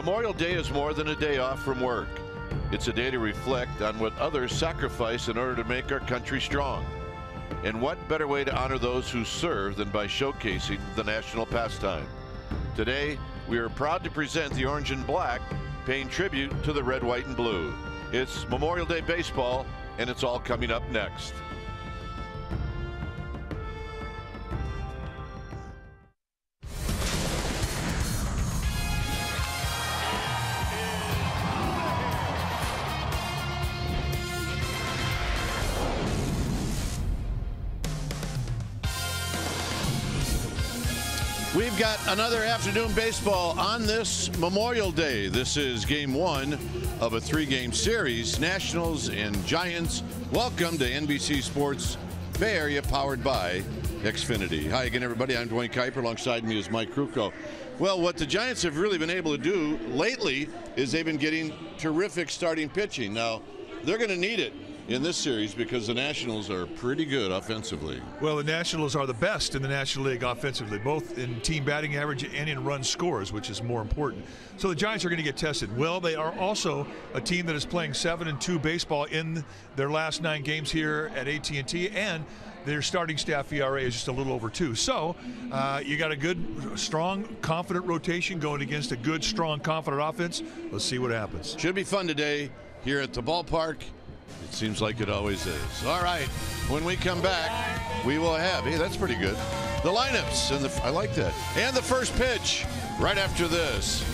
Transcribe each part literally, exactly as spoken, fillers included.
Memorial Day is more than a day off from work. It's a day to reflect on what others sacrifice in order to make our country strong. And what better way to honor those who serve than by showcasing the national pastime? Today, we are proud to present the orange and black, paying tribute to the red, white, and blue. It's Memorial Day baseball, and it's all coming up next. We've got another afternoon baseball on this Memorial Day. This is game one of a three-game series, Nationals and Giants. Welcome to N B C Sports Bay Area, powered by Xfinity. Hi again, everybody. I'm Duane Kuiper. Alongside me is Mike Krukow. Well, what the Giants have really been able to do lately is they've been getting terrific starting pitching. Now, they're going to need it in this series because the Nationals are pretty good offensively. Well, the Nationals are the best in the National League offensively, both in team batting average and in run scores, which is more important. So the Giants are going to get tested. Well, they are also a team that is playing seven and two baseball in their last nine games here at A T and T, and their starting staff E R A is just a little over two. So uh, you got a good, strong, confident rotation going against a good, strong, confident offense. Let's see what happens. Should be fun today here at the ballpark. It seems like it always is. All right, when we come back, we will have, hey, that's pretty good, the lineups, and the, I like that, and the first pitch right after this.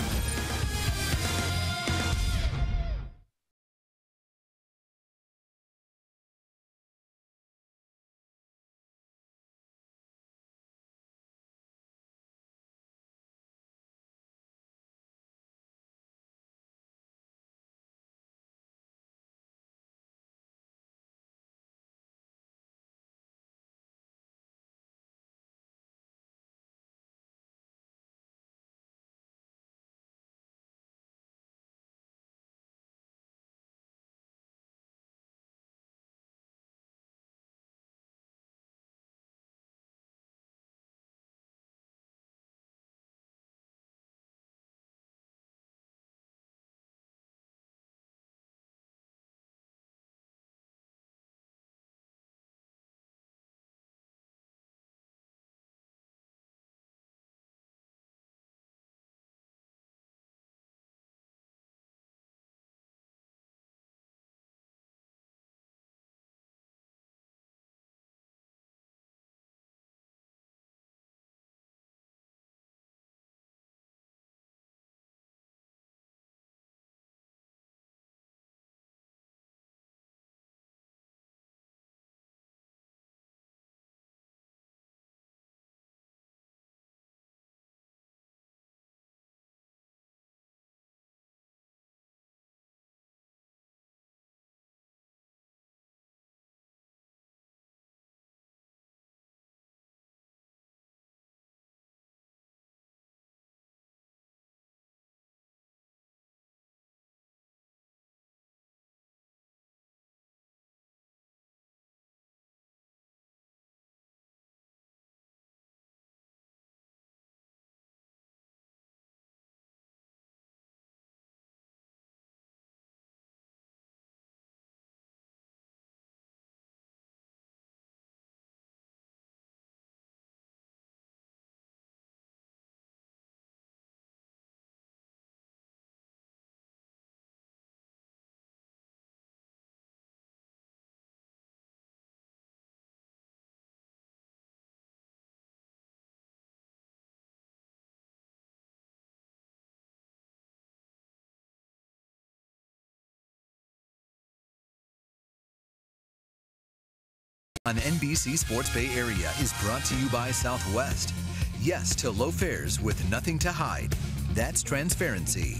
On N B C Sports Bay Area is brought to you by Southwest. Yes to low fares with nothing to hide. That's transparency.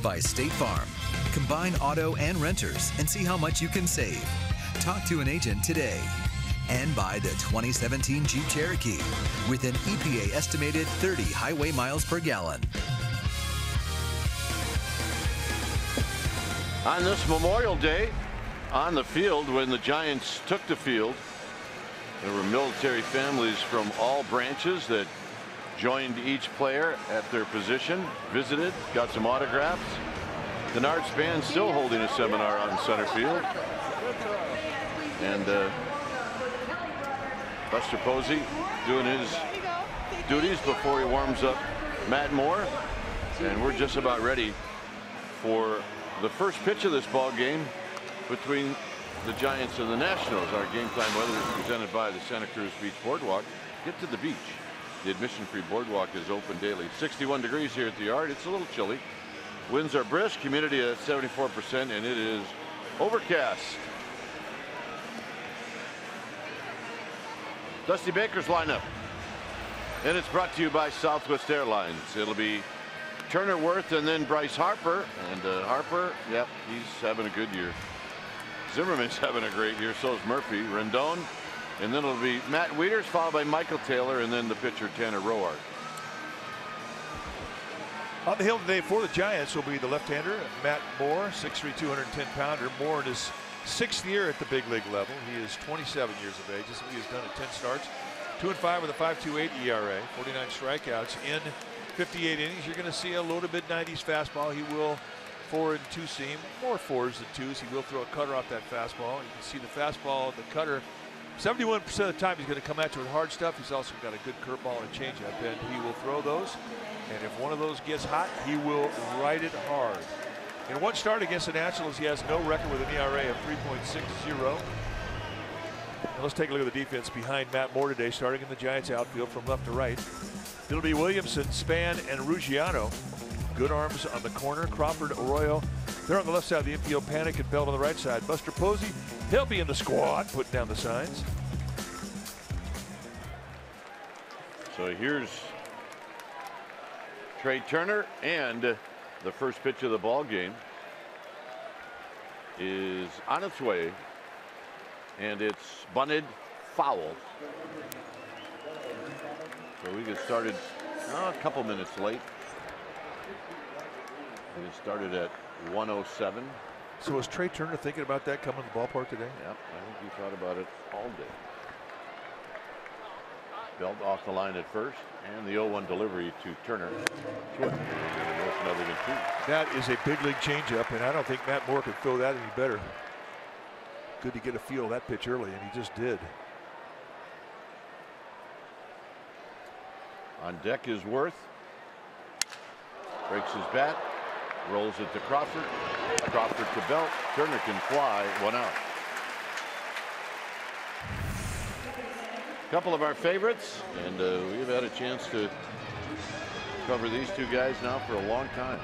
By State Farm. Combine auto and renters and see how much you can save. Talk to an agent today. And by the twenty seventeen Jeep Cherokee with an E P A estimated thirty highway miles per gallon. On this Memorial Day, on the field, when the Giants took the field, there were military families from all branches that joined each player at their position, visited, got some autographs. Denard Span still holding a seminar out in center field. And uh, Buster Posey doing his duties before he warms up Matt Moore. And we're just about ready for the first pitch of this ball game between the Giants and the Nationals. Our game time weather is presented by the Santa Cruz Beach Boardwalk. Get to the beach. The admission-free boardwalk is open daily. sixty-one degrees here at the Yard. It's a little chilly. Winds are brisk. Humidity at seventy-four percent, and it is overcast. Dusty Baker's lineup, and it's brought to you by Southwest Airlines. It'll be Tanner Roark and then Bryce Harper. And uh, Harper, yep, he's having a good year. Zimmerman's having a great year. So is Murphy, Rendon, and then it'll be Matt Wieters, followed by Michael Taylor, and then the pitcher Tanner Roark. On the hill today for the Giants will be the left-hander Matt Moore, six three, two ten pounder. Moore in his sixth year at the big league level. He is twenty-seven years of age. He has done at ten starts, two and five with a five two eight E R A, forty-nine strikeouts in fifty-eight innings. You're going to see a low to mid nineties fastball. He will four and two seam, more fours than twos. He will throw a cutter off that fastball. You can see the fastball, the cutter. seventy-one percent of the time he's going to come at you with hard stuff. He's also got a good curveball and a changeup, and he will throw those. And if one of those gets hot, he will ride it hard. In one start against the Nationals, he has no record with an E R A of three point six zero. Now let's take a look at the defense behind Matt Moore today, starting in the Giants outfield from left to right. It'll be Williamson, Span, and Ruggiano. Good arms on the corner. Crawford, Arroyo, they're on the left side of the infield. Panik and Belt on the right side. Buster Posey, he'll be in the squad, putting down the signs. So here's Trea Turner, and the first pitch of the ball game is on its way, and it's bunted foul. So we get started oh, a couple minutes late. It started at one oh seven. So was Trea Turner thinking about that coming to the ballpark today? Yep, I think he thought about it all day. Belt off the line at first, and the oh one delivery to Turner. That is a big league changeup, and I don't think Matt Moore could throw that any better. Good to get a feel of that pitch early, and he just did. On deck is Werth. Breaks his bat, rolls it to Crawford. Crawford to Belt. Turner can fly, one out. A couple of our favorites, and uh, we've had a chance to cover these two guys now for a long time.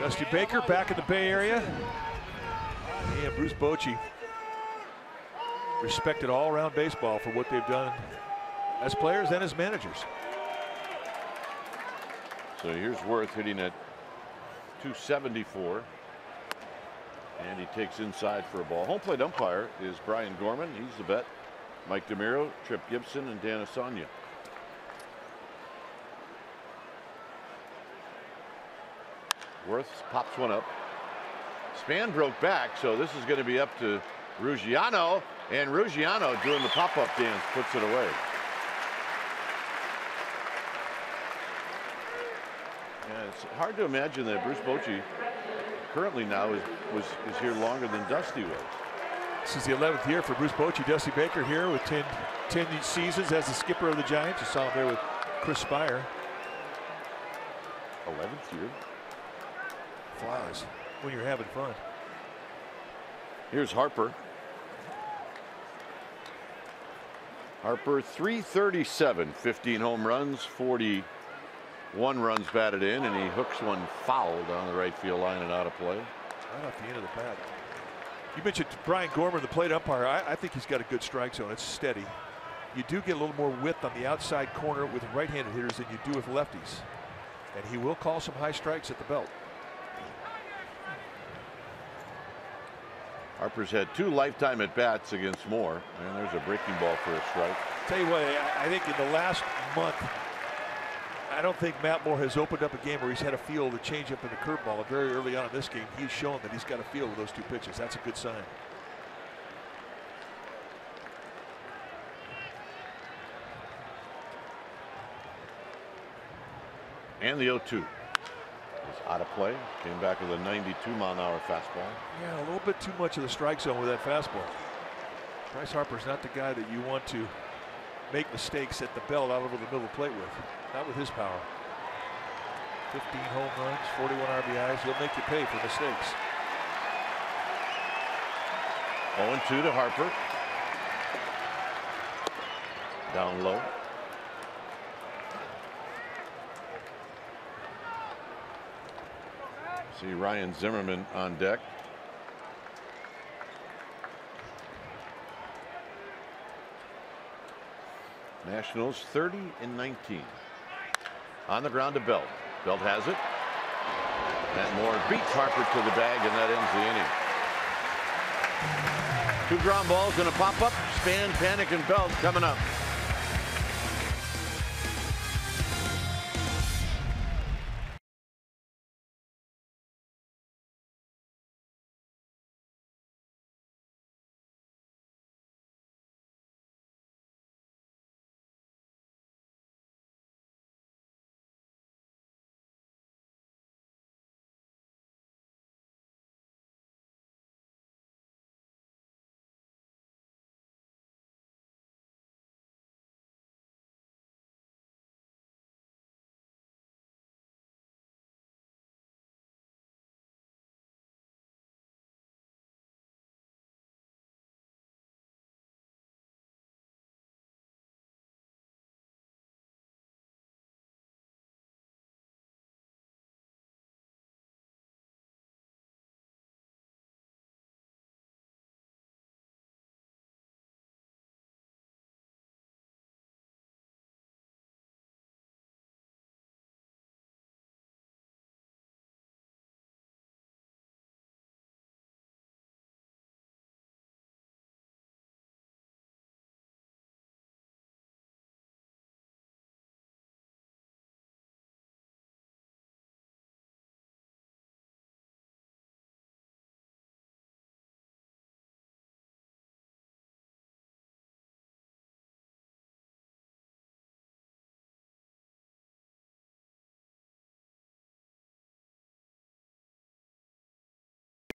Dusty Baker back in the Bay Area. Yeah, Bruce Bochy, respected all around baseball for what they've done as players and as managers. So here's Werth hitting at two seventy-four, and he takes inside for a ball. Home plate umpire is Brian Gorman. He's the vet. Mike DeMiro, Trip Gibson, and Dan Asanya. Werth pops one up. Span broke back, so this is going to be up to Ruggiano, and Ruggiano doing the pop-up dance puts it away. Yeah, it's hard to imagine that Bruce Bochy currently now is, was, is here longer than Dusty was. This is the eleventh year for Bruce Bochy. Dusty Baker here with ten, ten seasons as the skipper of the Giants. You saw him there with Chris Spire. eleventh year. Flies when you're having fun. Here's Harper. Harper three thirty-seven, fifteen home runs, forty-one runs batted in, and he hooks one foul down the right field line and out of play. Right off the end of the bat. You mentioned Brian Gorman, the plate umpire. I, I think he's got a good strike zone. It's steady. You do get a little more width on the outside corner with right-handed hitters than you do with lefties. And he will call some high strikes at the belt. Harper's had two lifetime at-bats against Moore. And there's a breaking ball for a strike. Tell you what, I, I think in the last month, I don't think Matt Moore has opened up a game where he's had a feel of a changeup and a curveball. Very early on in this game, he's shown that he's got a feel with those two pitches. That's a good sign. and the oh two. Was out of play. Came back with a ninety-two mile an hour fastball. Yeah, a little bit too much of the strike zone with that fastball. Bryce Harper's not the guy that you want to make mistakes at the belt out over the middle of the plate with. Not with his power. fifteen home runs, forty-one R B Is. He'll make you pay for mistakes. oh and two to Harper. Down low. See Ryan Zimmerman on deck. Nationals thirty and nineteen. On the ground to Belt. Belt has it. Matt Moore beats Harper to the bag, and that ends the inning. Two ground balls and a pop-up. Span, Panik, and Belt coming up.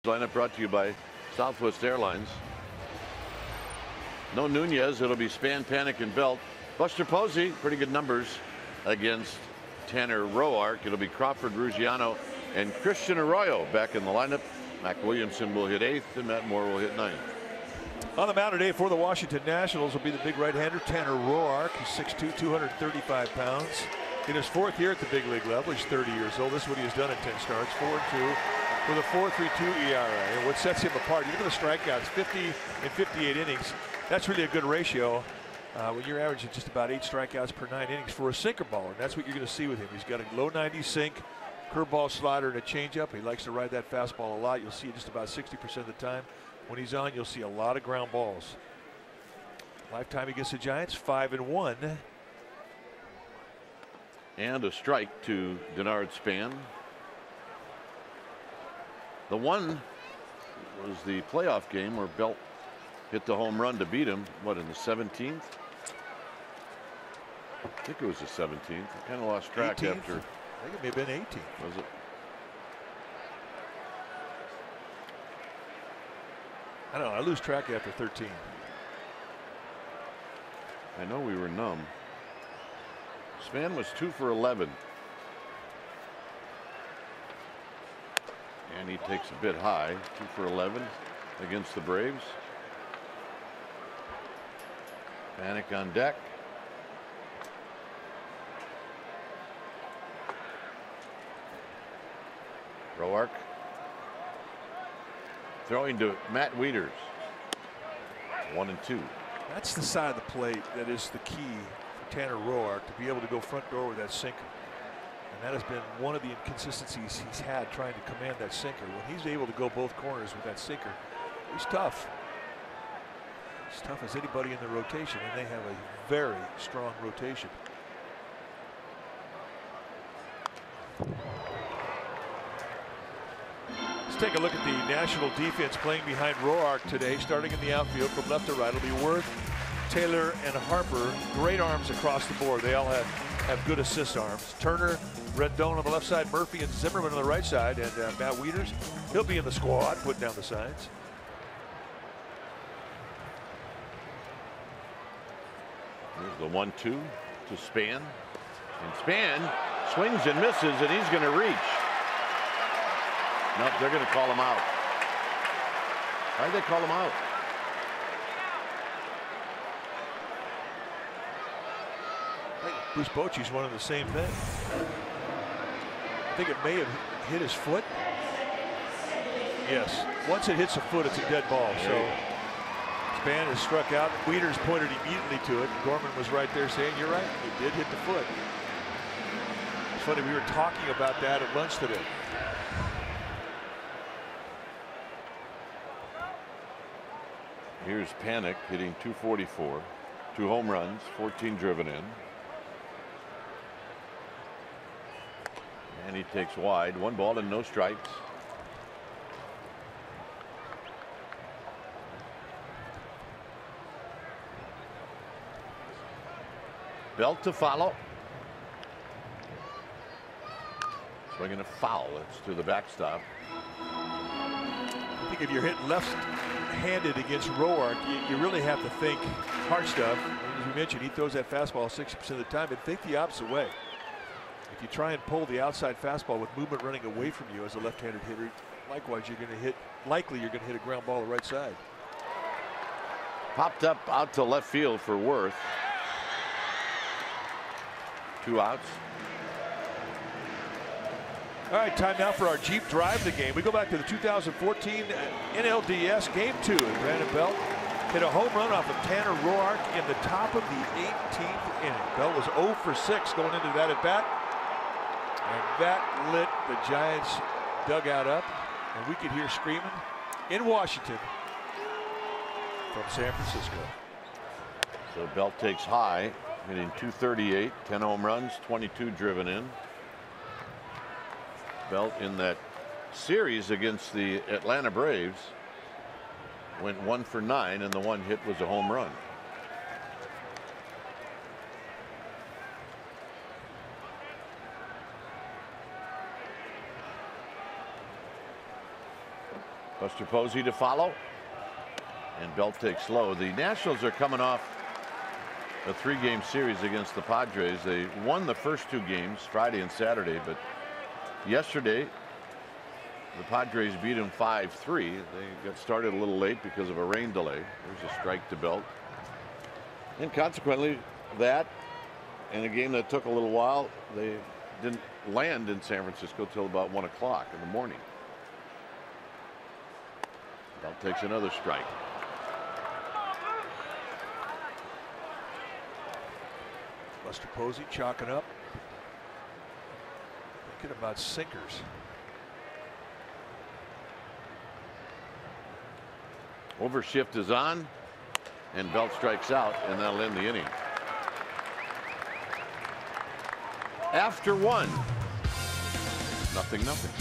Lineup brought to you by Southwest Airlines. No Nunez. It'll be Span, Panik, and Belt. Buster Posey, pretty good numbers against Tanner Roark. It'll be Crawford, Ruggiano, and Christian Arroyo back in the lineup. Mac Williamson will hit eighth, and Matt Moore will hit ninth. On the mound today for the Washington Nationals will be the big right-hander Tanner Roark. He's six two, two hundred thirty-five pounds. In his fourth year at the big league level, he's thirty years old. This is what he has done in ten starts, four and two. With a four three two E R A, and what sets him apart, you look at the strikeouts, fifty and fifty-eight innings. That's really a good ratio uh, when you're averaging just about eight strikeouts per nine innings for a sinker baller. And that's what you're going to see with him. He's got a low ninety sink, curveball, slider, and a changeup. He likes to ride that fastball a lot. You'll see it just about sixty percent of the time. When he's on, you'll see a lot of ground balls. Lifetime against the Giants, five and one. And a strike to Denard Span. The one was the playoff game where Belt hit the home run to beat him. What, in the seventeenth? I think it was the seventeenth. I kind of lost track eighteenth? After. I think it may have been eighteenth. Was it? I don't know. I lose track after thirteen. I know we were numb. Span was two for eleven. And he takes a bit high, two for eleven against the Braves. Panik on deck. Roark throwing to Matt Wieters. One and two. That's the side of the plate that is the key for Tanner Roark to be able to go front door with that sinker. And that has been one of the inconsistencies he's had trying to command that sinker. When he's able to go both corners with that sinker, he's tough. He's tough as anybody in the rotation, and they have a very strong rotation. Let's take a look at the National defense playing behind Roark today, starting in the outfield from left to right. It'll be Werth, Taylor, and Harper. Great arms across the board. They all have. have good assist arms. Turner Rendon on the left side, Murphy and Zimmerman on the right side, and uh, Matt Wieters, he'll be in the squad, putting down the signs. There's the one two to Span, and Span swings and misses, and he's going to reach. Nope, they're going to call him out. Why did they call him out? Bruce Bochy's one of the same thing. I think it may have hit his foot. Yes. Once it hits a foot, it's a dead ball. So Span is struck out. Wieters pointed immediately to it. Gorman was right there saying, "You're right. It did hit the foot." It's funny, we were talking about that at lunch today. Here's Panik hitting two forty-four, two home runs, fourteen driven in. And he takes wide, one ball and no strikes. Belt to follow. Swinging a foul. It's to the backstop. I think if you're hitting left-handed against Roark, you, you really have to think hard stuff. As we mentioned, he throws that fastball sixty percent of the time, and think the opposite way. If you try and pull the outside fastball with movement running away from you as a left-handed hitter, likewise you're going to hit, likely you're going to hit a ground ball to right side. Popped up out to left field for Werth. Two outs. All right, time now for our Jeep Drive the Game. We go back to the two thousand fourteen N L D S Game two, and Brandon Belt hit a home run off of Tanner Roark in the top of the eighteenth inning. Belt was oh for six going into that at bat. And that lit the Giants dugout up, and we could hear screaming in Washington from San Francisco. So Belt takes high, hitting two thirty-eight, ten home runs, twenty-two driven in. Belt in that series against the Atlanta Braves went one for nine, and the one hit was a home run. Buster Posey to follow, and Belt takes low. The Nationals are coming off a three-game series against the Padres. They won the first two games, Friday and Saturday, but yesterday the Padres beat them five three. They got started a little late because of a rain delay. There's a strike to Belt, and consequently that, and a game that took a little while, they didn't land in San Francisco till about one o'clock in the morning. Belt takes another strike. Buster Posey chalking up. Thinking about sinkers. Overshift is on, and Belt strikes out, and that'll end the inning. After one, nothing, nothing.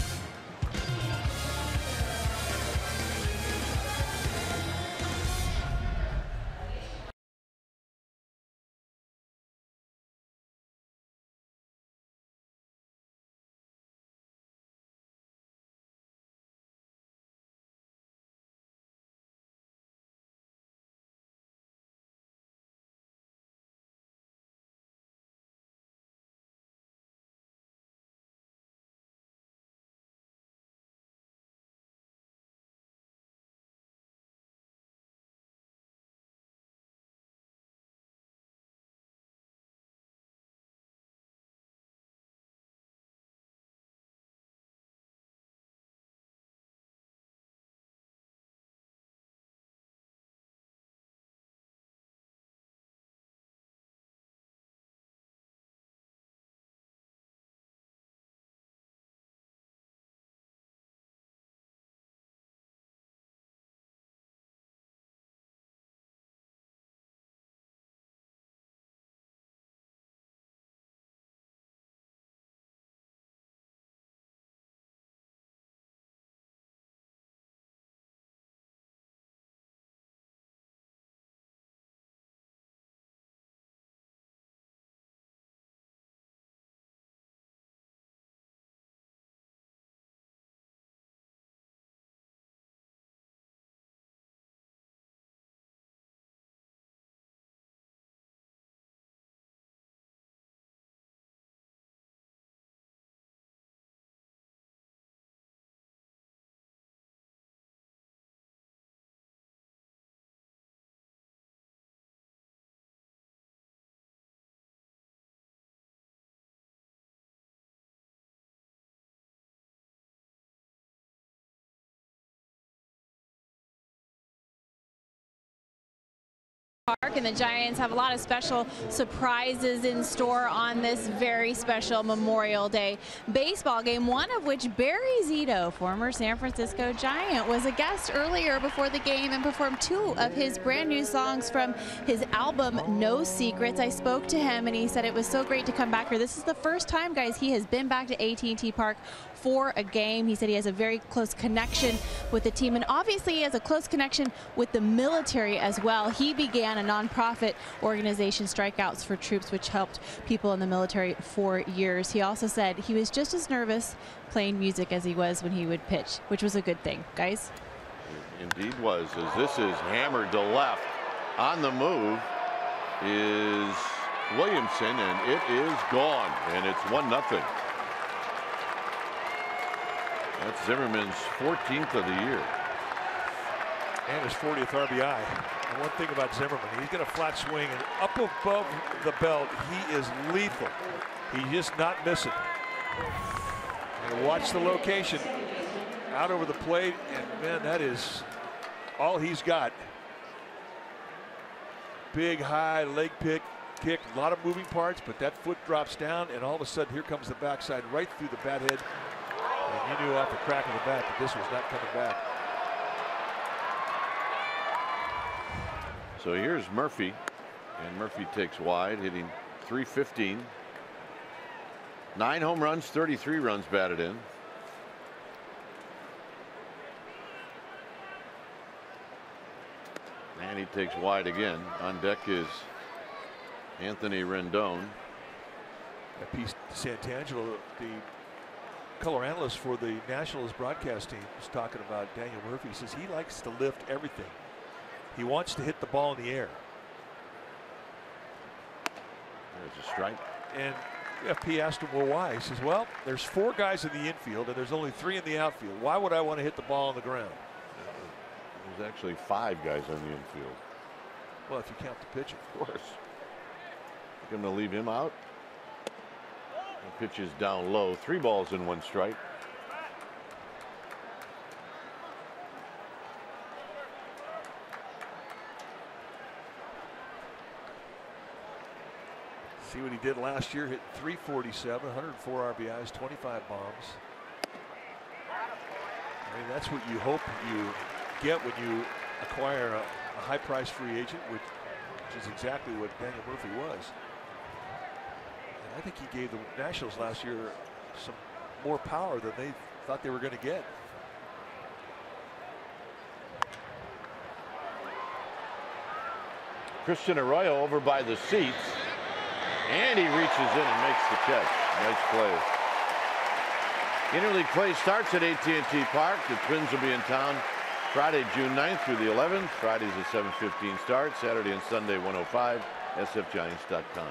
Clark, and the Giants have a lot of special surprises in store on this very special Memorial Day baseball game, one of which Barry Zito, former San Francisco Giant, was a guest earlier before the game and performed two of his brand new songs from his album No Secrets. I spoke to him and he said it was so great to come back here. This is the first time, guys, he has been back to A T and T Park for a game. He said he has a very close connection with the team, and obviously he has a close connection with the military as well. He began a nonprofit organization, Strikeouts for Troops, which helped people in the military for years. He also said he was just as nervous playing music as he was when he would pitch, which was a good thing, guys. It indeed was, as this is hammered to left. On the move is Williamson, and it is gone, and it's one nothing. That's Zimmerman's fourteenth of the year. And his fortieth R B I. And one thing about Zimmerman, he's got a flat swing, and up above the belt, he is lethal. He's just not missing. And watch the location. Out over the plate, and man, that is all he's got. Big, high leg pick, kick, a lot of moving parts, but that foot drops down, and all of a sudden, here comes the backside right through the bat head. And you knew off the crack of the bat that this was not coming back. So here's Murphy, and Murphy takes wide, hitting three fifteen. Nine home runs, thirty-three runs batted in. And he takes wide again. On deck is Anthony Rendon. That piece Santangelo, the color analyst for the Nationals broadcast team, was talking about Daniel Murphy. He says he likes to lift everything. He wants to hit the ball in the air. There's a strike. And F P asked him, well, why? He says, well, there's four guys in the infield and there's only three in the outfield. Why would I want to hit the ball on the ground? There's actually five guys on the infield. Well, if you count the pitcher, of course. You're going to leave him out. The pitch is down low. Three balls and one strike. See what he did last year, hit three forty-seven, one hundred four R B Is, twenty-five bombs. I mean, that's what you hope you get when you acquire a, a high price free agent, which, which is exactly what Daniel Murphy was. And I think he gave the Nationals last year some more power than they thought they were going to get. Christian Arroyo over by the seats. And he reaches in and makes the catch. Nice play. Interleague play starts at A T and T Park. The Twins will be in town Friday, June ninth through the eleventh. Friday's a seven fifteen start. Saturday and Sunday, one oh five. S F Giants dot com.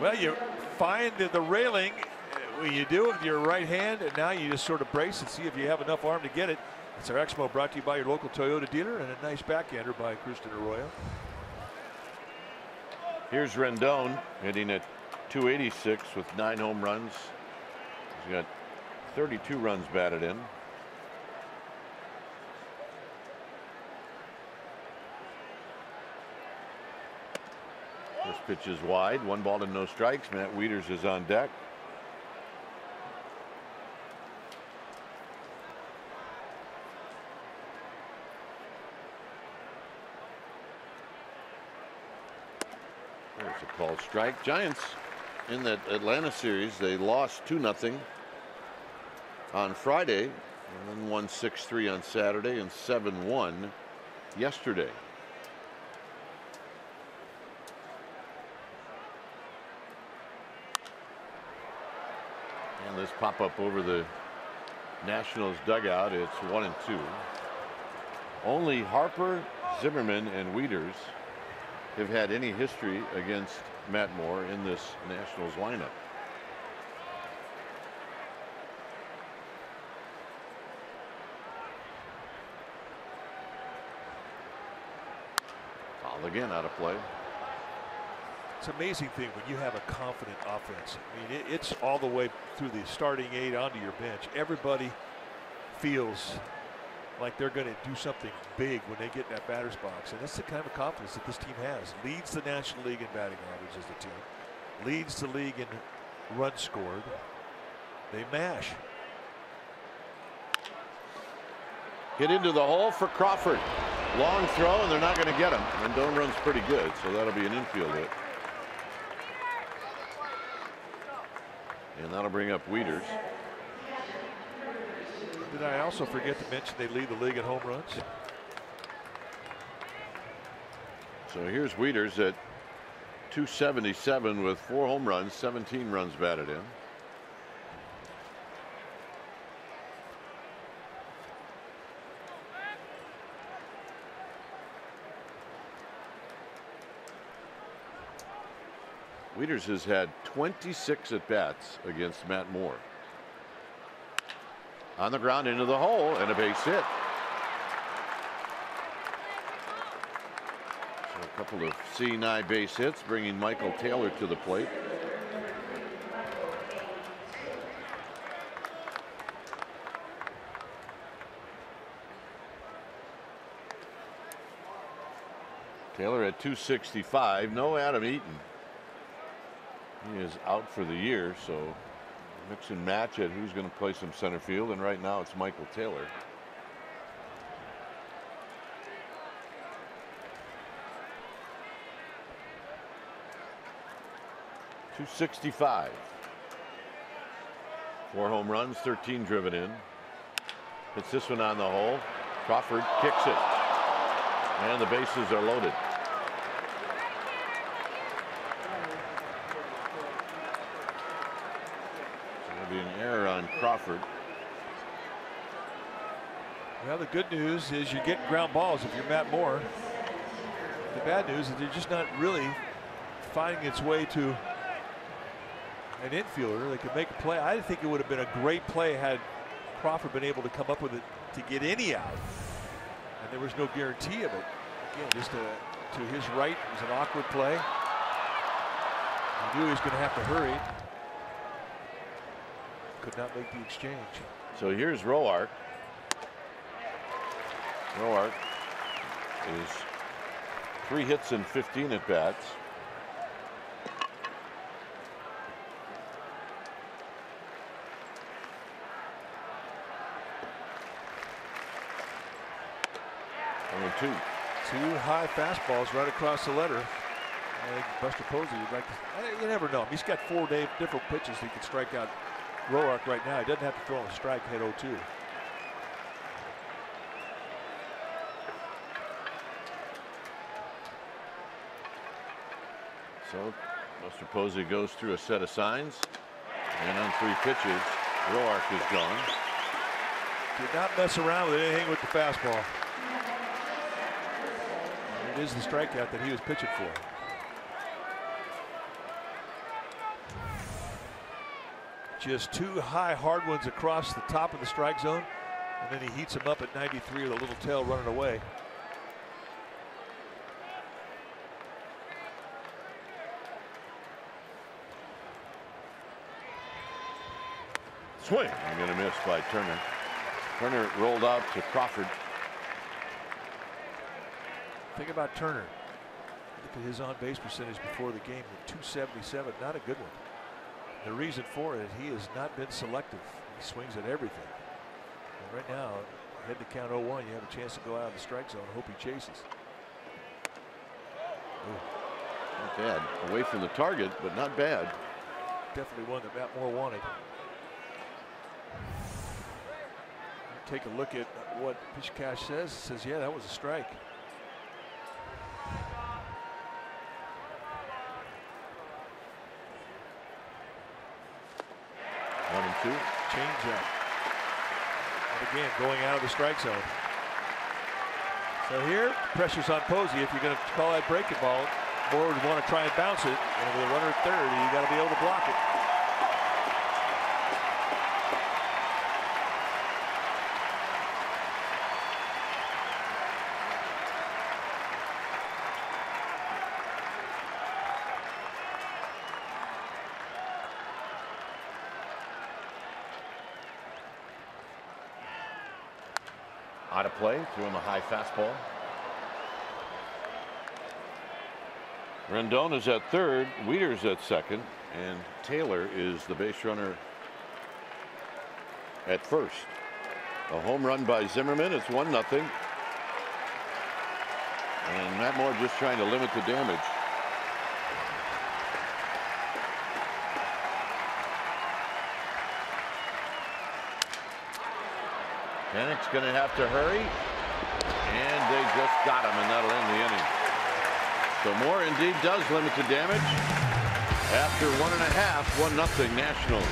Well, you find the railing. You do it with your right hand, and now you just sort of brace and see if you have enough arm to get it. It's our Expo brought to you by your local Toyota dealer, and a nice backhander by Christian Arroyo. Here's Rendon hitting at two eighty-six with nine home runs. He's got thirty-two runs batted in. This pitch is wide. One ball and no strikes. Matt Wieters is on deck. Called strike. Giants in that Atlanta series, they lost two nothing on Friday, and then won six three on Saturday and seven one yesterday. And this pop up over the Nationals dugout, it's one and two. Only Harper, Zimmerman, and Wieters have had any history against Matt Moore in this Nationals lineup. Foul again, out of play. It's an amazing thing when you have a confident offense. I mean, it's all the way through the starting eight onto your bench. Everybody feels like they're going to do something big when they get in that batter's box. And that's the kind of confidence that this team has. Leads the National League in batting average as the team. Leads the league in runs scored. They mash. Hit into the hole for Crawford. Long throw, and they're not going to get him. Rendon runs pretty good, so that'll be an infield hit. And that'll bring up Wieters. Did I also forget to mention they lead the league at home runs? So here's Wieters at two seventy-seven with four home runs, seventeen runs batted in. Wieters has had twenty-six at-bats against Matt Moore. On the ground into the hole and a base hit. So a couple of C nine base hits, bringing Michael Taylor to the plate. Taylor at two sixty-five, no Adam Eaton. He is out for the year, so mix and match at who's going to play some center field, and right now it's Michael Taylor. two sixty-five. Four home runs, thirteen driven in. Hits this one on the hole. Crawford kicks it, and the bases are loaded. Crawford. Well, the good news is you get ground balls if you're Matt Moore. The bad news is they're just not really finding its way to an infielder that could make a play. I think it would have been a great play had Crawford been able to come up with it to get any out. And there was no guarantee of it. Again, just to, to his right, it was an awkward play. He knew he was going to have to hurry. Could not make the exchange. So here's Roark. Roark is three hits and fifteen at bats. Only two. Two high fastballs right across the letter. I think Buster Posey would like to. You never know. He's got four different pitches he could strike out Roark right now. He doesn't have to throw a strike, hit oh two. So Buster Posey goes through a set of signs, and on three pitches, Roark is gone. Did not mess around with anything with the fastball. And it is the strikeout that he was pitching for. Just two high hard ones across the top of the strike zone, and then he heats him up at ninety-three with a little tail running away. Swing. I'm going to miss by Turner. Turner rolled out to Crawford. Think about Turner. Look at his on-base percentage before the game, the two seventy-seven, not a good one. The reason for it, he has not been selective. He swings at everything. And right now, head to count oh one, you have a chance to go out of the strike zone. Hope he chases. Ooh. Not bad. Away from the target, but not bad. Definitely one that Matt Moore wanted. Take a look at what pitch cash says. It says, yeah, that was a strike. Change up. And again, going out of the strike zone. So here, pressure's on Posey. If you're going to call that breaking ball, Moore would want to try and bounce it. And with a runner at third, you got to be able to block it. Out of play, threw him a high fastball. Rendon is at third, Wieters at second, and Taylor is the base runner at first. A home run by Zimmerman. It's one nothing. And Matt Moore just trying to limit the damage. Panik's going to have to hurry, and they just got him, and that'll end the inning. So Moore indeed does limit the damage. After one and a half, one nothing Nationals.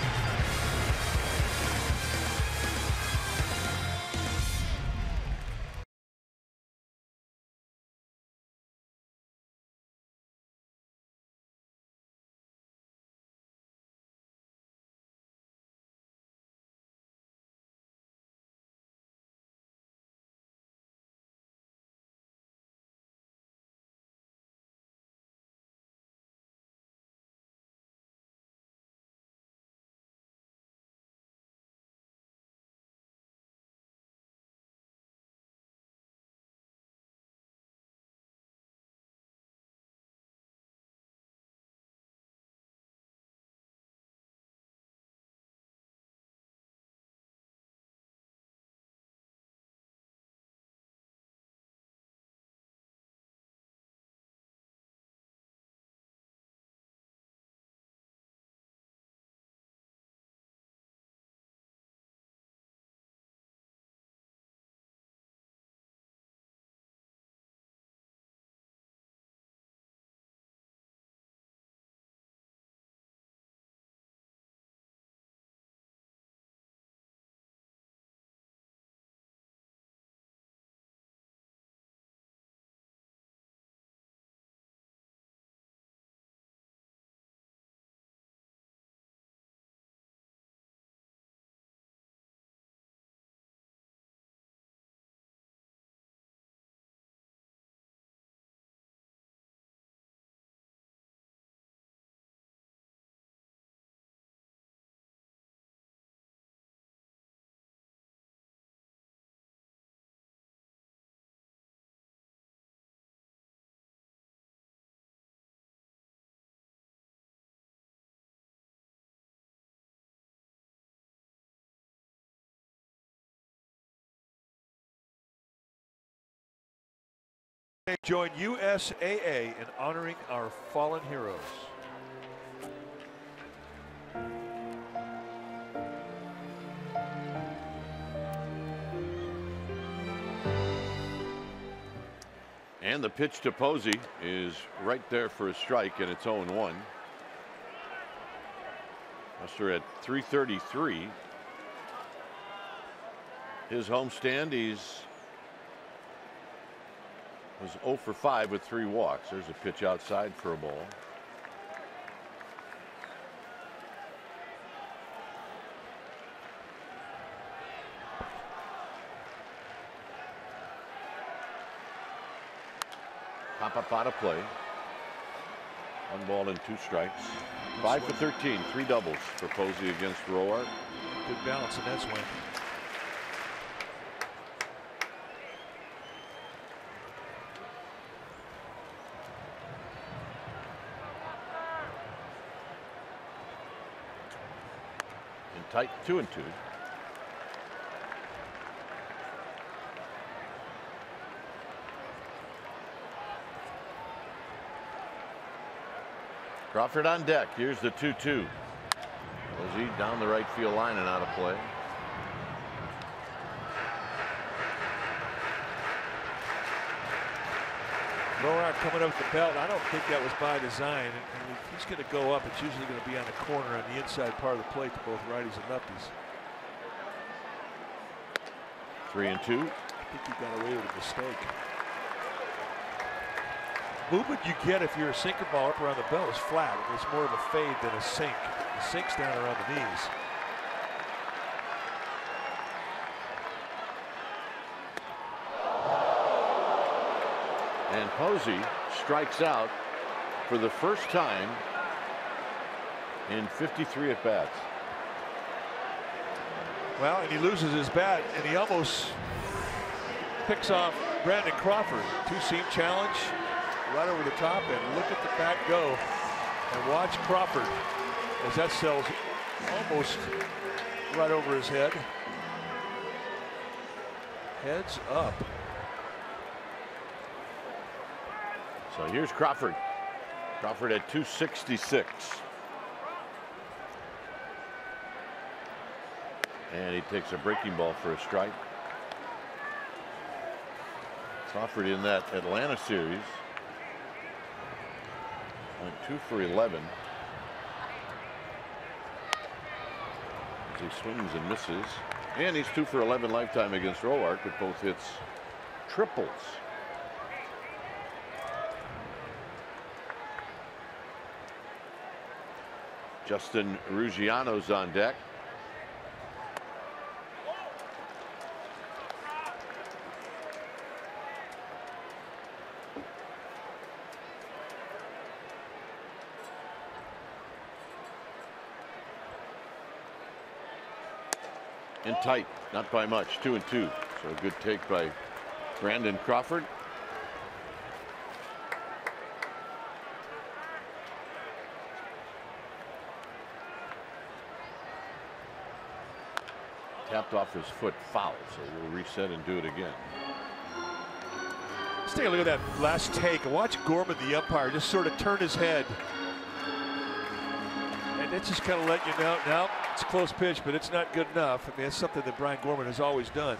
Join U S A A in honoring our fallen heroes. And the pitch to Posey is right there for a strike, and it's oh and one. Buster at three thirty-three. His homestand, he's was oh for five with three walks. There's a pitch outside for a ball. Pop up out of play. One ball and two strikes. five for thirteen, three doubles for Posey against Roark. Good balance in that swing. Tight two and two. Crawford on deck. Here's the two two. Posey down the right field line and out of play. Roark coming up with the belt. I don't think that was by design. And if he's going to go up, it's usually going to be on the corner on the inside part of the plate to both righties and lefties. Three and two. I think he got away with a mistake. Movement you get if you're a sinker ball up around the belt is flat. It's more of a fade than a sink. The sink's down around the knees. And Posey strikes out for the first time in fifty-three at bats. Well, and he loses his bat, and he almost picks off Brandon Crawford. Two-seam challenge right over the top, and look at the back go, and watch Crawford as that sails almost right over his head. Heads up. So here's Crawford. Crawford at two sixty-six. And he takes a breaking ball for a strike. Crawford in that Atlanta series went two for eleven. As he swings and misses. And he's two for eleven lifetime against Roark with both hits triples. Justin Ruggiano's on deck. And tight, not by much, two and two. So a good take by Brandon Crawford. Tapped off his foot foul, so we'll reset and do it again. Let's take a look at that last take and watch Gorman, the umpire, just sort of turn his head. And it's just kind of letting you know, now it's a close pitch, but it's not good enough. I mean, it's something that Brian Gorman has always done.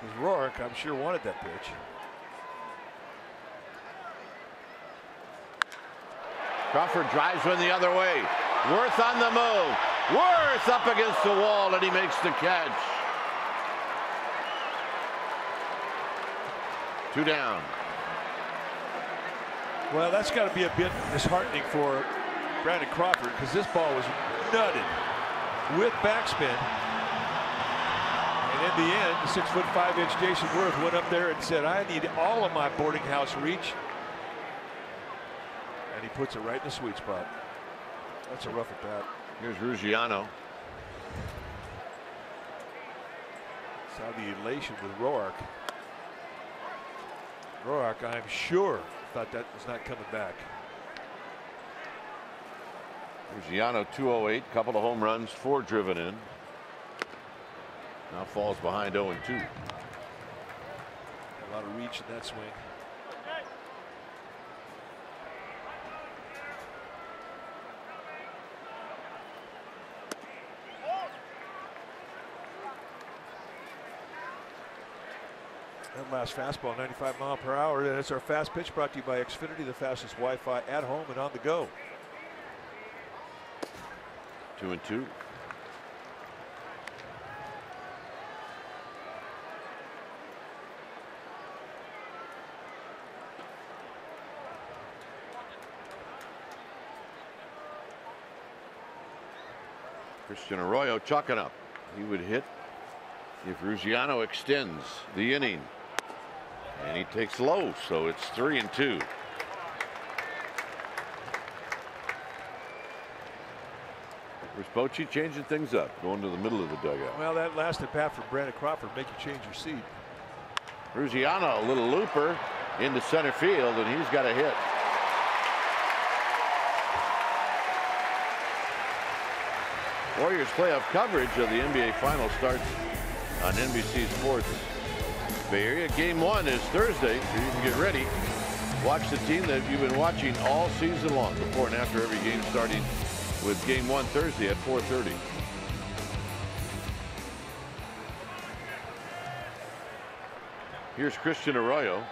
Because Roark, I'm sure, wanted that pitch. Crawford drives one the other way. Werth on the move. Werth up against the wall, and he makes the catch. Two down. Well, that's got to be a bit disheartening for Brandon Crawford, because this ball was nutted with backspin. And in the end, the six foot five inch Jayson Werth went up there and said, I need all of my boarding house reach. And he puts it right in the sweet spot. That's a rough at bat. Here's Ruggiano. Saw the elation with Roark. Roark, I'm sure, thought that was not coming back. Ruggiano two oh eight, couple of home runs, four driven in. Now falls behind oh and two. A lot of reach in that swing. That last fastball, ninety-five mile per hour, and it's our fast pitch brought to you by Xfinity, the fastest Wi-Fi at home and on the go. Two and two. Christian Arroyo chalking up. He would hit if Ruggiano extends the inning. And he takes low, so it's three and two. Bruce Bochy changing things up, going to the middle of the dugout. Well, that last at bat for Brandon Crawford make you change your seat. Ruggiano, a little looper into center field, and he's got a hit. Warriors playoff coverage of the N B A Final starts on N B C Sports Bay Area. Game one is Thursday, so you can get ready. Watch the team that you've been watching all season long, before and after every game, starting with game one Thursday at four thirty. Here's Christian Arroyo.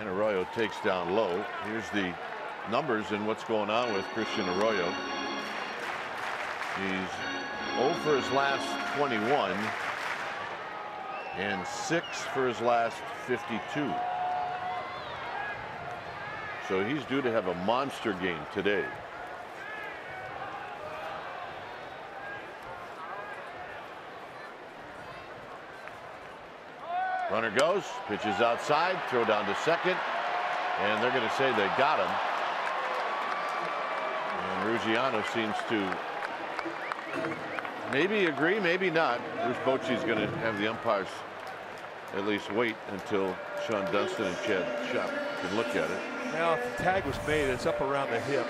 And Arroyo takes down low. Here's the numbers and what's going on with Christian Arroyo. He's oh for his last twenty-one. And six for his last fifty-two. So he's due to have a monster game today. Runner goes, pitches outside, throw down to second, and they're going to say they got him. And Ruggiano seems to maybe agree, maybe not. Bruce Bochy is going to have the umpires at least wait until Sean Dunston and Chad Schopp can look at it. Now, if the tag was made, it's up around the hip.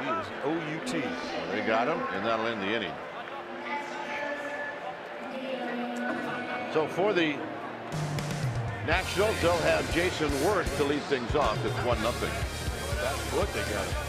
He is O U T. Well, they got him, and that'll end the inning. So for the Nationals, they'll have Jayson Werth to lead things off. It's one nothing. That's what they got him.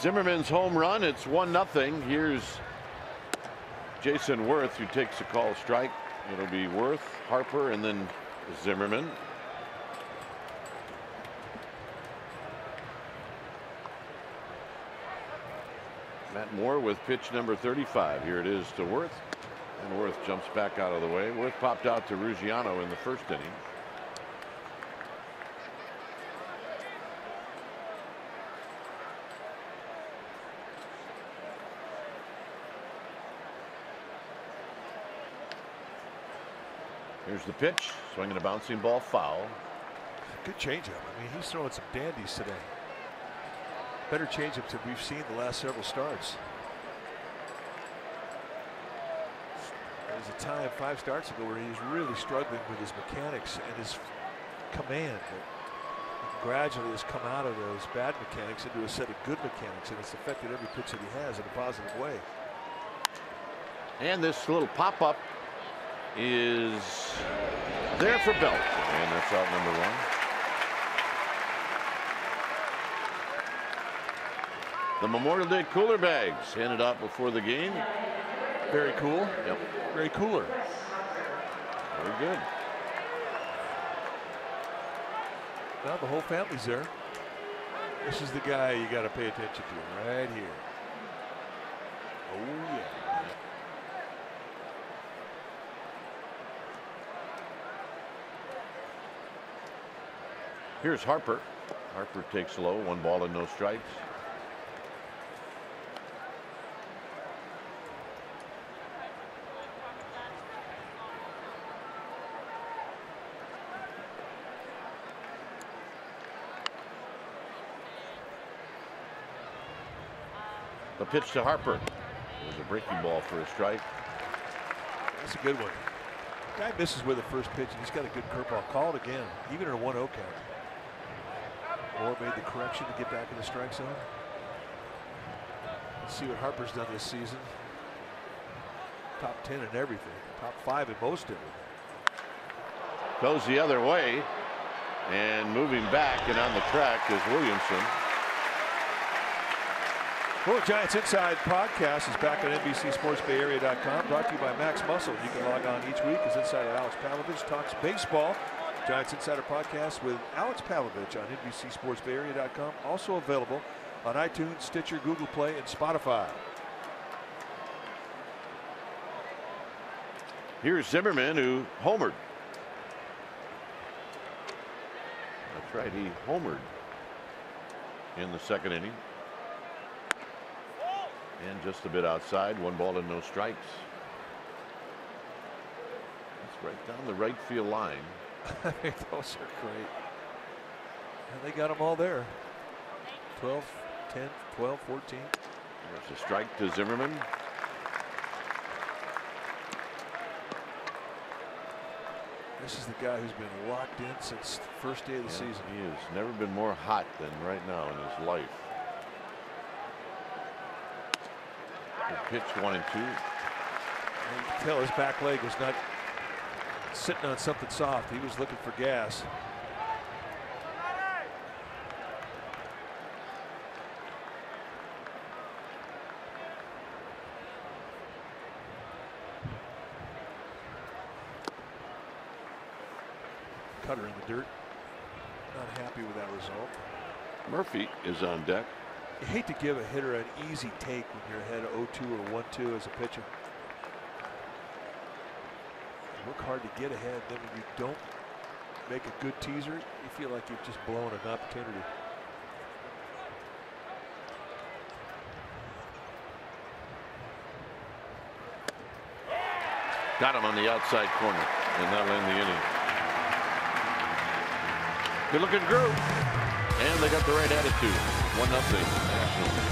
Zimmerman's home run. It's one nothing. Here's Jayson Werth, who takes a call strike. It'll be Werth, Harper, and then Zimmerman. Matt Moore with pitch number thirty-five. Here it is to Werth, and Werth jumps back out of the way. Werth popped out to Ruggiano in the first inning. Here's the pitch, swinging a bouncing ball, foul. Good changeup. I mean, he's throwing some dandies today. Better changeups than we've seen the last several starts. There was a time five starts ago where he was really struggling with his mechanics and his command. But gradually has come out of those bad mechanics into a set of good mechanics, and it's affected every pitch that he has in a positive way. And this little pop-up is there for Belt, and that's out number one. The Memorial Day cooler bags handed out before the game. Very cool. Yep. Very cooler. Very good. Now the whole family's there. This is the guy you got to pay attention to right here. Oh yeah. Here's Harper. Harper takes low, one ball and no strikes. The pitch to Harper. There's a breaking ball for a strike. That's a good one. The guy misses with the first pitch, and he's got a good curveball. Call it again, even in a one oh count. Moore made the correction to get back in the strike zone. Let's see what Harper's done this season. Top ten in everything. Top five in most of it. goes the other way, and moving back and on the track is Williamson. Well, Giants Inside Podcast is back at N B C Sports Bay Area dot com, brought to you by Max Muscle. You can log on each week as Insider Alex Pavlovich talks baseball. Giants Insider Podcast with Alex Pavlovich on N B C Sports Bay Area dot com, also available on iTunes, Stitcher, Google Play, and Spotify. Here's Zimmerman, who homered. That's right, he homered in the second inning. And just a bit outside, one ball and no strikes. That's right down the right field line. I mean, those are great. And they got them all there. twelve, ten, twelve, fourteen. There's a strike to Zimmerman. This is the guy who's been locked in since the first day of the yeah, season. He has never been more hot than right now in his life. Pitch one and two. You can tell his back leg was not sitting on something soft. He was looking for gas. Cutter in the dirt. Not happy with that result. Murphy is on deck. You hate to give a hitter an easy take when you're ahead oh two or one two as a pitcher. You work hard to get ahead, then when you don't make a good teaser, you feel like you've just blown an opportunity. Got him on the outside corner, and that'll end the inning. Good looking group, and they got the right attitude. One nothing Nationals.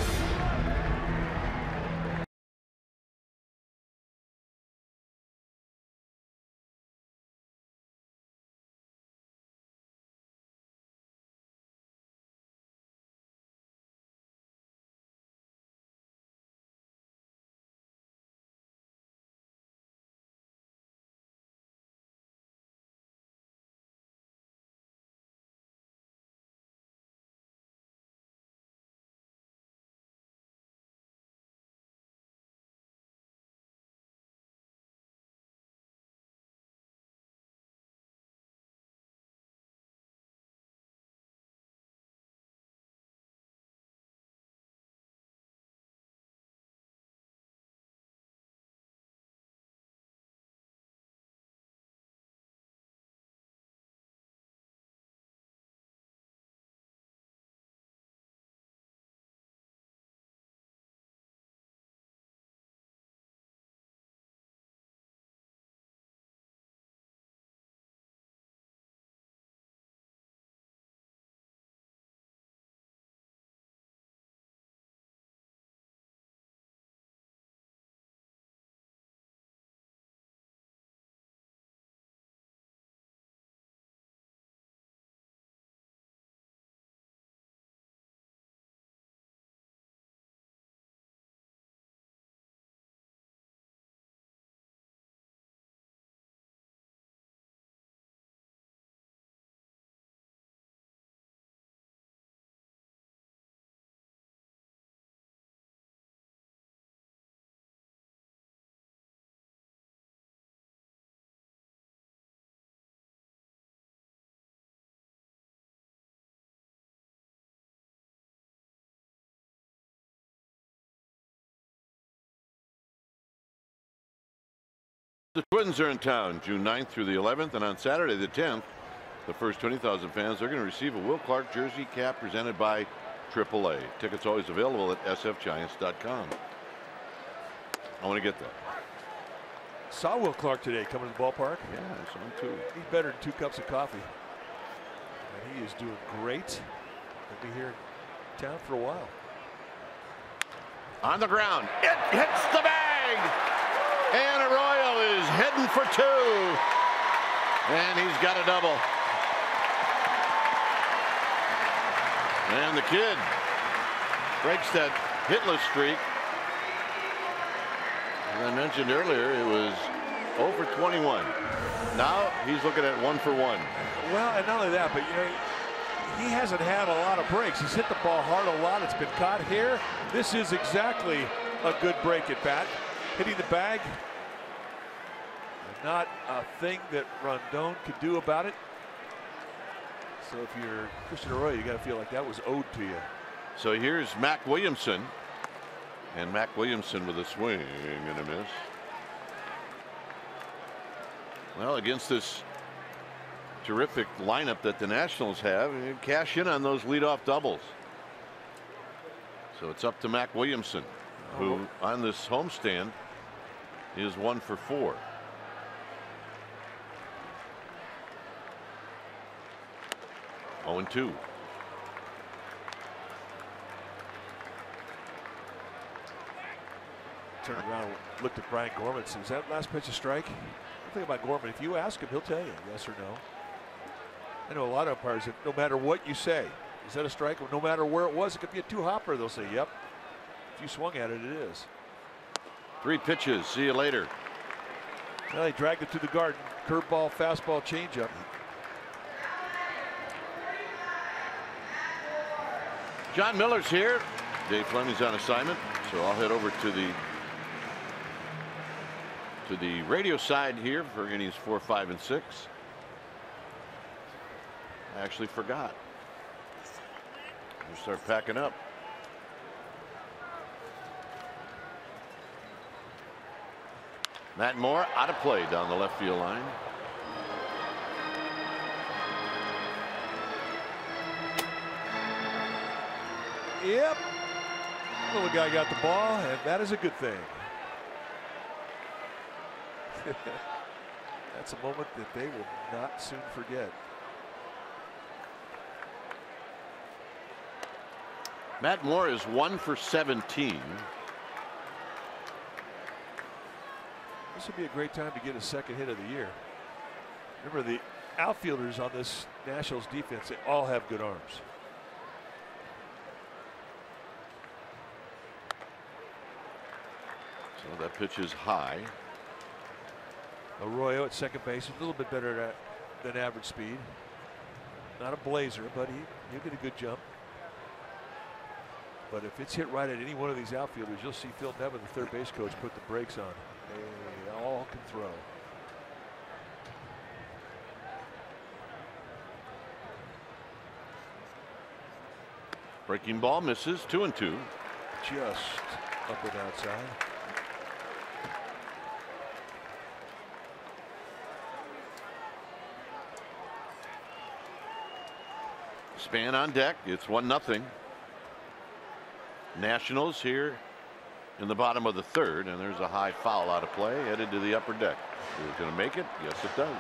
The Twins are in town June ninth through the eleventh, and on Saturday the tenth, the first twenty thousand fans are going to receive a Will Clark jersey cap presented by triple A. Tickets always available at S F Giants dot com. I want to get that. Saw Will Clark today coming to the ballpark. Yeah, I saw him too. He's better than two cups of coffee. And he is doing great. He'll be here in town for a while. On the ground. It hits the bag. And Arroyo is heading for two. And he's got a double. And the kid breaks that hitless streak. As I mentioned earlier, it was oh for twenty-one. Now he's looking at one for one. Well, and not only that, but you know, he hasn't had a lot of breaks. He's hit the ball hard a lot. It's been caught here. This is exactly a good break at bat. Hitting the bag. Not a thing that Rendon could do about it. So if you're Christian Arroyo, you got to feel like that was owed to you. So here's Mac Williamson. And Mac Williamson with a swing and a miss. Well, against this terrific lineup that the Nationals have, you cash in on those leadoff doubles. So it's up to Mac Williamson, who on this homestand is one for four. oh and two. Turn around, looked at Brian Gorman. Is that last pitch a strike? The thing about Gorman, if you ask him, he'll tell you yes or no. I know a lot of umpires that no matter what you say, is that a strike? No matter where it was, it could be a two hopper. They'll say, yep. If you swung at it, it is. Three pitches. See you later. Well, they dragged it to the garden. Curveball, fastball, changeup. John Miller's here. Dave Fleming's on assignment, so I'll head over to the to the radio side here for innings four, five, and six. I actually forgot. We'll start packing up. Matt Moore out of play down the left field line. Yep. Little guy got the ball, and that is a good thing. That's a moment that they will not soon forget. Matt Moore is one for seventeen. This would be a great time to get his second hit of the year. Remember, the outfielders on this Nationals defense, they all have good arms. So that pitch is high. Arroyo at second base, a little bit better at, than average speed. Not a blazer, but he, he'll get a good jump. But if it's hit right at any one of these outfielders, you'll see Phil Nevin, the third base coach, put the brakes on. They all can throw. Breaking ball misses, two and two. Just up and outside. Span on deck. It's one nothing. Nationals here in the bottom of the third, and there's a high foul out of play, headed to the upper deck. Is it going to make it? Yes, it does.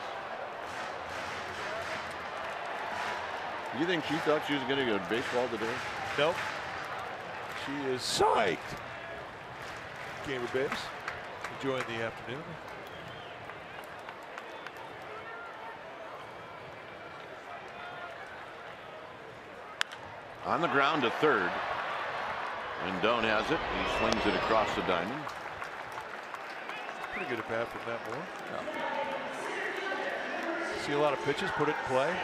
You think she thought she was going to go to baseball today? Nope. She is psyched. Gamer Babes enjoying the afternoon. On the ground to third. Rendon has it. He slings it across the diamond. Pretty good at bat for Matt Moore. Yeah. See a lot of pitches, put it in play.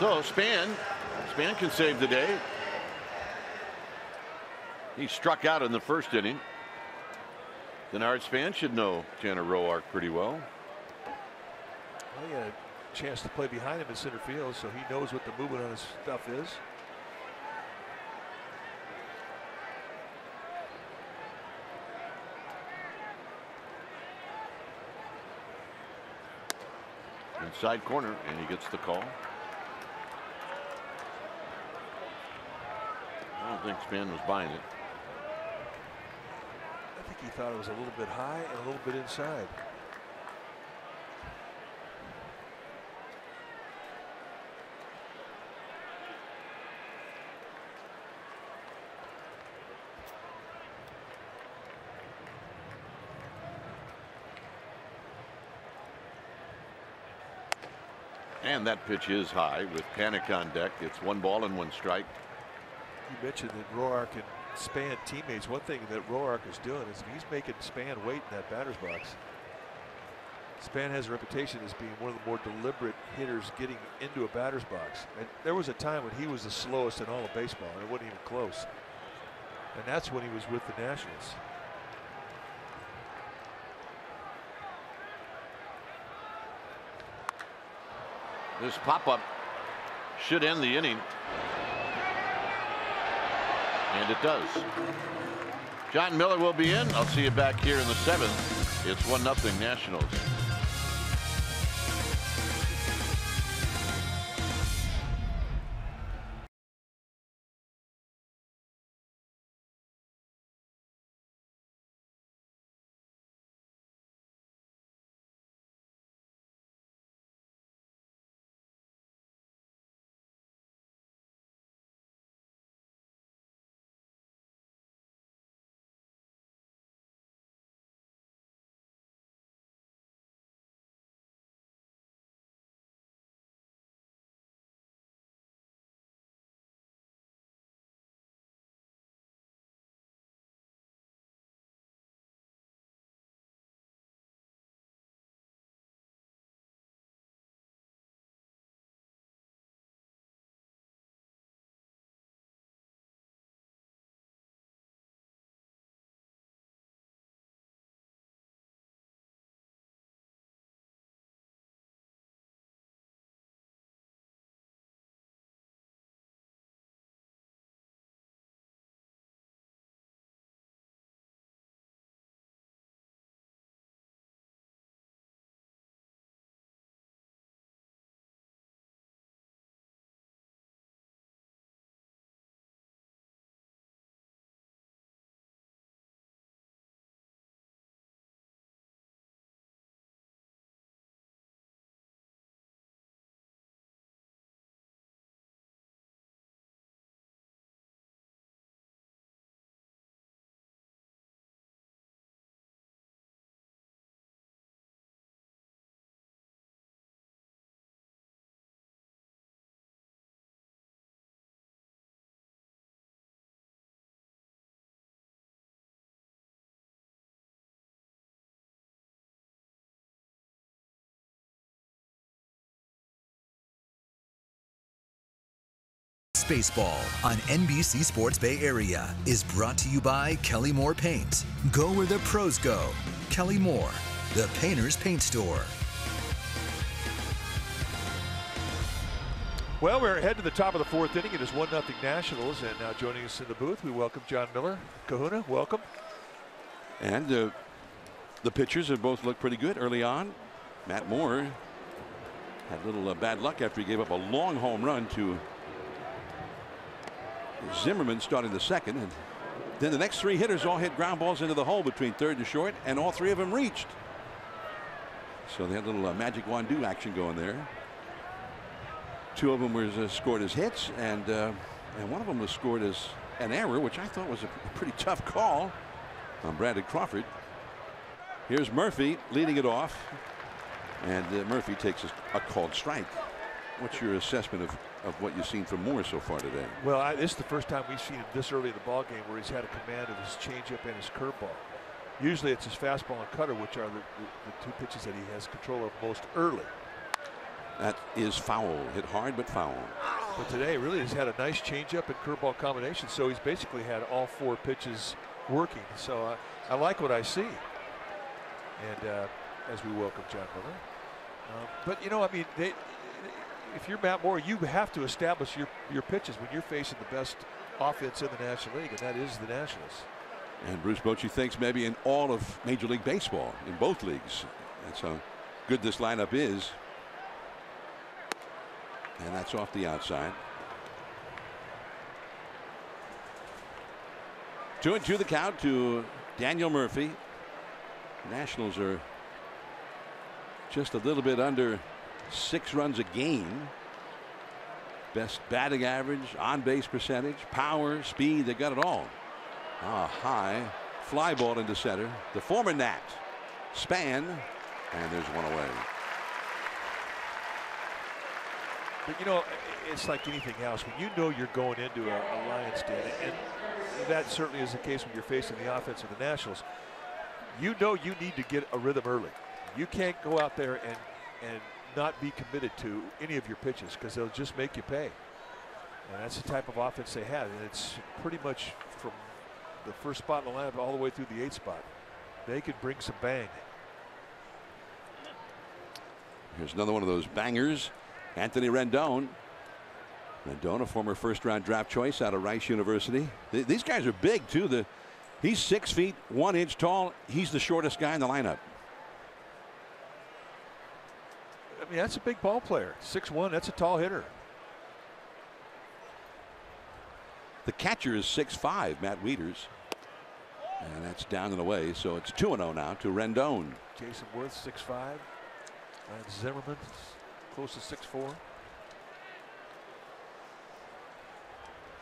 So Span, Span can save the day. He struck out in the first inning. Denard Span should know Tanner Roark pretty well. Well, he had a chance to play behind him in center field, so he knows what the movement on his stuff is. Inside corner, and he gets the call. I don't think Span was buying it. I think he thought it was a little bit high and a little bit inside. And that pitch is high with Panik on deck. It's one ball and one strike. you mentioned that Roark and Span teammates, one thing that Roark is doing is he's making Span wait in that batter's box. Span has a reputation as being one of the more deliberate hitters getting into a batter's box. And there was a time when he was the slowest in all of baseball, and it wasn't even close. And that's when he was with the Nationals. This pop-up should end the inning. And it does. John Miller will be in. I'll see you back here in the seventh. It's one nothing Nationals. Baseball on N B C Sports Bay Area is brought to you by Kelly Moore Paint. Go where the pros go. Kelly Moore, the painter's paint store. Well, we're ahead to the top of the fourth inning. It is one nothing Nationals, and now joining us in the booth, we welcome John Miller. Kahuna, welcome. And uh, the pitchers have both looked pretty good early on. Matt Moore had a little uh, bad luck after he gave up a long home run to Zimmerman starting the second, and then the next three hitters all hit ground balls into the hole between third and short, and all three of them reached. So they had a little uh, magic wand-do action going there. Two of them were uh, scored as hits, and uh, and one of them was scored as an error, which I thought was a pretty tough call on Brandon Crawford. Here's Murphy leading it off, and uh, Murphy takes a, a called strike. What's your assessment of? of what you've seen from Moore so far today? Well, I, this is the first time we've seen him this early in the ball game where he's had a command of his changeup and his curveball. Usually it's his fastball and cutter, which are the, the, the two pitches that he has control of most early. That is foul. Hit hard, but foul. But today, really, he's had a nice changeup and curveball combination, so he's basically had all four pitches working. So I, I like what I see. And uh, as we welcome John Miller. Uh, but, you know, I mean, they... If you're Matt Moore, you have to establish your, your pitches when you're facing the best offense in the National League, and that is the Nationals. And Bruce Bochy thinks maybe in all of Major League Baseball, in both leagues. That's how good this lineup is. And that's off the outside. Two and two the count to Daniel Murphy. Nationals are just a little bit under six runs a game. Best batting average, on base percentage, power, speed, they got it all. Ah, high fly ball into center. The former Nat, Span, and there's one away. But you know, it's like anything else. When you know you're going into a, a Lions den, and that certainly is the case when you're facing the offense of the Nationals, you know you need to get a rhythm early. You can't go out there and, and not be committed to any of your pitches, because they'll just make you pay. And that's the type of offense they have. And it's pretty much from the first spot in the lineup all the way through the eighth spot. They could bring some bang. Here's another one of those bangers. Anthony Rendon. Rendon, a former first round draft choice out of Rice University. Th these guys are big too. The he's six feet one inch tall. He's the shortest guy in the lineup. I mean, that's a big ball player. six one, that's a tall hitter. The catcher is six five, Matt Wieters. And that's down and away, so it's two and oh now to Rendon. Jayson Werth, six five. Ryan Zimmerman, close to six four.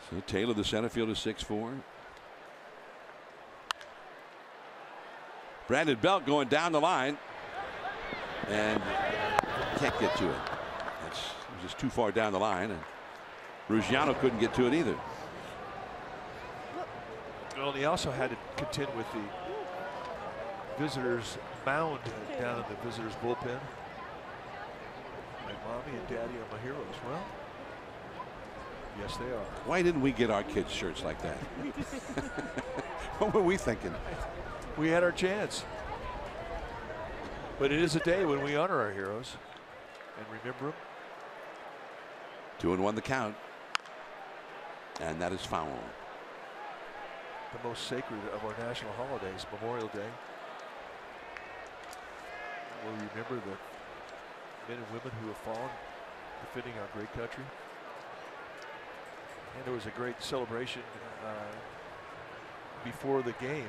So Taylor, the center fielder, six four. Brandon Belt going down the line. And can't get to it. It's just too far down the line. And Ruggiano couldn't get to it either. Well, he also had to contend with the visitors' mound down in the visitors' bullpen. My mommy and daddy are my heroes. Well, yes, they are. Why didn't we get our kids shirts like that? What were we thinking? We had our chance. But it is a day when we honor our heroes and remember them. Two and one the count. And that is foul. The most sacred of our national holidays, Memorial Day. We'll remember the men and women who have fallen defending our great country. And there was a great celebration uh, before the game.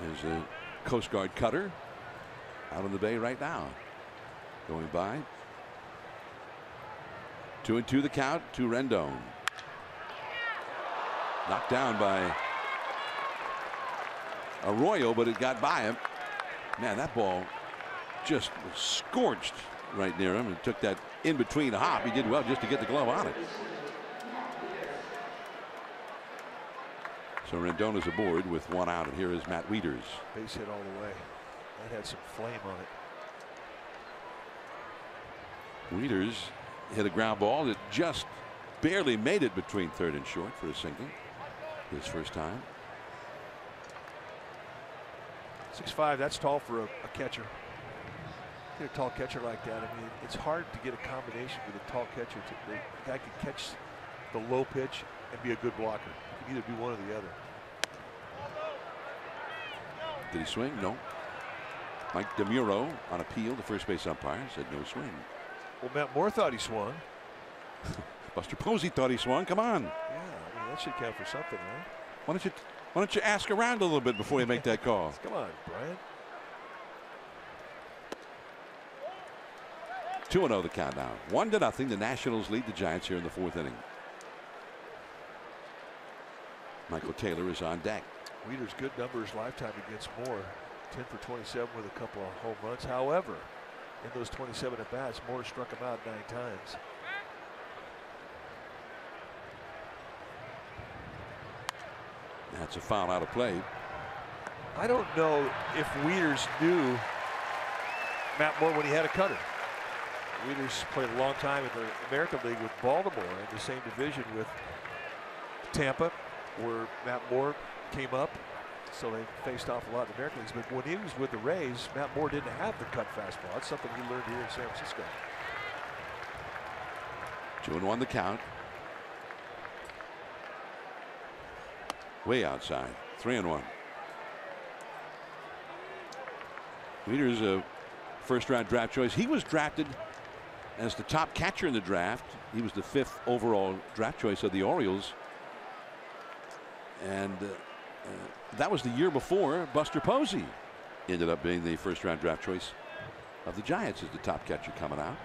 There's a Coast Guard cutter out on the bay right now, going by. Two and two the count to Rendon. Knocked down by Arroyo, but it got by him. Man, that ball just was scorched right near him, and took that in between hop. He did well just to get the glove on it. So Rendon is aboard with one out, and here is Matt Wieters. Base hit all the way. That had some flame on it. Wieters hit a ground ball that just barely made it between third and short for a single. His first time. six five, that's tall for a, a catcher. Get a tall catcher like that. I mean, it's hard to get a combination with a tall catcher. To, the guy can catch the low pitch and be a good blocker. He can either be one or the other. Did he swing? No. Mike DeMuro on appeal. The first base umpire said no swing. Well, Matt Moore thought he swung. Buster Posey thought he swung. Come on. Yeah, I mean, that should count for something, right? Why don't you Why don't you ask around a little bit before you make that call? Come on, Brian. two and oh the count now. One to nothing. The Nationals lead the Giants here in the fourth inning. Michael Taylor is on deck. Wieters' good numbers lifetime against Moore. ten for twenty-seven with a couple of home runs. However, in those twenty-seven at bats, Moore struck him out nine times. That's a foul out of play. I don't know if Wieters knew Matt Moore when he had a cutter. Wieters played a long time in the American League with Baltimore in the same division with Tampa, where Matt Moore came up. So they faced off a lot in the American League. But when he was with the Rays, Matt Moore didn't have the cut fastball. That's something he learned here in San Francisco. Two and one the count. Way outside. Three and one. Wieters, a first round draft choice. He was drafted as the top catcher in the draft. He was the fifth overall draft choice of the Orioles. And uh, uh, that was the year before Buster Posey ended up being the first round draft choice of the Giants as the top catcher coming out.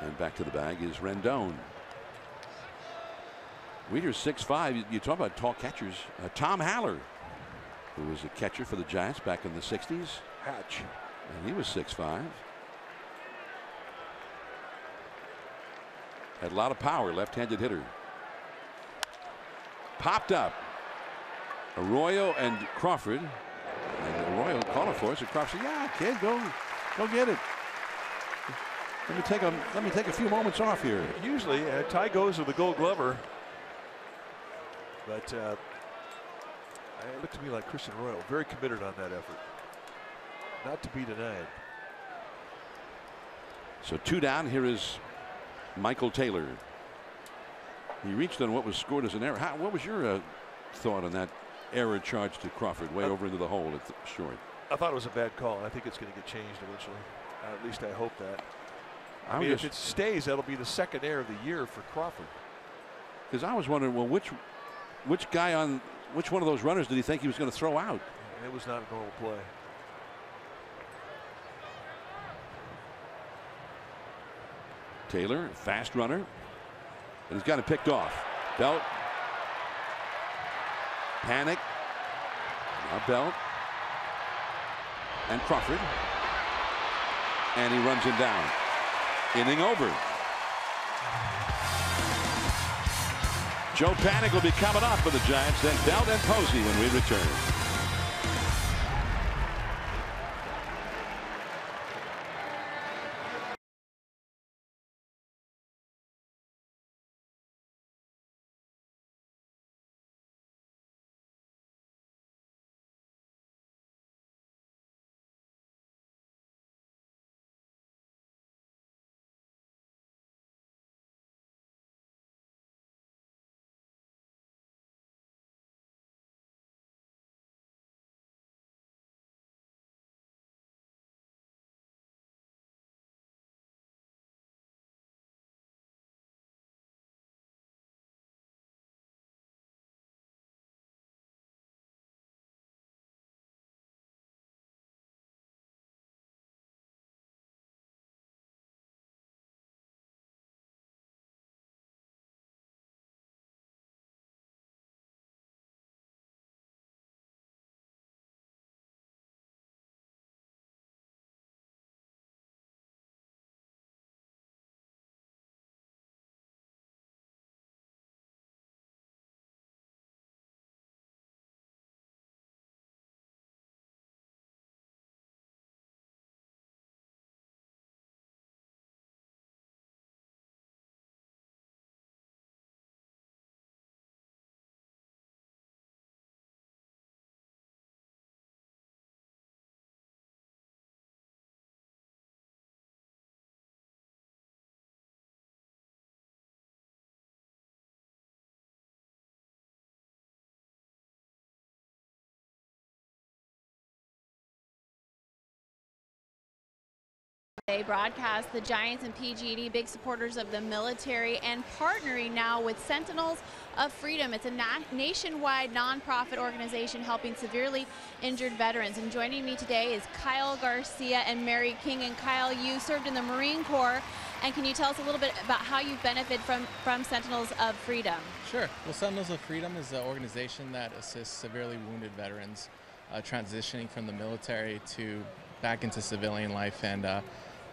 And back to the bag is Rendon. Wieters six five. You, you talk about tall catchers. Uh, Tom Haller, who was a catcher for the Giants back in the sixties. Hatch. And he was six five. Had a lot of power, left-handed hitter. Popped up. Arroyo and Crawford. And Arroyo called for it, so Crawford said, yeah, kid, go, go get it. Let me take a, let me take a few moments off here. Usually, uh, Ty goes with the Gold Glover. But uh, it looked to me like Christian Arroyo, very committed on that effort. Not to be denied. So two down. Here is Michael Taylor. He reached on what was scored as an error. How, what was your uh, thought on that error charge to Crawford way I, over into the hole at the short? I thought it was a bad call, and I think it's going to get changed eventually. Uh, at least I hope that. I, I mean, just, if it stays, that'll be the second error of the year for Crawford. Because I was wondering, well, which which guy on which one of those runners did he think he was going to throw out? It was not a normal play. Taylor, fast runner, and he's got it picked off. Belt, Panik, now Belt, and Crawford, and he runs him down. Inning over. Joe Panik will be coming up for the Giants, then Belt and Posey when we return. They broadcast the Giants and P G and E, big supporters of the military and partnering now with Sentinels of Freedom. It's a na nationwide nonprofit organization helping severely injured veterans. And joining me today is Kyle Garcia and Mary King. And Kyle, you served in the Marine Corps. And can you tell us a little bit about how you've benefited from, from Sentinels of Freedom? Sure. Well, Sentinels of Freedom is an organization that assists severely wounded veterans uh, transitioning from the military to back into civilian life. And uh,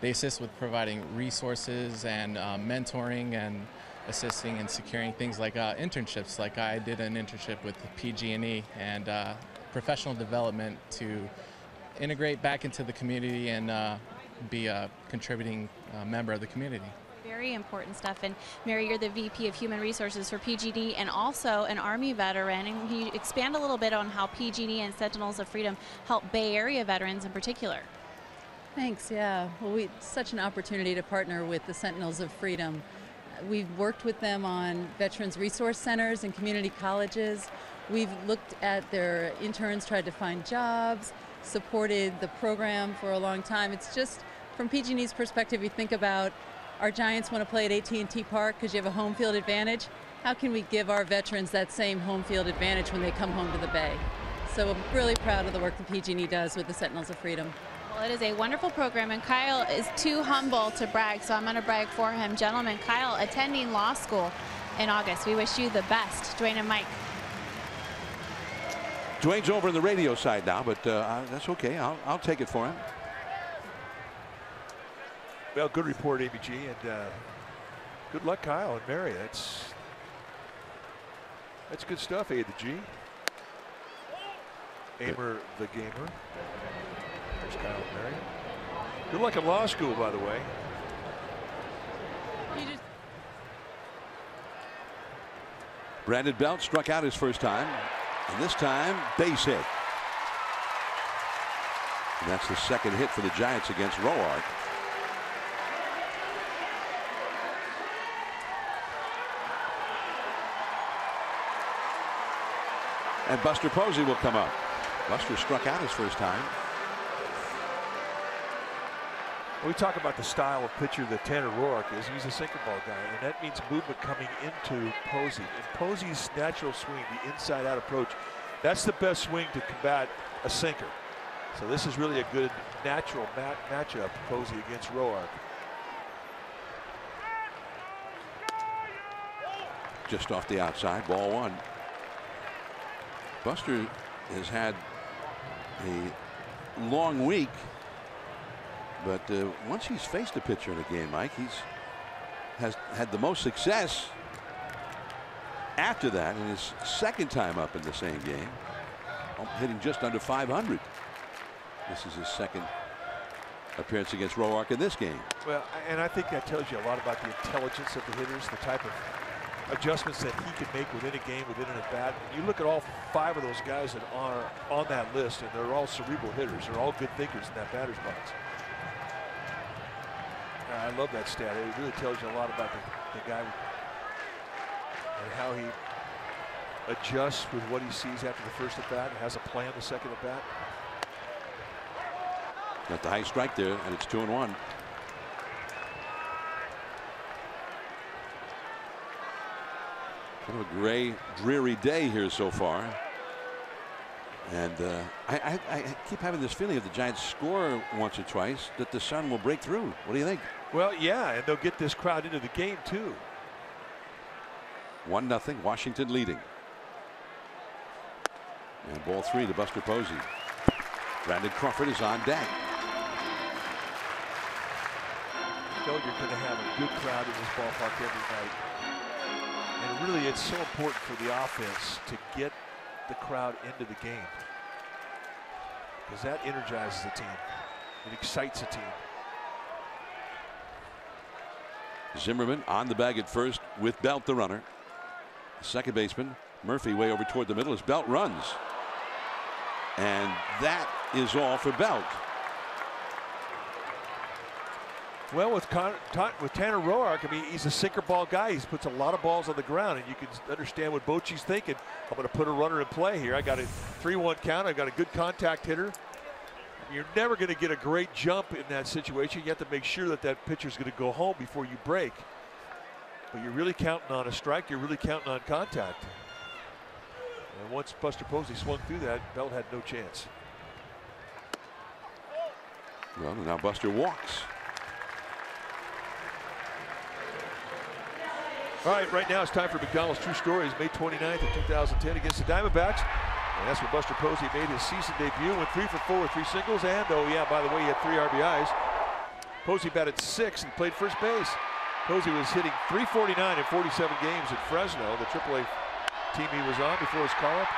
they assist with providing resources and uh, mentoring and assisting and securing things like uh, internships. Like I did an internship with P G and E and uh, professional development to integrate back into the community and uh, be a contributing uh, member of the community. Very important stuff. And Mary, you're the V P of Human Resources for P G and E and also an Army veteran. And can you expand a little bit on how P G and E and Sentinels of Freedom help Bay Area veterans in particular? Thanks, yeah. Well, we such an opportunity to partner with the Sentinels of Freedom. We've worked with them on Veterans Resource Centers and community colleges. We've looked at their interns, tried to find jobs, supported the program for a long time. It's just, from P G and E's perspective, you think about our Giants want to play at A T and T Park because you have a home field advantage. How can we give our veterans that same home field advantage when they come home to the Bay? So I'm really proud of the work that P G and E does with the Sentinels of Freedom. Well, it is a wonderful program, and Kyle is too humble to brag, so I'm going to brag for him. Gentlemen, Kyle attending law school in August. We wish you the best, Duane and Mike. Duane's over on the radio side now, but uh, that's okay. I'll, I'll take it for him. Well, good report, A B G, and uh, Good luck, Kyle and Mary. That's, that's good stuff, A to G. Amer the Gamer. There's Kyle and Mary. Good luck in law school, by the way. Brandon Belt struck out his first time, and this time base hit. And that's the second hit for the Giants against Roark. And Buster Posey will come up. Buster struck out his first time. We talk about the style of pitcher that Tanner Roark is. He's a sinker ball guy, and that means movement coming into Posey. And Posey's natural swing, the inside-out approach, that's the best swing to combat a sinker. So this is really a good natural mat matchup, Posey against Roark. Just off the outside, ball one. Buster has had a long week, but uh, once he's faced a pitcher in a game, Mike, he's has had the most success after that in his second time up in the same game, hitting just under five hundred. This is his second appearance against Roark in this game. Well, and I think that tells you a lot about the intelligence of the hitters, the type of adjustments that he can make within a game, within an at bat. And you look at all five of those guys that are on that list, and they're all cerebral hitters. They're all good thinkers in that batter's box. I love that stat. It really tells you a lot about the, the guy and how he adjusts with what he sees after the first at bat and has a plan the second at bat. Got the high strike there, and it's two and one. Kind of a gray, dreary day here so far. And uh, I, I, I keep having this feeling if the Giants score once or twice that the sun will break through. What do you think? Well, yeah, and they'll get this crowd into the game, too. One nothing, Washington leading. And ball three to Buster Posey. Brandon Crawford is on deck. You know you're going to have a good crowd in this ballpark every night. And really, it's so important for the offense to get the crowd into the game, because that energizes the team. It excites the team. Zimmerman on the bag at first with Belt the runner. The second baseman Murphy way over toward the middle as Belt runs. And that is all for Belt. Well, with, Con with Tanner Roark, I mean, he's a sinker ball guy. He puts a lot of balls on the ground, and you can understand what Bochy's thinking. I'm going to put a runner in play here. I got a three one count. I've got a good contact hitter. You're never going to get a great jump in that situation. You have to make sure that that pitcher's going to go home before you break. But you're really counting on a strike. You're really counting on contact. And once Buster Posey swung through that, Belt had no chance. Well, now Buster walks. All right, right now it's time for McDonald's True Stories, May twenty-ninth of two thousand ten against the Diamondbacks. And that's where Buster Posey made his season debut, went three for four with three singles, and, oh yeah, by the way, he had three R B Is. Posey batted six and played first base. Posey was hitting three forty-nine in forty-seven games at Fresno, the triple A team he was on before his call-up.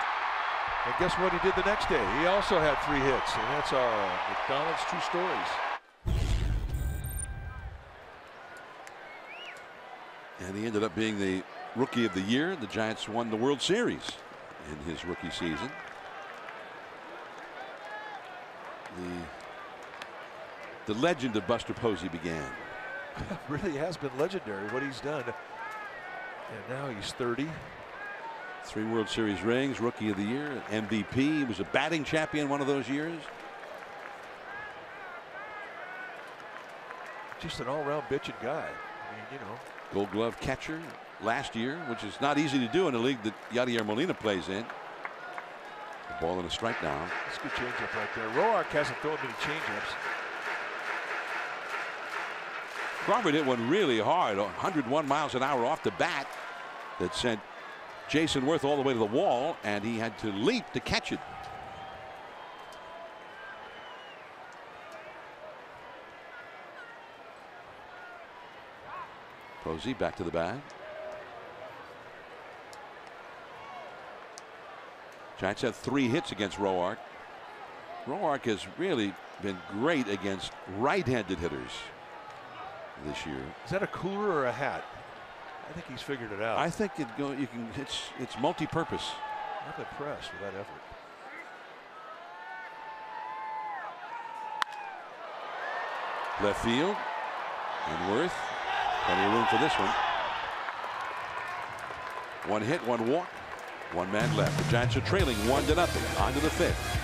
And guess what he did the next day? He also had three hits, and that's our McDonald's True Stories. And he ended up being the Rookie of the Year. The Giants won the World Series in his rookie season. The, the legend of Buster Posey began. Really has been legendary what he's done. And now he's thirty. Three World Series rings, Rookie of the Year, M V P. He was a batting champion one of those years. Just an all-round bitchin' guy. I mean, you know. Gold Glove catcher last year, which is not easy to do in a league that Yadier Molina plays in. The ball and a strike now. That's a good changeup right there. Roark hasn't thrown many changeups. Crawford hit one really hard, one hundred one miles an hour off the bat, that sent Jayson Werth all the way to the wall, and he had to leap to catch it. Posey back to the bag. Giants have three hits against Roark. Roark has really been great against right-handed hitters this year. Is that a cooler or a hat? I think he's figured it out. I think it go. You can. It's it's multi-purpose. Not impressed with that effort. Left field, and Werth. Plenty of room for this one. One hit, one walk, one man left. The Giants are trailing one to nothing. On to the fifth.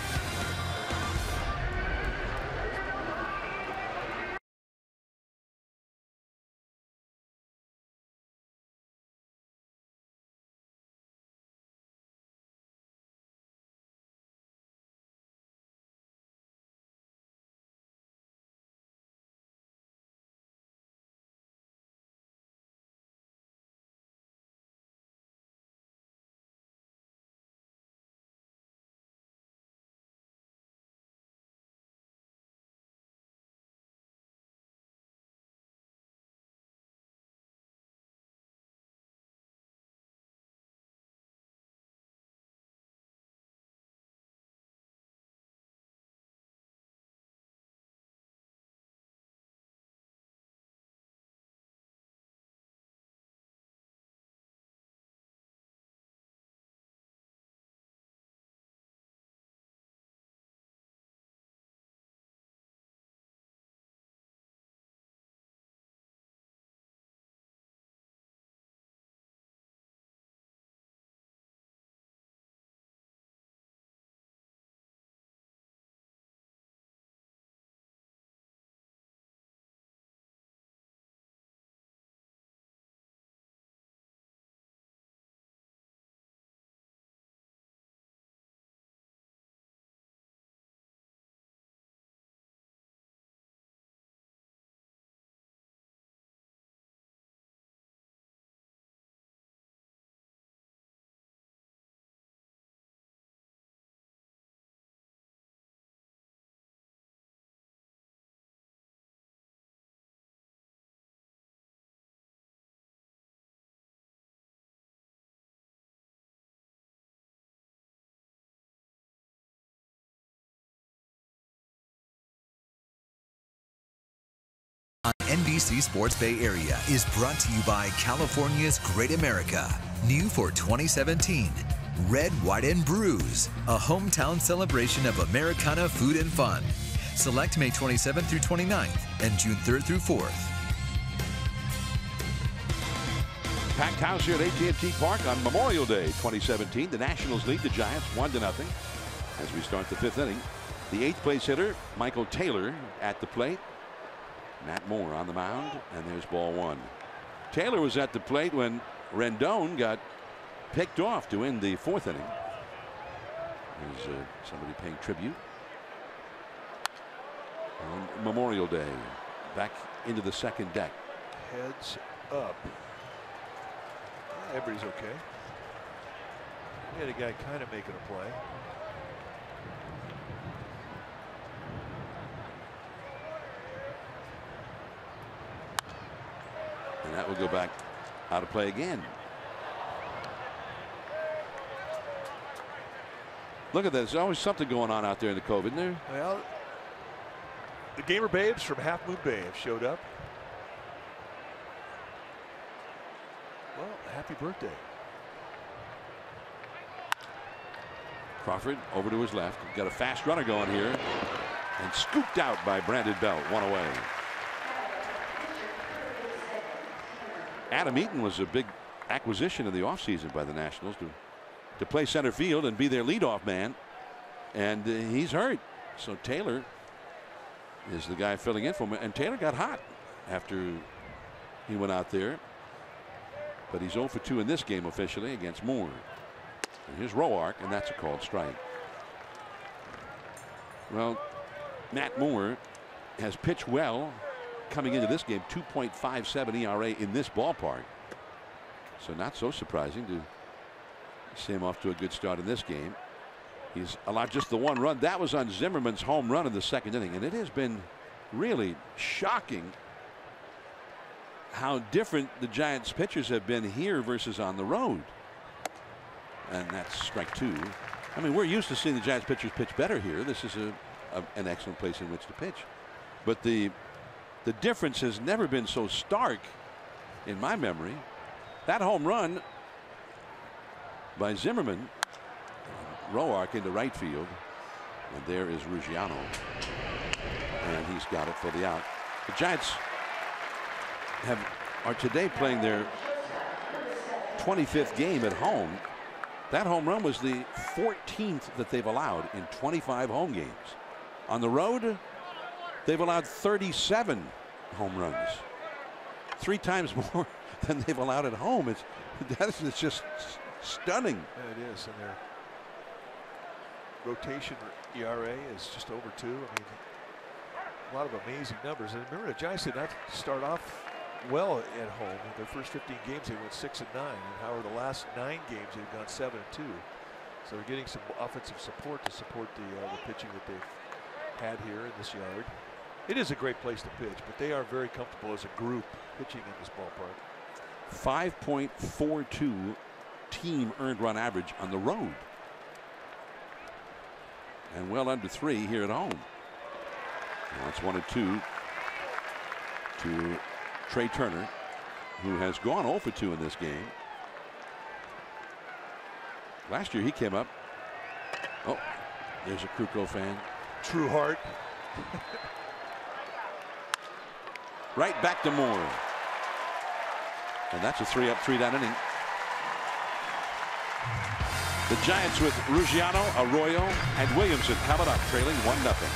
On N B C Sports Bay Area is brought to you by California's Great America. New for twenty seventeen, Red, White, and Brews, a hometown celebration of Americana food and fun. Select May twenty-seventh through twenty-ninth and June third through fourth. Packed house here at A T and T Park on Memorial Day twenty seventeen. The Nationals lead the Giants one to nothing as we start the fifth inning. The eighth place hitter, Michael Taylor, at the plate. Matt Moore on the mound, and there's ball one. Taylor was at the plate when Rendon got picked off to end the fourth inning. There's uh, somebody paying tribute on Memorial Day. Back into the second deck. Heads up. Everybody's okay. We had a guy kind of making a play. And that will go back out of play again. Look at that. There's always something going on out there in the cove, isn't there? Well, the Gamer Babes from Half Moon Bay have showed up. Well, happy birthday. Crawford over to his left. Got a fast runner going here. And scooped out by Brandon Belt. One away. Adam Eaton was a big acquisition in the offseason by the Nationals to, to play center field and be their leadoff man. And uh, he's hurt. So Taylor is the guy filling in for him. And Taylor got hot after he went out there. But he's oh for two in this game officially against Moore. And here's Roark, and that's a called strike. Well, Matt Moore has pitched well. Coming into this game, two point five seven E R A in this ballpark. So not so surprising to see him off to a good start in this game. He's allowed just the one run. That was on Zimmerman's home run in the second inning, and it has been really shocking how different the Giants pitchers have been here versus on the road. And that's strike two. I mean, we're used to seeing the Giants pitchers pitch better here. This is a, a an excellent place in which to pitch. But the the difference has never been so stark in my memory. That home run by Zimmerman, Roark into right field, and there is Ruggiano, and he's got it for the out. The Giants have are today playing their twenty-fifth game at home. That home run was the fourteenth that they've allowed in twenty-five home games. On the road, they've allowed thirty-seven home runs, three times more than they've allowed at home. It's that's it's just stunning. Yeah, it is, and their rotation E R A is just over two. I mean, a lot of amazing numbers. And remember, the Giants did not start off well at home. In their first fifteen games, they went six and nine. And however, the last nine games, they've gone seven and two. So they're getting some offensive support to support the uh, the pitching that they've had here in this yard. It is a great place to pitch, but they are very comfortable as a group pitching in this ballpark. five point four two team earned run average on the road, and well under three here at home. Now it's one and two to Trea Turner, who has gone oh for two in this game. Last year he came up. Oh, there's a Krukow fan. True heart. Right back to Moore. And that's a three up, three down inning. The Giants with Ruggiano, Arroyo, and Williamson have it up, trailing one nothing.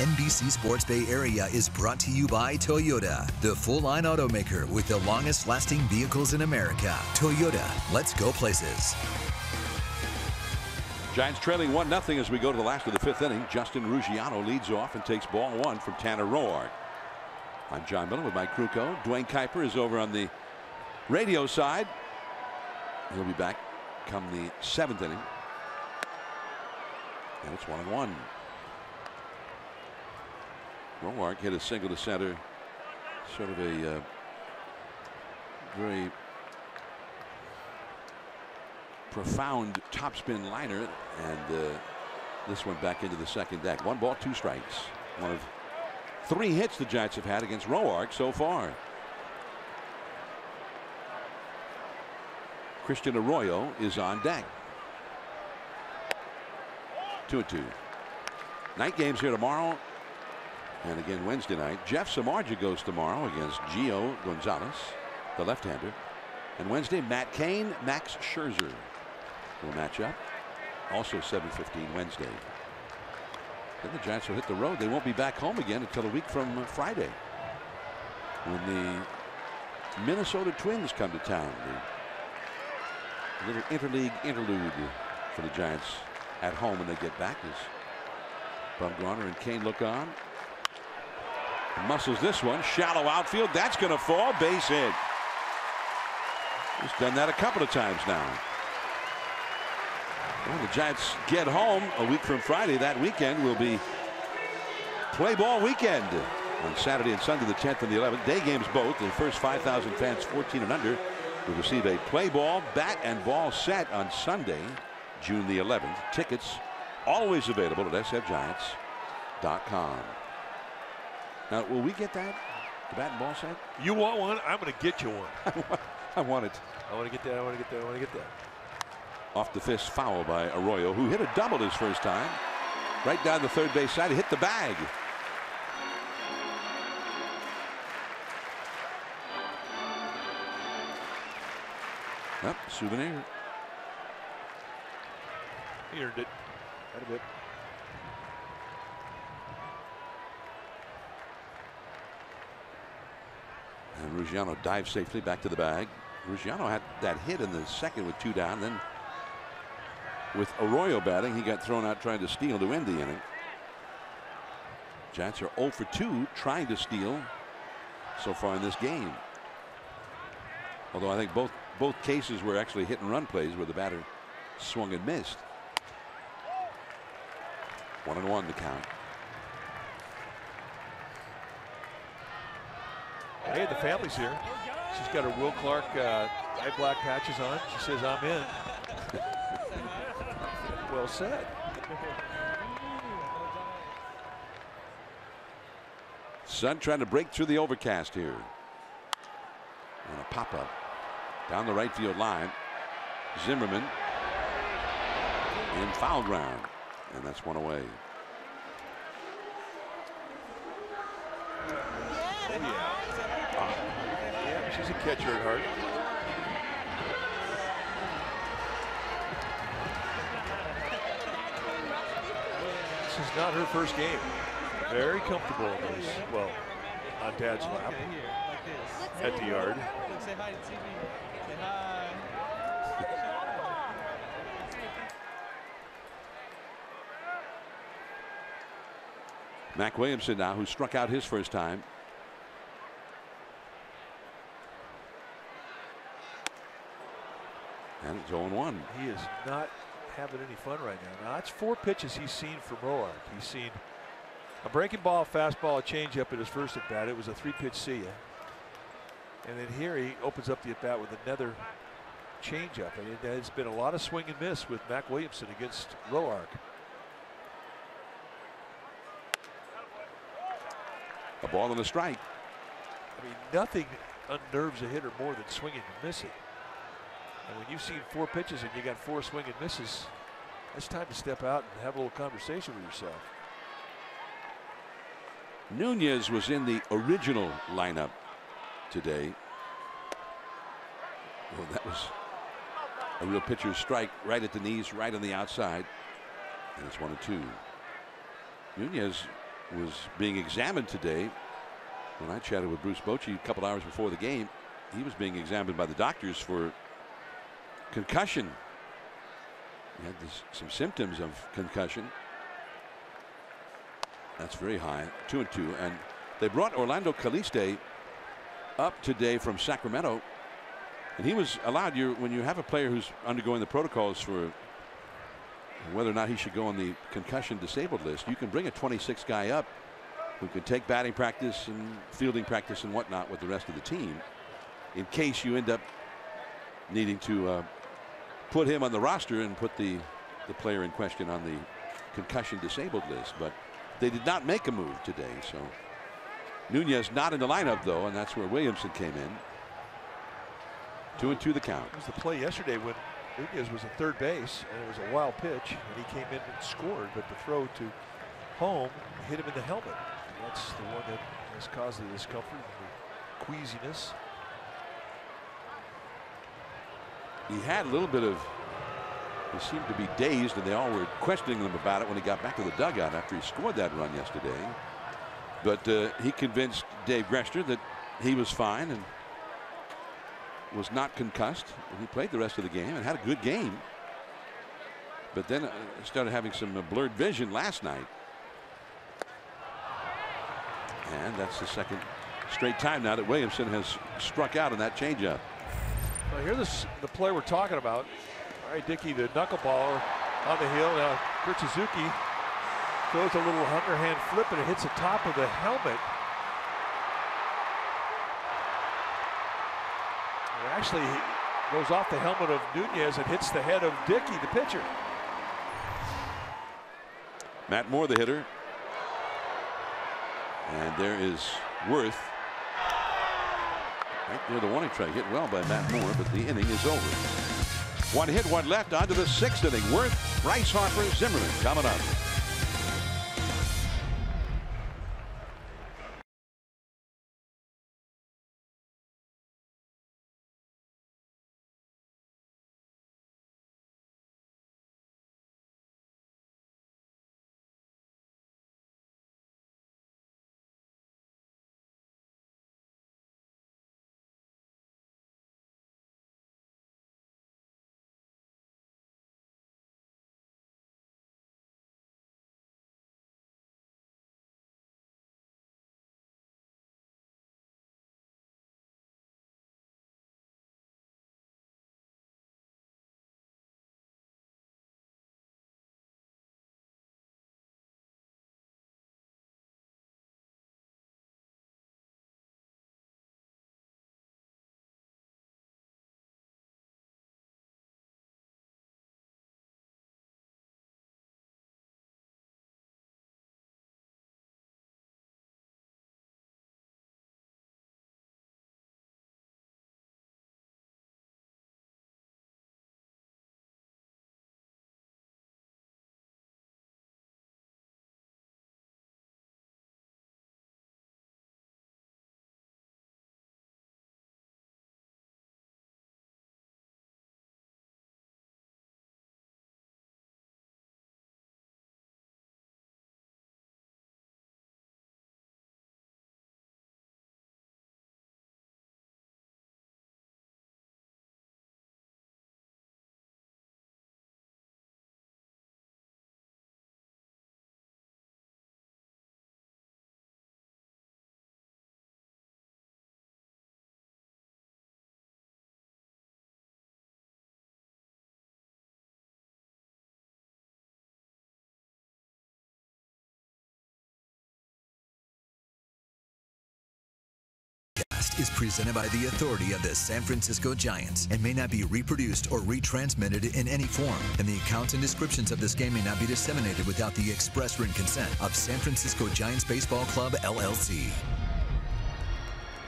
N B C Sports Bay Area is brought to you by Toyota, the full-line automaker with the longest-lasting vehicles in America. Toyota, let's go places. Giants trailing one nothing as we go to the last of the fifth inning. Justin Ruggiano leads off and takes ball one from Tanner Roark. I'm John Miller with Mike Krukow. Duane Kuiper is over on the radio side. He'll be back come the seventh inning. And it's one and one. Roark hit a single to center, sort of a uh, very profound topspin liner, and uh, this one back into the second deck. One ball, two strikes. One of three hits the Giants have had against Roark so far. Christian Arroyo is on deck. Two and two. Night games here tomorrow and again Wednesday night. Jeff Samardzija goes tomorrow against Gio Gonzalez, the left-hander. And Wednesday, Matt Cain, Max Scherzer will match up. Also seven fifteen Wednesday. Then the Giants will hit the road. They won't be back home again until a week from Friday, when the Minnesota Twins come to town. The little interleague interlude for the Giants at home when they get back is Bumgarner and Cain look on. Muscles this one. Shallow outfield. That's going to fall. Base hit. He's done that a couple of times now. Well, the Giants get home a week from Friday. That weekend will be play ball weekend on Saturday and Sunday, the tenth and the eleventh. Day games both. The first five thousand fans fourteen and under will receive a play ball, bat, and ball set on Sunday, June the eleventh. Tickets always available at S F Giants dot com. Now, will we get that? The bat and ball set? You want one? I'm going to get you one. I want it. I want to get that. I want to get that. I want to get that. Off the fist foul by Arroyo, who hit a double his first time. Right down the third base side. He hit the bag. Up, oh, souvenir. He earned it. Quite a bit. And Ruggiano dives safely back to the bag. Ruggiano had that hit in the second with two down. Then with Arroyo batting, he got thrown out trying to steal to end the inning. Giants are oh for two trying to steal so far in this game. Although I think both both cases were actually hit and run plays where the batter swung and missed. One and one to count. Hey, the family's here. She's got her Will Clark uh, eye black patches on. She says, I'm in. Well said. Sun trying to break through the overcast here. And a pop-up down the right field line. Zimmerman in foul ground. And that's one away. Oh, yeah. She's a catcher at heart. This is not her first game. Very comfortable in this. Well, on Dad's lap. At the yard. Mac Williamson now, who struck out his first time. And it's oh and one. He is not having any fun right now. Now, that's four pitches he's seen from Roark. He's seen a breaking ball, a fastball, a changeup at his first at bat. It was a three-pitch see ya. And then here he opens up the at bat with another changeup. And it's been a lot of swing and miss with Mac Williamson against Roark. A ball and a strike. I mean, nothing unnerves a hitter more than swinging and missing. And when you've seen four pitches and you got four swing and misses, it's time to step out and have a little conversation with yourself. Nunez was in the original lineup today. Well, that was a real pitcher's strike right at the knees, right on the outside. And it's one and two. Nunez was being examined today. When I chatted with Bruce Bochy a couple hours before the game, he was being examined by the doctors for concussion. He had this, some symptoms of concussion. That's very high. Two and two. And they brought Orlando Caliste up today from Sacramento. And he was allowed, you when you have a player who's undergoing the protocols for whether or not he should go on the concussion disabled list, you can bring a twenty-six guy up who can take batting practice and fielding practice and whatnot with the rest of the team in case you end up needing to uh, put him on the roster and put the the player in question on the concussion disabled list. But they did not make a move today. So Nunez not in the lineup though, and that's where Williamson came in. Two and two the count. It was the play yesterday when Nunez was at third base and it was a wild pitch and he came in and scored, but the throw to home and hit him in the helmet. And that's the one that has caused the discomfort and the queasiness. He had a little bit of, he seemed to be dazed, and they all were questioning him about it when he got back to the dugout after he scored that run yesterday. But uh, he convinced Dave Greshner that he was fine and was not concussed, and he played the rest of the game and had a good game. But then uh, started having some uh, blurred vision last night. And that's the second straight time now that Williamson has struck out in that changeup. Well, here's this, the play we're talking about. All right, Dickey, the knuckleballer on the hill. Now, Kurt Suzuki throws a little underhand flip, and it hits the top of the helmet. It actually goes off the helmet of Nunez and hits the head of Dickey, the pitcher. Matt Moore, the hitter. And there is Werth. Right there, the warning track hit well by Matt Moore, but the inning is over. One hit, one left, on to the sixth inning. Werth, Bryce Harper, Zimmerman coming up. Is presented by the authority of the San Francisco Giants and may not be reproduced or retransmitted in any form, and the accounts and descriptions of this game may not be disseminated without the express written consent of San Francisco Giants Baseball Club, L L C.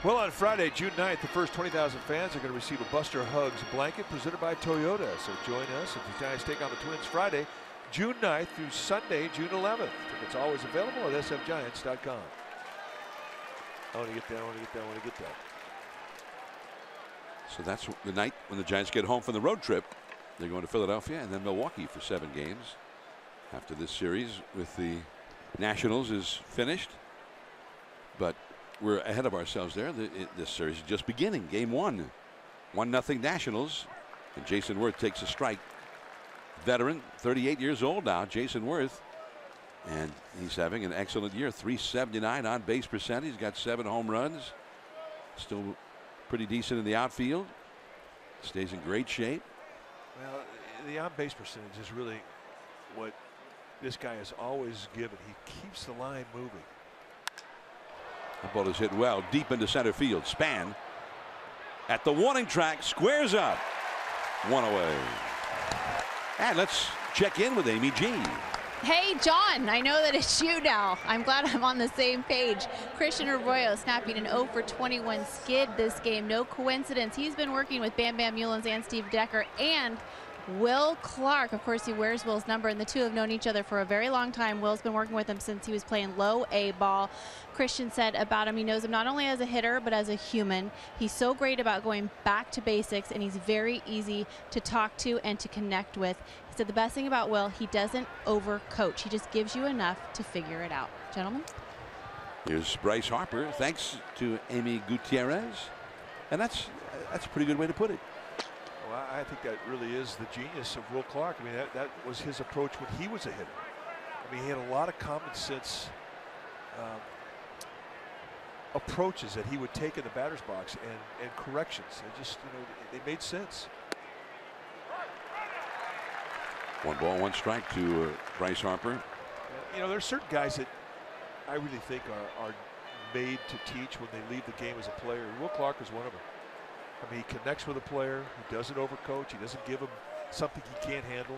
Well, on Friday, June ninth, the first twenty thousand fans are going to receive a Buster Hugs blanket presented by Toyota, so join us as the Giants take on the Twins Friday, June ninth through Sunday, June eleventh. Tickets always available at S F Giants dot com. I want to get that, I want to get that, I want to get that. So that's the night when the Giants get home from the road trip. They're going to Philadelphia and then Milwaukee for seven games. After this series with the Nationals is finished. But we're ahead of ourselves there. The, it, this series is just beginning. Game one. One nothing Nationals. And Jayson Werth takes a strike. Veteran, thirty-eight years old now, Jayson Werth. And he's having an excellent year. three seventy-nine on base percentage. He's got seven home runs. Still pretty decent in the outfield. Stays in great shape. Well, the on base percentage is really what this guy has always given. He keeps the line moving. The ball is hit well deep into center field. Span at the warning track squares up. One away. And let's check in with Amy G. Hey, John, I know that it's you now. I'm glad I'm on the same page. Christian Arroyo snapping an oh for twenty-one skid this game. No coincidence. He's been working with Bam Bam Mullins and Steve Decker and Will Clark. Of course, he wears Will's number, and the two have known each other for a very long time. Will's been working with him since he was playing low A ball. Christian said about him, he knows him not only as a hitter, but as a human. He's so great about going back to basics, and he's very easy to talk to and to connect with. He said the best thing about Will, he doesn't overcoach. He just gives you enough to figure it out. Gentlemen. Here's Bryce Harper, thanks to Amy Gutierrez. And that's that's a pretty good way to put it. Well, I think that really is the genius of Will Clark. I mean, that, that was his approach when he was a hitter. I mean, he had a lot of common sense um, approaches that he would take in the batter's box, and, and corrections. They just, you know, they made sense. One ball, one strike to uh, Bryce Harper. You know, there's certain guys that I really think are, are made to teach when they leave the game as a player. Will Clark is one of them. I mean, he connects with a player. He doesn't overcoach. He doesn't give him something he can't handle.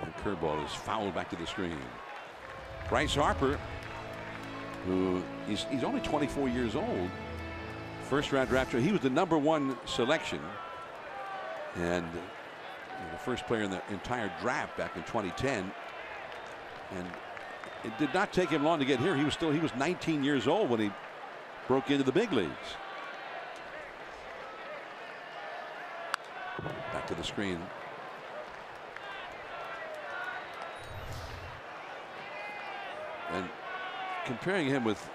That curveball is fouled back to the screen. Bryce Harper, who is, he's only twenty-four years old. First round draft choice. He was the number one selection. And the first player in the entire draft back in twenty ten. And it did not take him long to get here. He was still, he was nineteen years old when he broke into the big leagues. Back to the screen. And comparing him with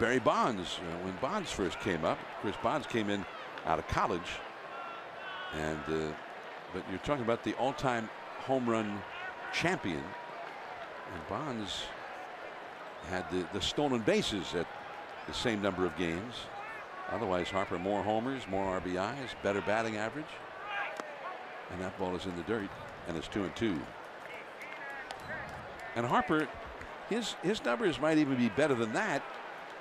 Barry Bonds, you know, when Bonds first came up, Chris Bonds came in out of college. And uh, but you're talking about the all-time home run champion, and Bonds had the, the stolen bases at the same number of games. Otherwise, Harper, more homers, more R B Is, better batting average. And that ball is in the dirt, and it's two and two. And Harper, his his numbers might even be better than that.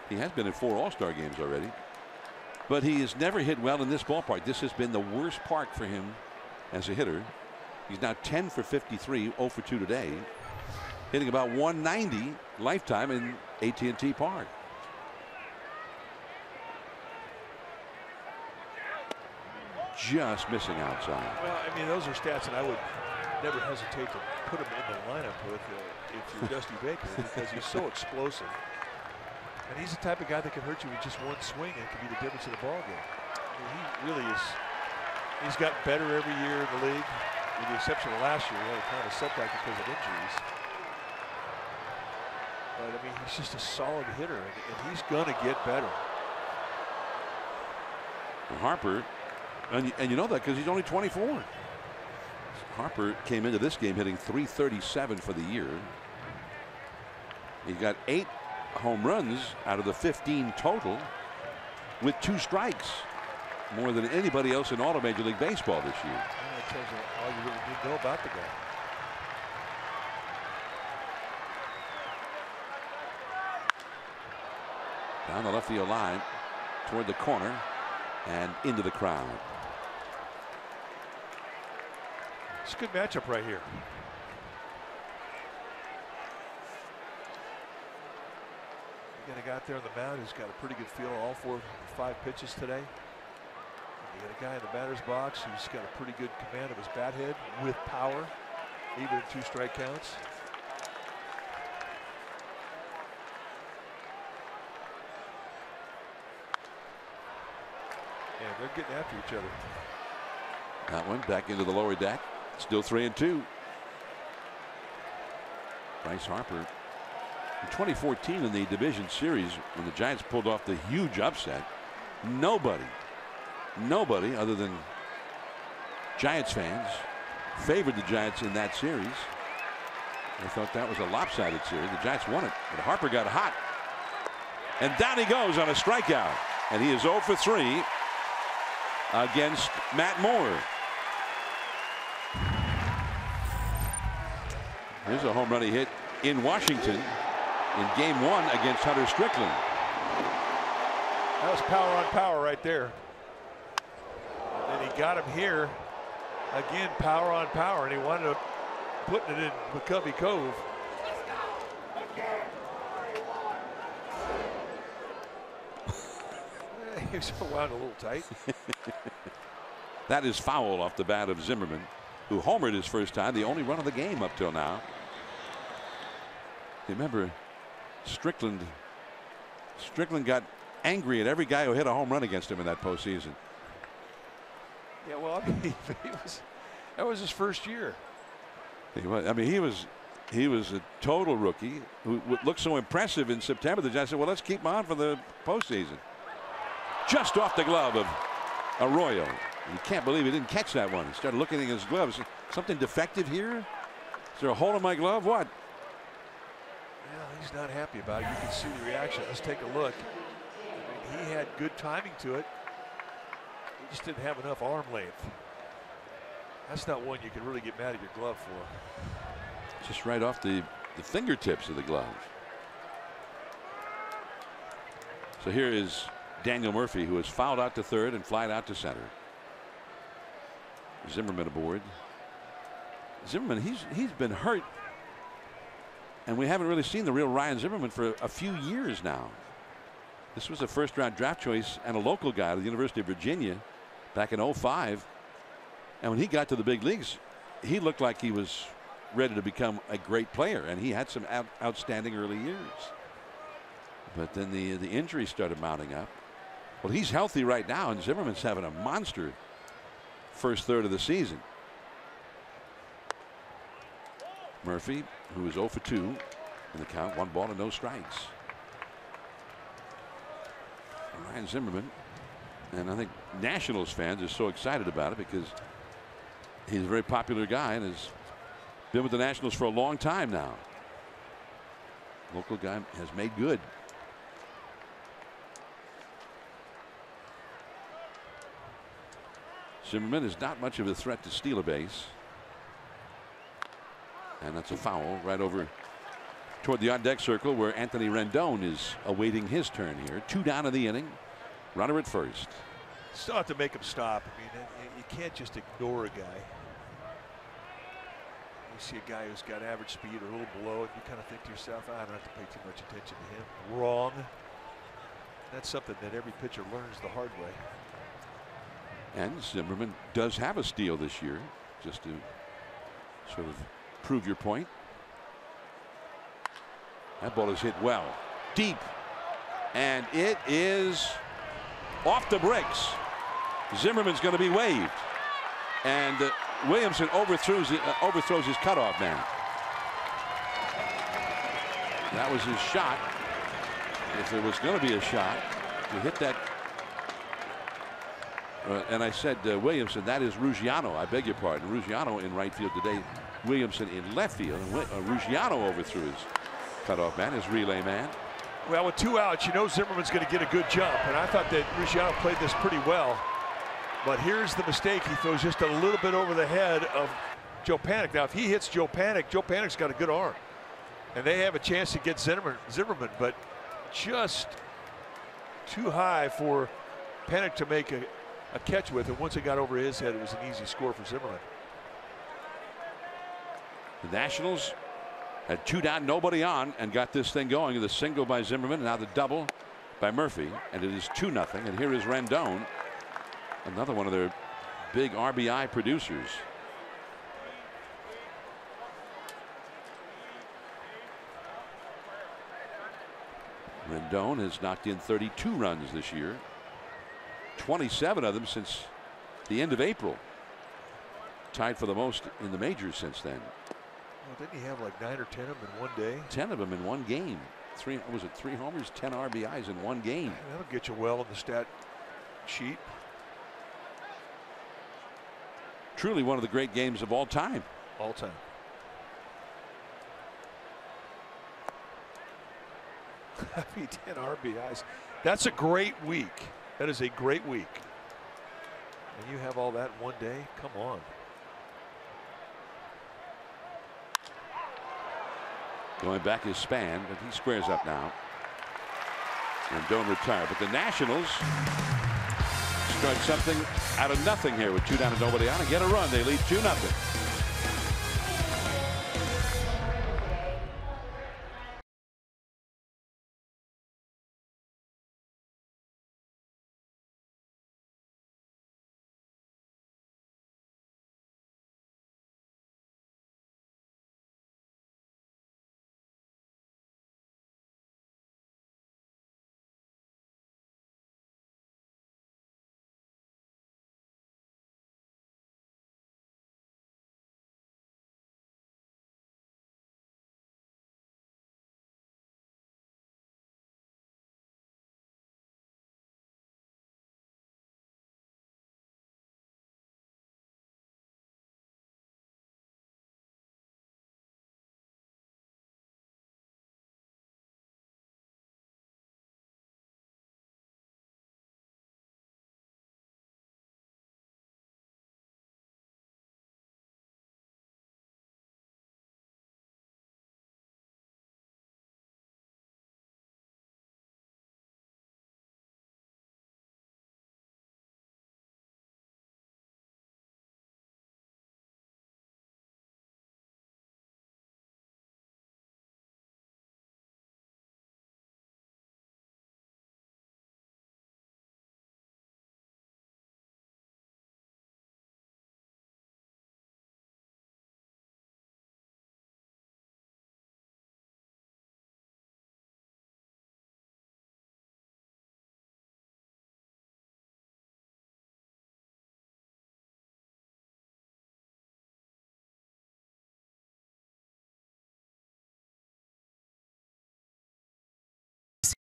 He has been in four All-Star games already. But he has never hit well in this ballpark. This has been the worst park for him as a hitter. He's now ten for fifty-three, oh for two today, hitting about one ninety lifetime in A T and T Park. Just missing outside. Well, I mean, those are stats that I would never hesitate to put him in the lineup with uh, if you're Dusty Baker, because he's so explosive. And he's the type of guy that can hurt you with just one swing and can be the difference in the ball game. I mean, he really is. He's got better every year in the league, with the exception of last year. He had a kind of setback because of injuries. But I mean, he's just a solid hitter, and, and he's going to get better. And Harper, and, and you know that because he's only twenty-four. Harper came into this game hitting three thirty-seven for the year. He got eight home runs out of the fifteen total, with two strikes, more than anybody else in all of Major League Baseball this year. And that tells you all you really need to know about the guy. Down the left field line, toward the corner, and into the crowd. It's a good matchup right here. You got a guy out there on the mound who's got a pretty good feel all four five pitches today. You got a guy in the batter's box who's got a pretty good command of his bat head with power, even in two strike counts. Yeah, they're getting after each other. That one back into the lower deck. Still three and two. Bryce Harper. In twenty fourteen in the division series, when the Giants pulled off the huge upset, nobody, nobody other than Giants fans favored the Giants in that series. They thought that was a lopsided series. The Giants won it, but Harper got hot. And down he goes on a strikeout. And he is oh for three against Matt Moore. Here's a home run he hit in Washington in game one against Hunter Strickland. That was power on power right there. And then he got him here. Again, power on power, and he wound up putting it in McCovey Cove. He was wound a little tight. That is foul off the bat of Zimmerman, who homered his first time, the only run of the game up till now. Remember, Strickland Strickland got angry at every guy who hit a home run against him in that postseason. Yeah, well, I mean, he was, that was his first year. He was, I mean, he was he was a total rookie who looked so impressive in September. The Giants said, well, let's keep him on for the postseason. Just off the glove of Arroyo. You can't believe he didn't catch that one. He started looking at his gloves. Something defective here? Is there a hole in my glove? What? Yeah, he's not happy about it. You can see the reaction. Let's take a look. I mean, he had good timing to it. He just didn't have enough arm length. That's not one you can really get mad at your glove for. Just right off the, the fingertips of the glove. So here is Daniel Murphy, who is fouled out to third and flied out to center. Zimmerman aboard. Zimmerman, he's he's been hurt, and we haven't really seen the real Ryan Zimmerman for a few years now. This was a first round draft choice and a local guy at the University of Virginia back in oh five. And when he got to the big leagues, he looked like he was ready to become a great player, and he had some out outstanding early years. But then the the injuries started mounting up. Well, he's healthy right now, and Zimmerman's having a monster first third of the season. Murphy, who is oh for two in the count, one ball and no strikes. Ryan Zimmerman, and I think Nationals fans are so excited about it because he's a very popular guy and has been with the Nationals for a long time now. Local guy has made good. Zimmerman is not much of a threat to steal a base. And that's a foul right over toward the on-deck circle where Anthony Rendon is awaiting his turn here. Two down in the inning. Runner at first. Still have to make him stop. I mean, you can't just ignore a guy. You see a guy who's got average speed or a little below it, you kind of think to yourself, I don't have to pay too much attention to him. Wrong. That's something that every pitcher learns the hard way. And Zimmerman does have a steal this year, just to sort of prove your point. That ball is hit well, deep, and it is off the brakes. Zimmerman's going to be waived, and uh, Williamson overthrows uh, overthrows his cutoff man. That was his shot. If there was going to be a shot to hit that. Uh, and I said uh, Williamson, that is Ruggiano. I beg your pardon. Ruggiano in right field today. Williamson in left field. And uh, Ruggiano overthrew his cutoff man, his relay man. Well, with two outs, you know Zimmerman's going to get a good jump. And I thought that Ruggiano played this pretty well. But here's the mistake. He throws just a little bit over the head of Joe Panik. Now, if he hits Joe Panik, Joe Panik's got a good arm. And they have a chance to get Zimmerman, Zimmerman but just too high for Panik to make a A catch with, and once it got over his head, it was an easy score for Zimmerman. The Nationals had two down, nobody on, and got this thing going. The single by Zimmerman, and now the double by Murphy, and it is two nothing. And here is Rendon, another one of their big R B I producers. Rendon has knocked in thirty-two runs this year. twenty-seven of them since the end of April. Tied for the most in the majors since then. Well, didn't he have like nine or ten of them in one day? Ten of them in one game. Three was it three homers, ten R B Is in one game. That'll get you well on the stat sheet. Truly one of the great games of all time. All time. I mean, ten R B Is. That's a great week. That is a great week. And you have all that in one day? Come on. Going back is Span, but he squares up now. And don't retire. But the Nationals start something out of nothing here with two down and nobody on and get a run. They lead two nothing.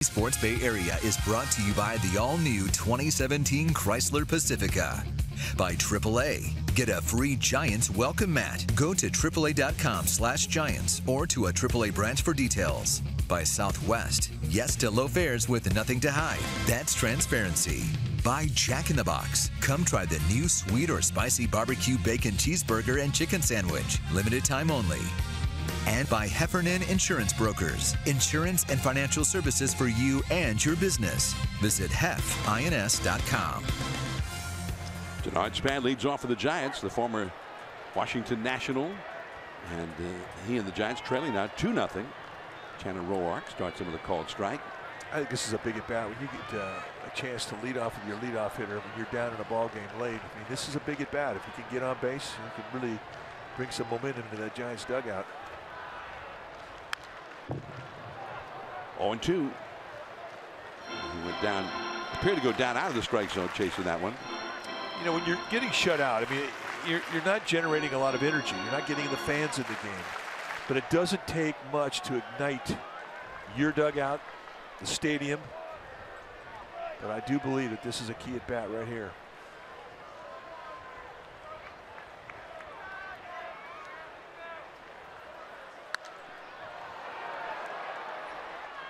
Sports Bay Area is brought to you by the all-new twenty seventeen Chrysler Pacifica. By triple A. Get a free Giants welcome mat. Go to triple A dot com slash Giants or to a triple A branch for details. By Southwest. Yes to low fares with nothing to hide. That's transparency. By Jack in the Box. Come try the new sweet or spicy barbecue bacon cheeseburger and chicken sandwich. Limited time only. And by Heffernan Insurance Brokers, insurance and financial services for you and your business. Visit hef ins dot com. Denard Span leads off for the Giants, the former Washington National, and uh, he and the Giants trailing now two nothing. Tanner Roark starts him with a called strike. I think this is a big at bat when you get uh, a chance to lead off with your leadoff hitter when you're down in a ball game late. I mean, this is a big at bat. If you can get on base, you can really bring some momentum to that Giants dugout. oh and two. He went down, appeared to go down out of the strike zone chasing that one. You know, when you're getting shut out, I mean, you're, you're not generating a lot of energy. You're not getting the fans in the game. But it doesn't take much to ignite your dugout, the stadium. But I do believe that this is a key at bat right here.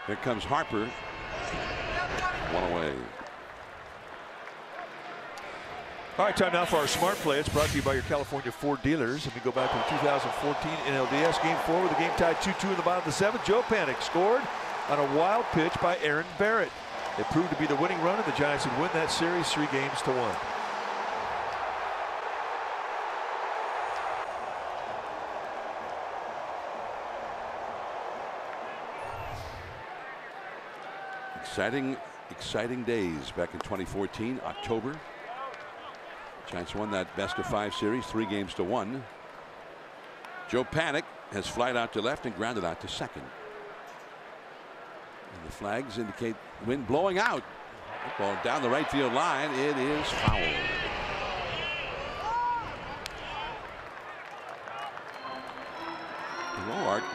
Here comes Harper. One away. All right, time now for our smart play. It's brought to you by your California Ford dealers. And we go back to the two thousand fourteen N L D S game four with the game tied two two in the bottom of the seventh. Joe Panik scored on a wild pitch by Aaron Barrett. It proved to be the winning run, and the Giants would win that series three games to one. Exciting, exciting days back in twenty fourteen, October. Giants won that best of five series, three games to one. Joe Panik has flied out to left and grounded out to second. And the flags indicate wind blowing out. Ball down the right field line. It is foul.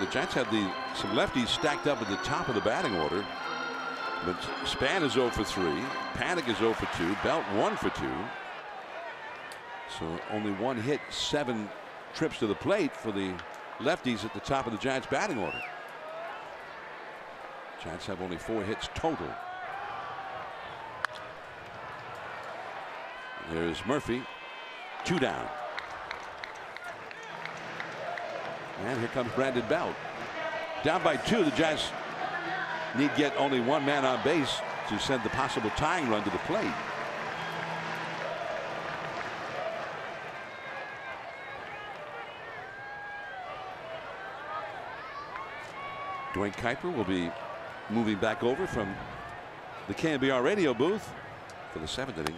The Giants have the some lefties stacked up at the top of the batting order. But Span is oh for three. Panik is oh for two. Belt one for two. So only one hit, seven trips to the plate for the lefties at the top of the Giants batting order. Giants have only four hits total. There's Murphy, two down. And here comes Brandon Belt. Down by two, the Giants need get only one man on base to send the possible tying run to the plate. Duane Kuiper will be moving back over from the K N B R radio booth for the seventh inning.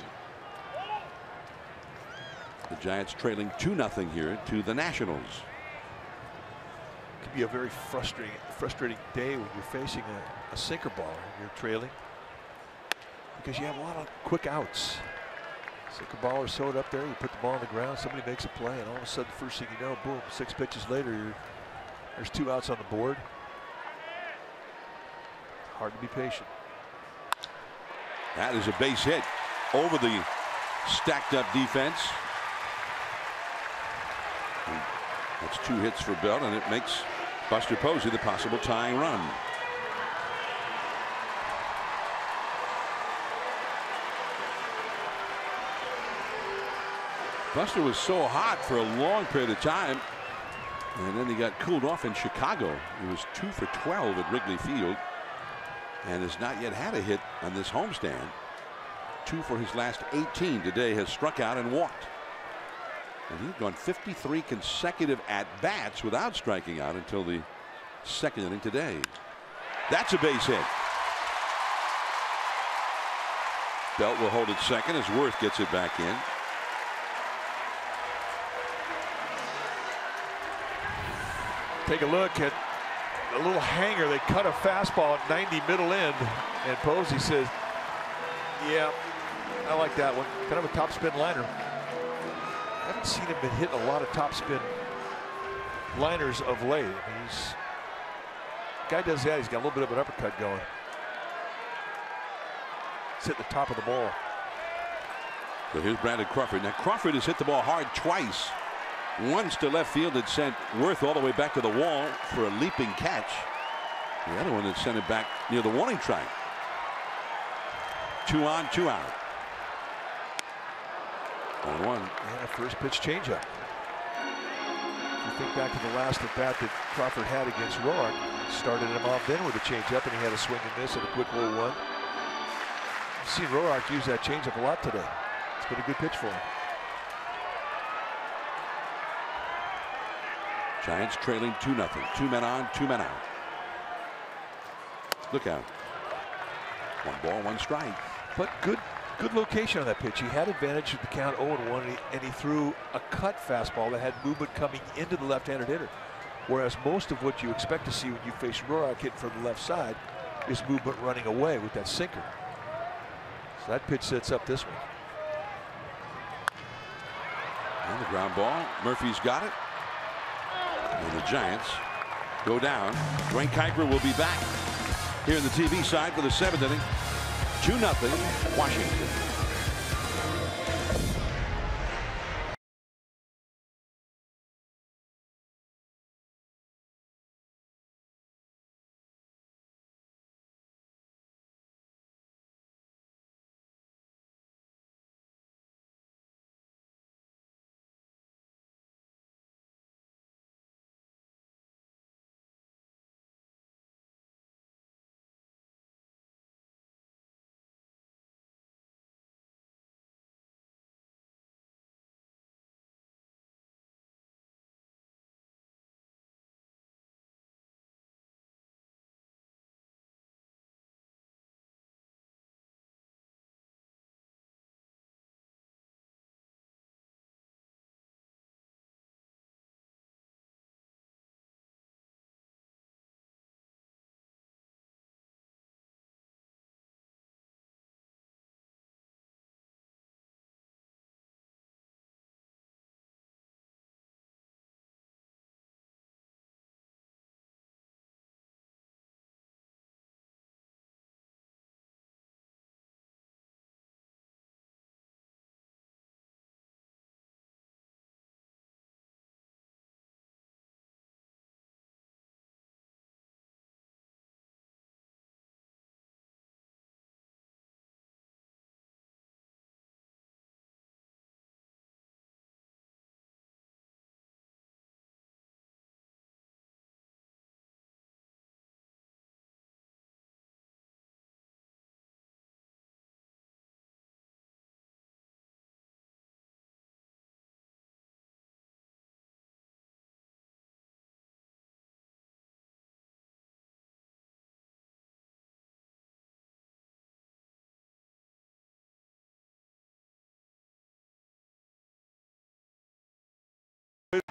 The Giants trailing two nothing here to the Nationals. It could be a very frustrating, frustrating day when you're facing a, a sinker ball and you're trailing, because you have a lot of quick outs. Sinker ball is sewed up there. You put the ball on the ground. Somebody makes a play, and all of a sudden, first thing you know, boom! Six pitches later, you're, there's two outs on the board. Hard to be patient. That is a base hit over the stacked up defense. And that's two hits for Belt, and it makes Buster Posey the possible tying run. Buster was so hot for a long period of time, and then he got cooled off in Chicago. He was two for twelve at Wrigley Field, and has not yet had a hit on this homestand. Two for his last eighteen today, has struck out and walked. And he's gone fifty-three consecutive at-bats without striking out until the second inning today. That's a base hit. Belt will hold it second as Werth gets it back in. Take a look at a little hanger. They cut a fastball at ninety middle end, and Posey says, yeah, I like that one. Kind of a top spin liner. I haven't seen him been hit a lot of top spin liners of late. I mean, he's, guy does that, he's got a little bit of an uppercut going. It's at the top of the ball. So here's Brandon Crawford. Now Crawford has hit the ball hard twice. Once to left field that sent Werth all the way back to the wall for a leaping catch. The other one that sent it back near the warning track. Two on, two out. One one. And a first pitch changeup. You think back to the last at bat that Crawford had against Roark. Started him off then with a changeup, and he had a swing and miss and a quick oh one. You've seen Roark use that changeup a lot today. It's been a good pitch for him. Giants trailing two nothing. Two men on, two men out. Look out. One ball, one strike. But good good location on that pitch. He had advantage with the count oh and one, and, and he threw a cut fastball that had movement coming into the left-handed hitter. Whereas most of what you expect to see when you face Roark hitting from the left side is movement running away with that sinker. So that pitch sets up this one. And the ground ball. Murphy's got it. And the Giants go down. Duane Kuiper will be back here in the T V side for the seventh inning. two nothing Washington.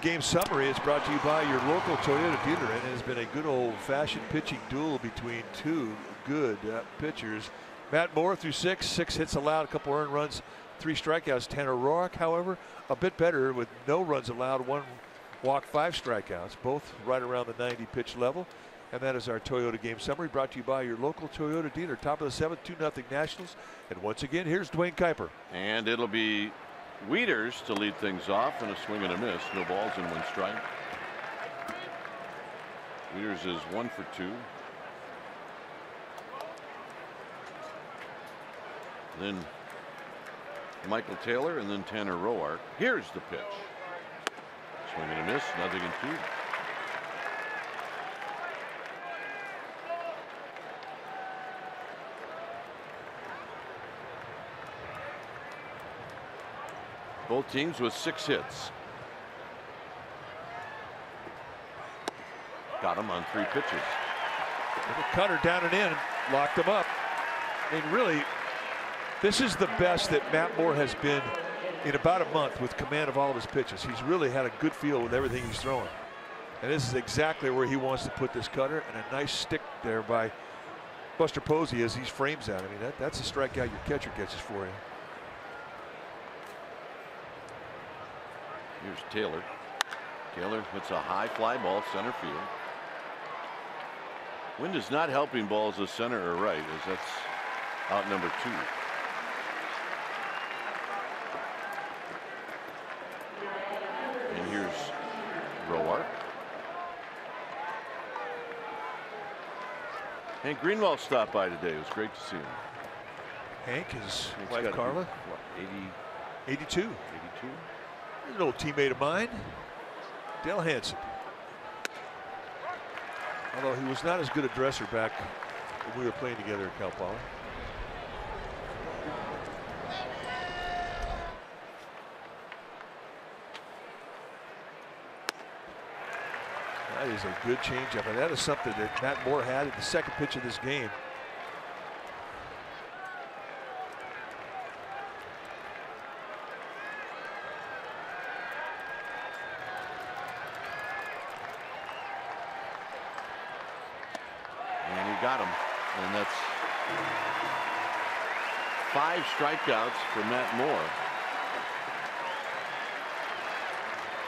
Game summary is brought to you by your local Toyota dealer, and it has been a good old-fashioned pitching duel between two good uh, pitchers. Matt Moore threw six, six hits allowed, a couple earned runs, three strikeouts. Tanner Roark, however, a bit better with no runs allowed, one walk, five strikeouts, both right around the ninety pitch level. And that is our Toyota game summary brought to you by your local Toyota dealer. Top of the seventh, two nothing Nationals. And once again, here's Duane Kuiper. And it'll be Wieters to lead things off, and a swing and a miss. No balls and one strike. Wieters is one for two. Then Michael Taylor and then Tanner Roark. Here's the pitch. Swing and a miss, nothing in two. Both teams with six hits. Got him on three pitches. With a cutter down and in, locked him up. I mean, really, this is the best that Matt Moore has been in about a month with command of all of his pitches. He's really had a good feel with everything he's throwing. And this is exactly where he wants to put this cutter, and a nice stick there by Buster Posey as he frames that. I mean, that, that's a strikeout your catcher catches for you. Here's Taylor. Taylor hits a high fly ball center field. Wind is not helping balls to center or right, as that's out number two. And here's Roark. Hank Greenwald stopped by today. It was great to see him. Hank, his Hank's wife Carla. Be, what, eighty, eighty-two. eighty-two. He's an old teammate of mine, Dale Hansen. Although he was not as good a dresser back when we were playing together at Cal Poly. That is a good changeup, and that is something that Matt Moore had in the second pitch of this game. Five strikeouts for Matt Moore.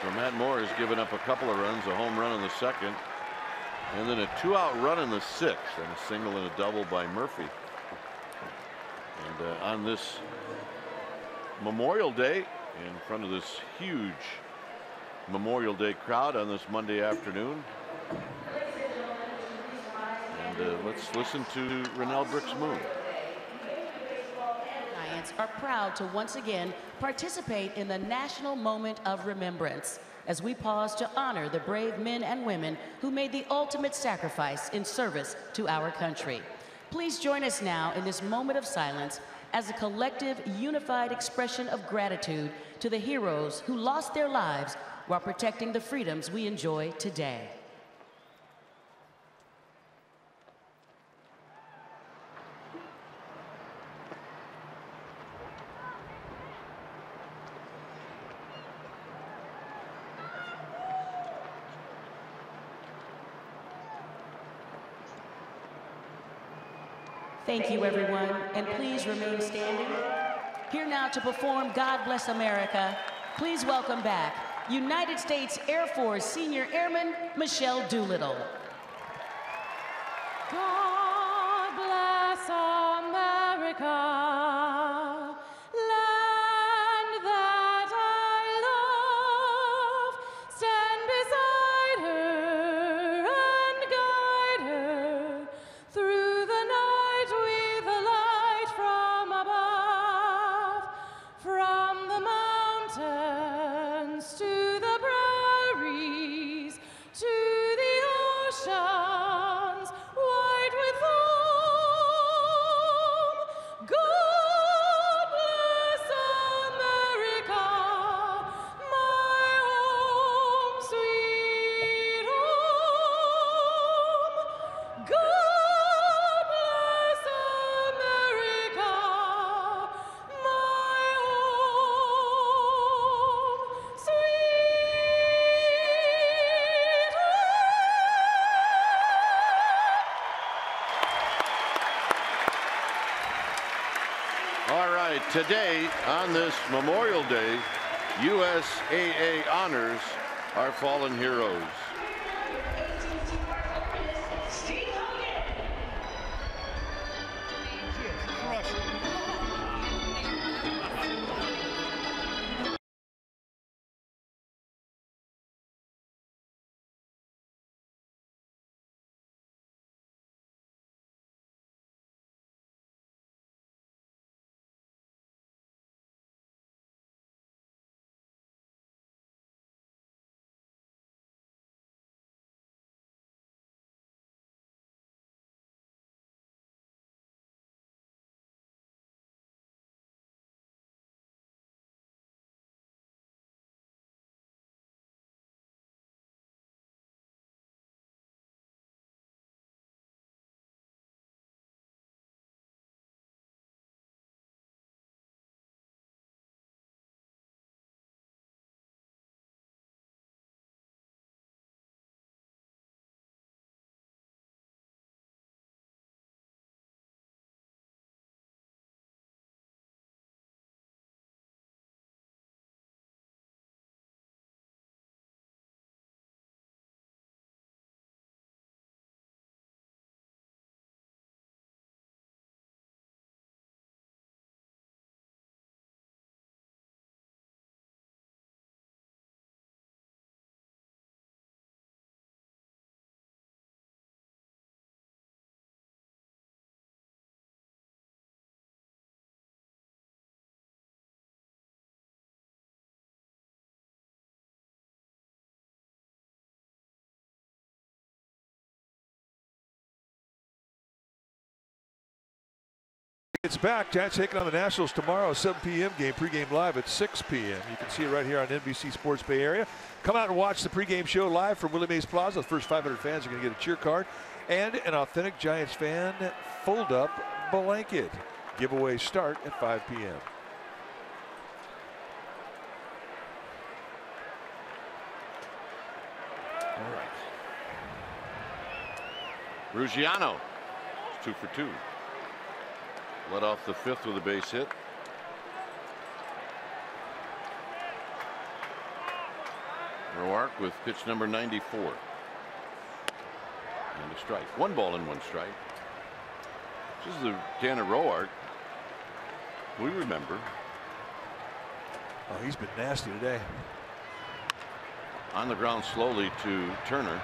So Matt Moore has given up a couple of runs, a home run in the second, and then a two-out run in the sixth, and a single and a double by Murphy. And uh, on this Memorial Day, in front of this huge Memorial Day crowd on this Monday afternoon, and uh, let's listen to Ronell Brooks Moon. Are proud to once again participate in the National Moment of Remembrance as we pause to honor the brave men and women who made the ultimate sacrifice in service to our country. Please join us now in this moment of silence as a collective, unified expression of gratitude to the heroes who lost their lives while protecting the freedoms we enjoy today. Thank you, everyone, and please remain standing. Here now to perform God Bless America, please welcome back United States Air Force Senior Airman Michelle Doolittle. God bless America, land that I love. Stand beside her and guide her through today on this Memorial Day, U S A A honors our fallen heroes. It's back. Giants taking on the Nationals tomorrow, seven p m game. Pre-game live at six p m You can see it right here on N B C Sports Bay Area. Come out and watch the pregame show live from Willie Mays Plaza. The first five hundred fans are going to get a cheer card and an authentic Giants fan fold-up blanket. Giveaway start at five p m All right. Ruggiano, two for two. Led off the fifth with a base hit. Roark with pitch number ninety-four. And a strike. One ball and one strike. This is the Tanner Roark we remember. Oh, he's been nasty today. On the ground slowly to Turner.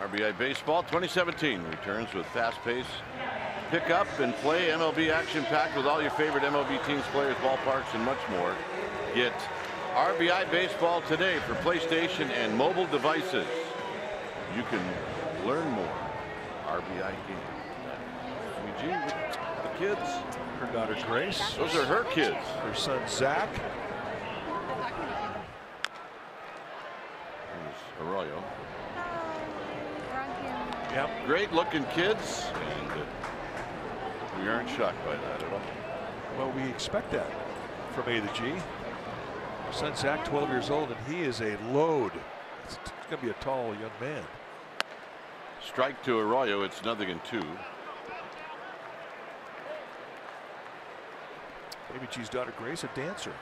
R B I Baseball twenty seventeen returns with fast-paced pick-up and play M L B action packed with all your favorite M L B teams, players, ballparks, and much more. Get R B I Baseball today for PlayStation and mobile devices. You can learn more. R B I game. Gee, the kids. Her daughter Grace. Those are her kids. Her son Zach. Here's Arroyo. Yep, great looking kids, and uh, we aren't shocked by that at all. Well, we expect that from A to G. Our son Zach, twelve years old, and he is a load. It's, it's going to be a tall young man. Strike to Arroyo, it's nothing in two. Maybe G's daughter Grace, a dancer.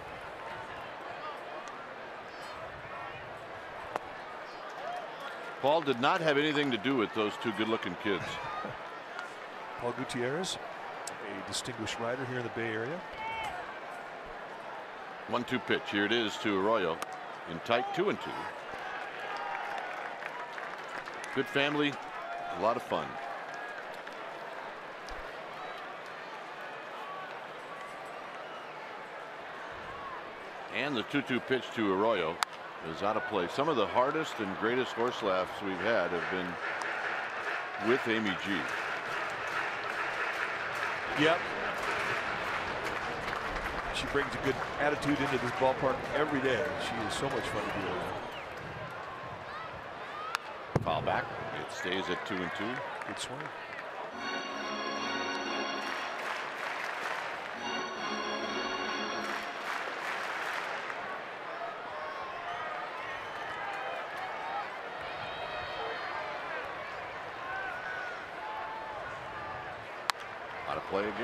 Paul did not have anything to do with those two good-looking kids. Paul Gutierrez, a distinguished rider here in the Bay Area. one two pitch. Here it is to Arroyo in tight, two and two. Good family, a lot of fun. And the two two pitch to Arroyo is out of play. Some of the hardest and greatest horse laughs we've had have been with Amy G. Yep. She brings a good attitude into this ballpark every day. She is so much fun to be around. Foul back. It stays at two and two. Good swing. Play again.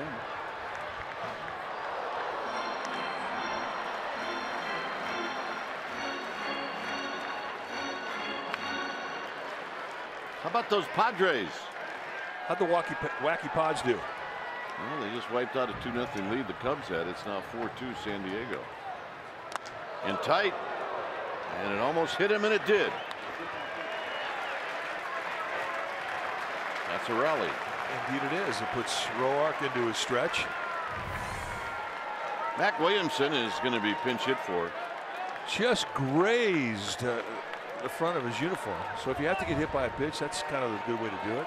How about those Padres? How'd the wacky, wacky Pods do? Well, they just wiped out a two nothing lead the Cubs had. It's now four two San Diego. And tight. And it almost hit him, and it did. That's a rally. Indeed it is. It puts Roark into his stretch. Mac Williamson is going to be pinch hit for. Just grazed uh, the front of his uniform. So if you have to get hit by a pitch, that's kind of a good way to do it.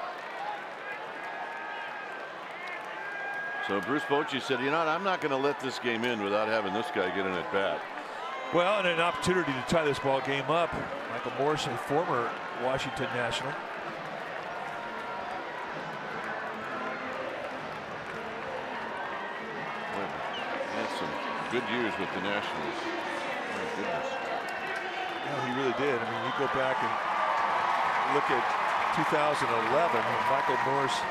So Bruce Bochy said, you know what, I'm not going to let this game in without having this guy get in at bat. Well, and an opportunity to tie this ball game up. Michael Morrison, former Washington National. Good years with the Nationals. My goodness. Yeah, he really did. I mean, you go back and look at two thousand eleven when Michael Morris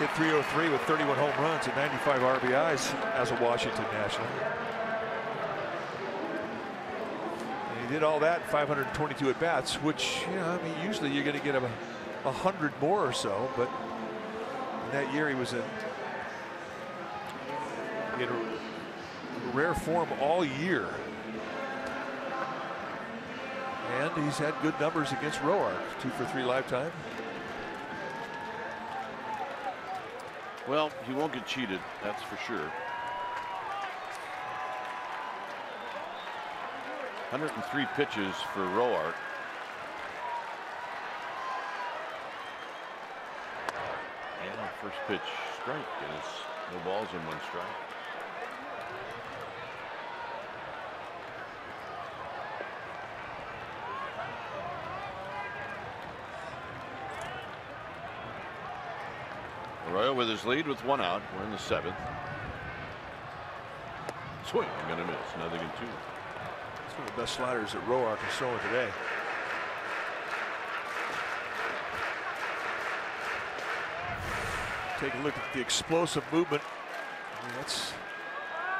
hit three oh three with thirty-one home runs and ninety-five R B Is as a Washington National. And he did all that in five hundred twenty-two at-bats, which, you know, I mean, usually you're going to get a, a hundred more or so, but in that year he was in, in rare form all year, and he's had good numbers against Roark, two for three lifetime. Well, he won't get cheated, that's for sure. one hundred three pitches for Roark. first pitch strike, and it's no balls in one strike. Arroyo with his lead with one out. We're in the seventh. Swing, I'm gonna miss. Nothing in two. It's one of the best sliders that Roark is throwing today. Take a look at the explosive movement. I mean, that's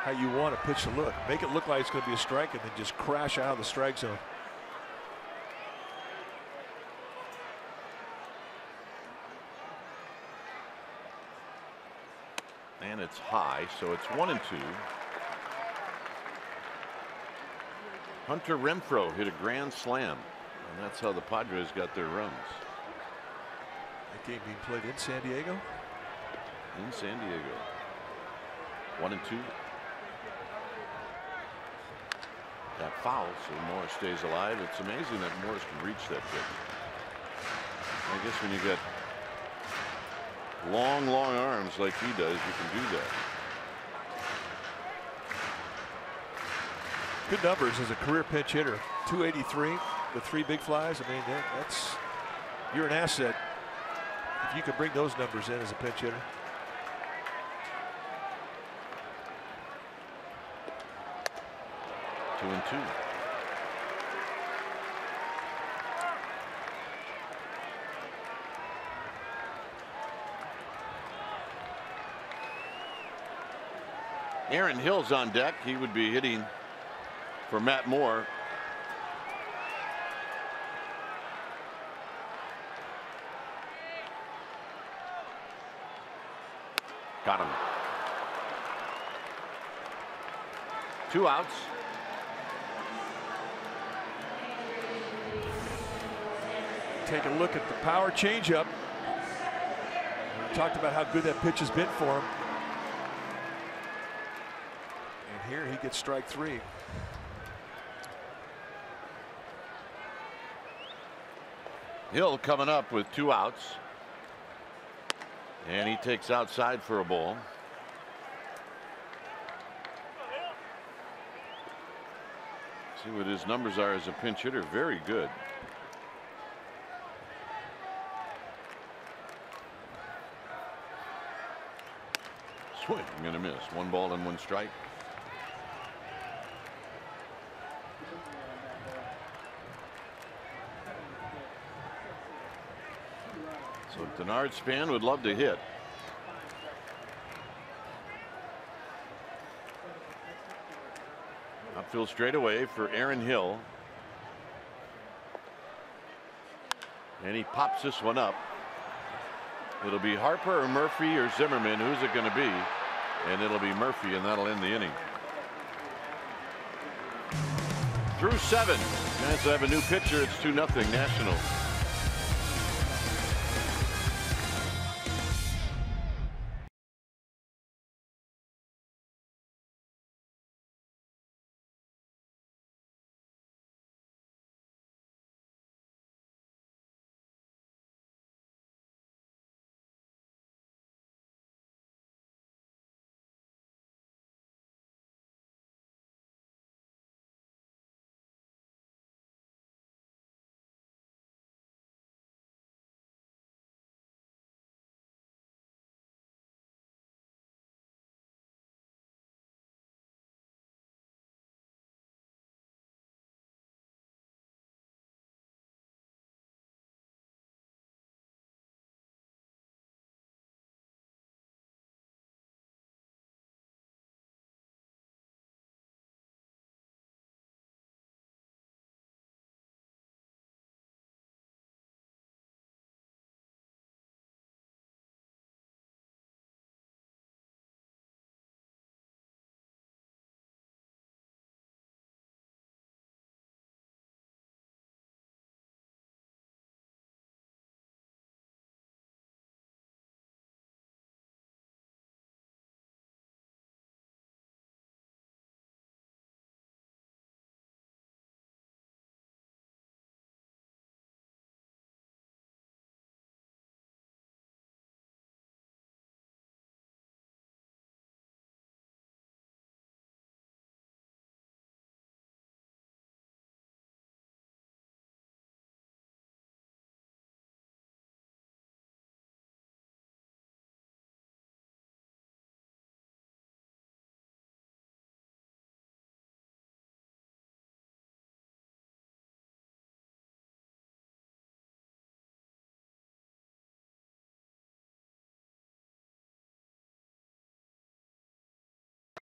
how you want a pitch to look. Make it look like it's going to be a strike and then just crash out of the strike zone. And it's high, so it's one and two. Hunter Renfroe hit a grand slam, and that's how the Padres got their runs. That game being played in San Diego. In San Diego. One and two. That foul, so Moore stays alive. It's amazing that Morris can reach that pitch. I guess when you got long, long arms like he does, you can do that. Good numbers as a career pinch hitter. two eighty-three with three big flies. I mean, that, that's you're an asset if you can bring those numbers in as a pinch hitter. Two and two. Aaron Hill's on deck. He would be hitting for Matt Moore. Got him. Two outs. Take a look at the power changeup. We talked about how good that pitch has been for him. And here he gets strike three. Hill coming up with two outs. And he takes outside for a ball. See what his numbers are as a pinch hitter. Very good. Swing, I'm going to miss. One ball and one strike. So Denard Span would love to hit. Upfield straight away for Aaron Hill. And he pops this one up. It'll be Harper or Murphy or Zimmerman. Who's it going to be? And it'll be Murphy, and that'll end the inning. Through seven. Nats have a new pitcher. It's two nothing Nationals.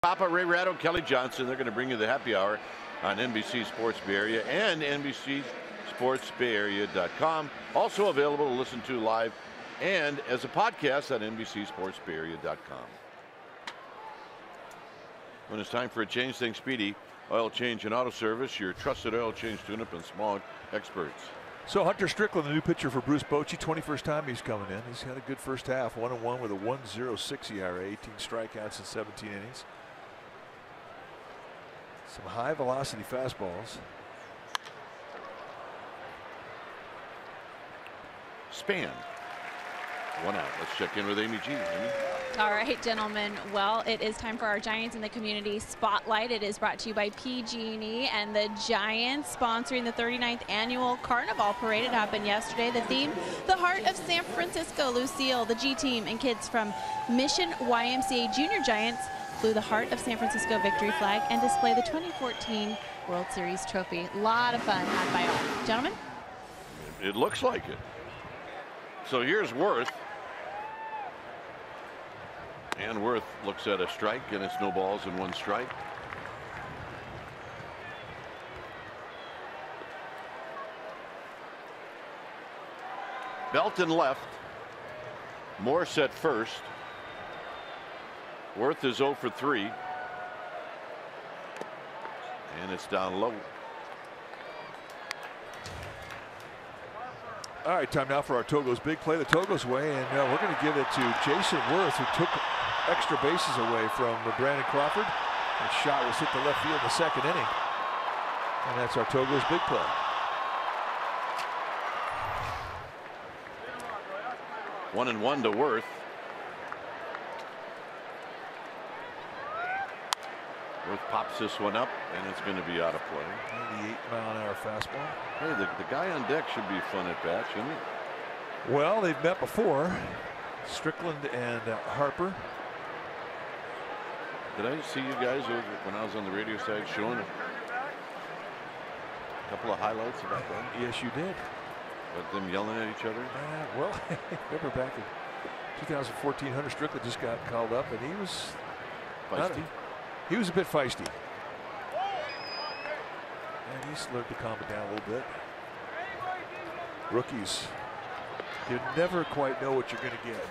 Papa, Ray Ratto, Kelly Johnson. They're going to bring you the happy hour on N B C Sports Bay Area and N B C Sports Bay Area dot com. Also available to listen to live and as a podcast on N B C Sports Bay Area dot com. When it's time for a change, think Speedy. Oil Change and Auto Service, your trusted oil change, tune-up, and smog experts. So Hunter Strickland, the new pitcher for Bruce Bochy, twenty-first time he's coming in. He's had a good first half, one and one with a one oh six E R A, eighteen strikeouts in seventeen innings. Some high-velocity fastballs. Span. One out. Let's check in with Amy G. Amy. All right, gentlemen. Well, it is time for our Giants in the Community Spotlight. It is brought to you by P G and E and the Giants, sponsoring the thirty-ninth annual Carnival Parade. It happened yesterday. The theme, the heart of San Francisco. Lucille, the G team, and kids from Mission Y M C A Junior Giants flew the heart of San Francisco victory flag and display the twenty fourteen World Series trophy. A lot of fun had by all. Gentlemen? It looks like it. So here's Werth. And Werth looks at a strike, and it's no balls and one strike. Belton left. Moore set first. Werth is oh for three. And it's down low. All right, time now for our Togo's Big Play, the Togo's Way, and uh, we're going to give it to Jayson Werth, who took extra bases away from Brandon Crawford. That shot was hit to left field in the second inning. And that's our Togo's Big Play. One and one to Werth. Werth pops this one up, and it's going to be out of play. ninety-eight mile an hour fastball. Hey, the, the guy on deck should be fun at bat, shouldn't he? Well, they've met before. Strickland and uh, Harper. Did I see you guys over when I was on the radio side showing a couple of highlights about that? Yes, you did. With them yelling at each other? Uh, well, remember back in two thousand fourteen, Hunter Strickland just got called up, and he was feisty. He was a bit feisty. And he's learned to calm it down a little bit. Rookies, you never quite know what you're going to get.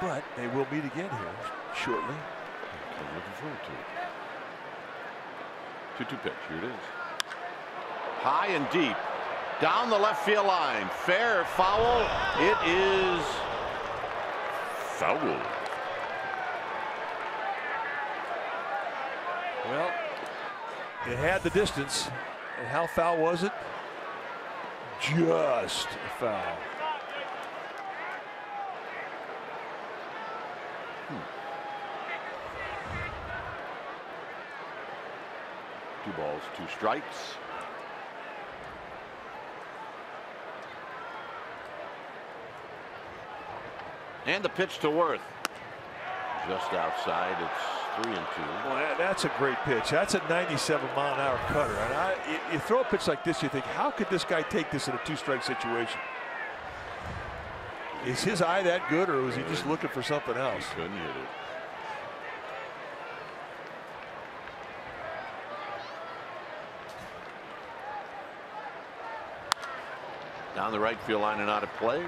But they will meet again here shortly. I'm looking forward to it. two two pitch. Here it is. High and deep. Down the left field line. Fair foul. It is foul. Well, it had the distance. And how foul was it? Just a foul. Hmm. Two balls, two strikes. And the pitch to Werth. Just outside. It's three and two. Well, that's a great pitch. That's a ninety-seven mile an hour cutter. And I, you, you throw a pitch like this, you think, how could this guy take this in a two-strike situation? Is his eye that good, or was he just looking for something else? He couldn't hit it. Down the right field line and out of play.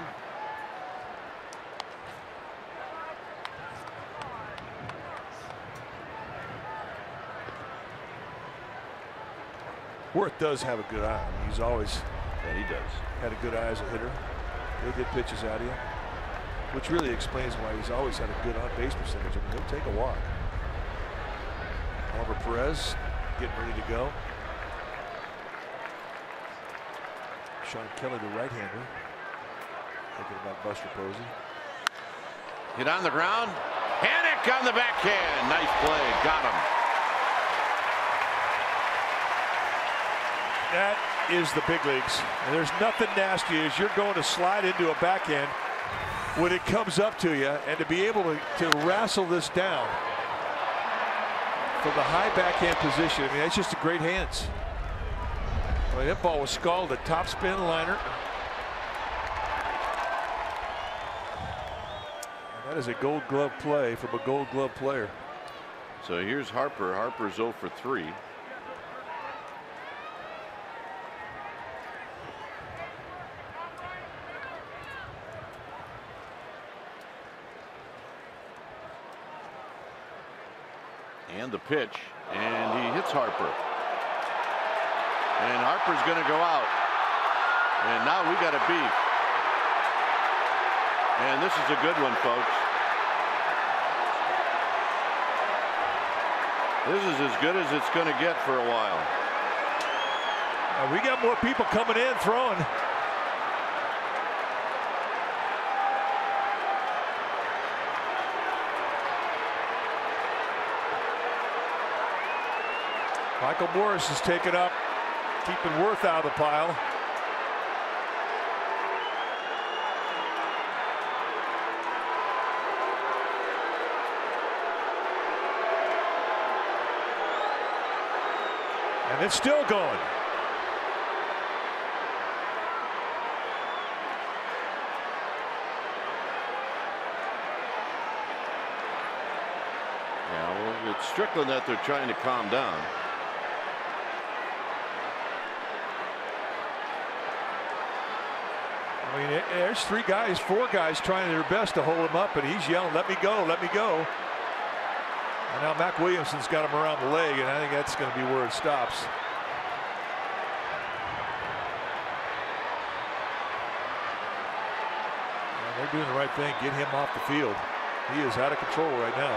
Werth does have a good eye. I mean, he's always yeah, he does. had a good eye as a hitter. He'll get pitches out of you, which really explains why he's always had a good on-base percentage. I mean, he'll take a walk. Oliver Perez getting ready to go. Shawn Kelley, the right-hander, thinking about Buster Posey. Hit on the ground. Panik on the backhand. Nice play. Got him. That is the big leagues. And there's nothing nasty as you're going to slide into a backhand when it comes up to you, and to be able to, to wrestle this down from the high backhand position. I mean, that's just a great hands. I mean, that ball was scalded, top spin liner. That is a gold glove play from a gold glove player. So here's Harper. Harper's oh for three. And the pitch, and he hits Harper. And Harper's going to go out. And now we got a beat. And this is a good one, folks. This is as good as it's going to get for a while. Uh, we got more people coming in throwing. Michael Morris has taken up, keeping Werth out of the pile. And it's still going. Yeah, well, it's Strickland that they're trying to calm down. I mean, there's three guys, four guys trying their best to hold him up, and he's yelling, let me go, let me go. And now Mac Williamson's got him around the leg, and I think that's going to be where it stops. And they're doing the right thing, get him off the field. He is out of control right now.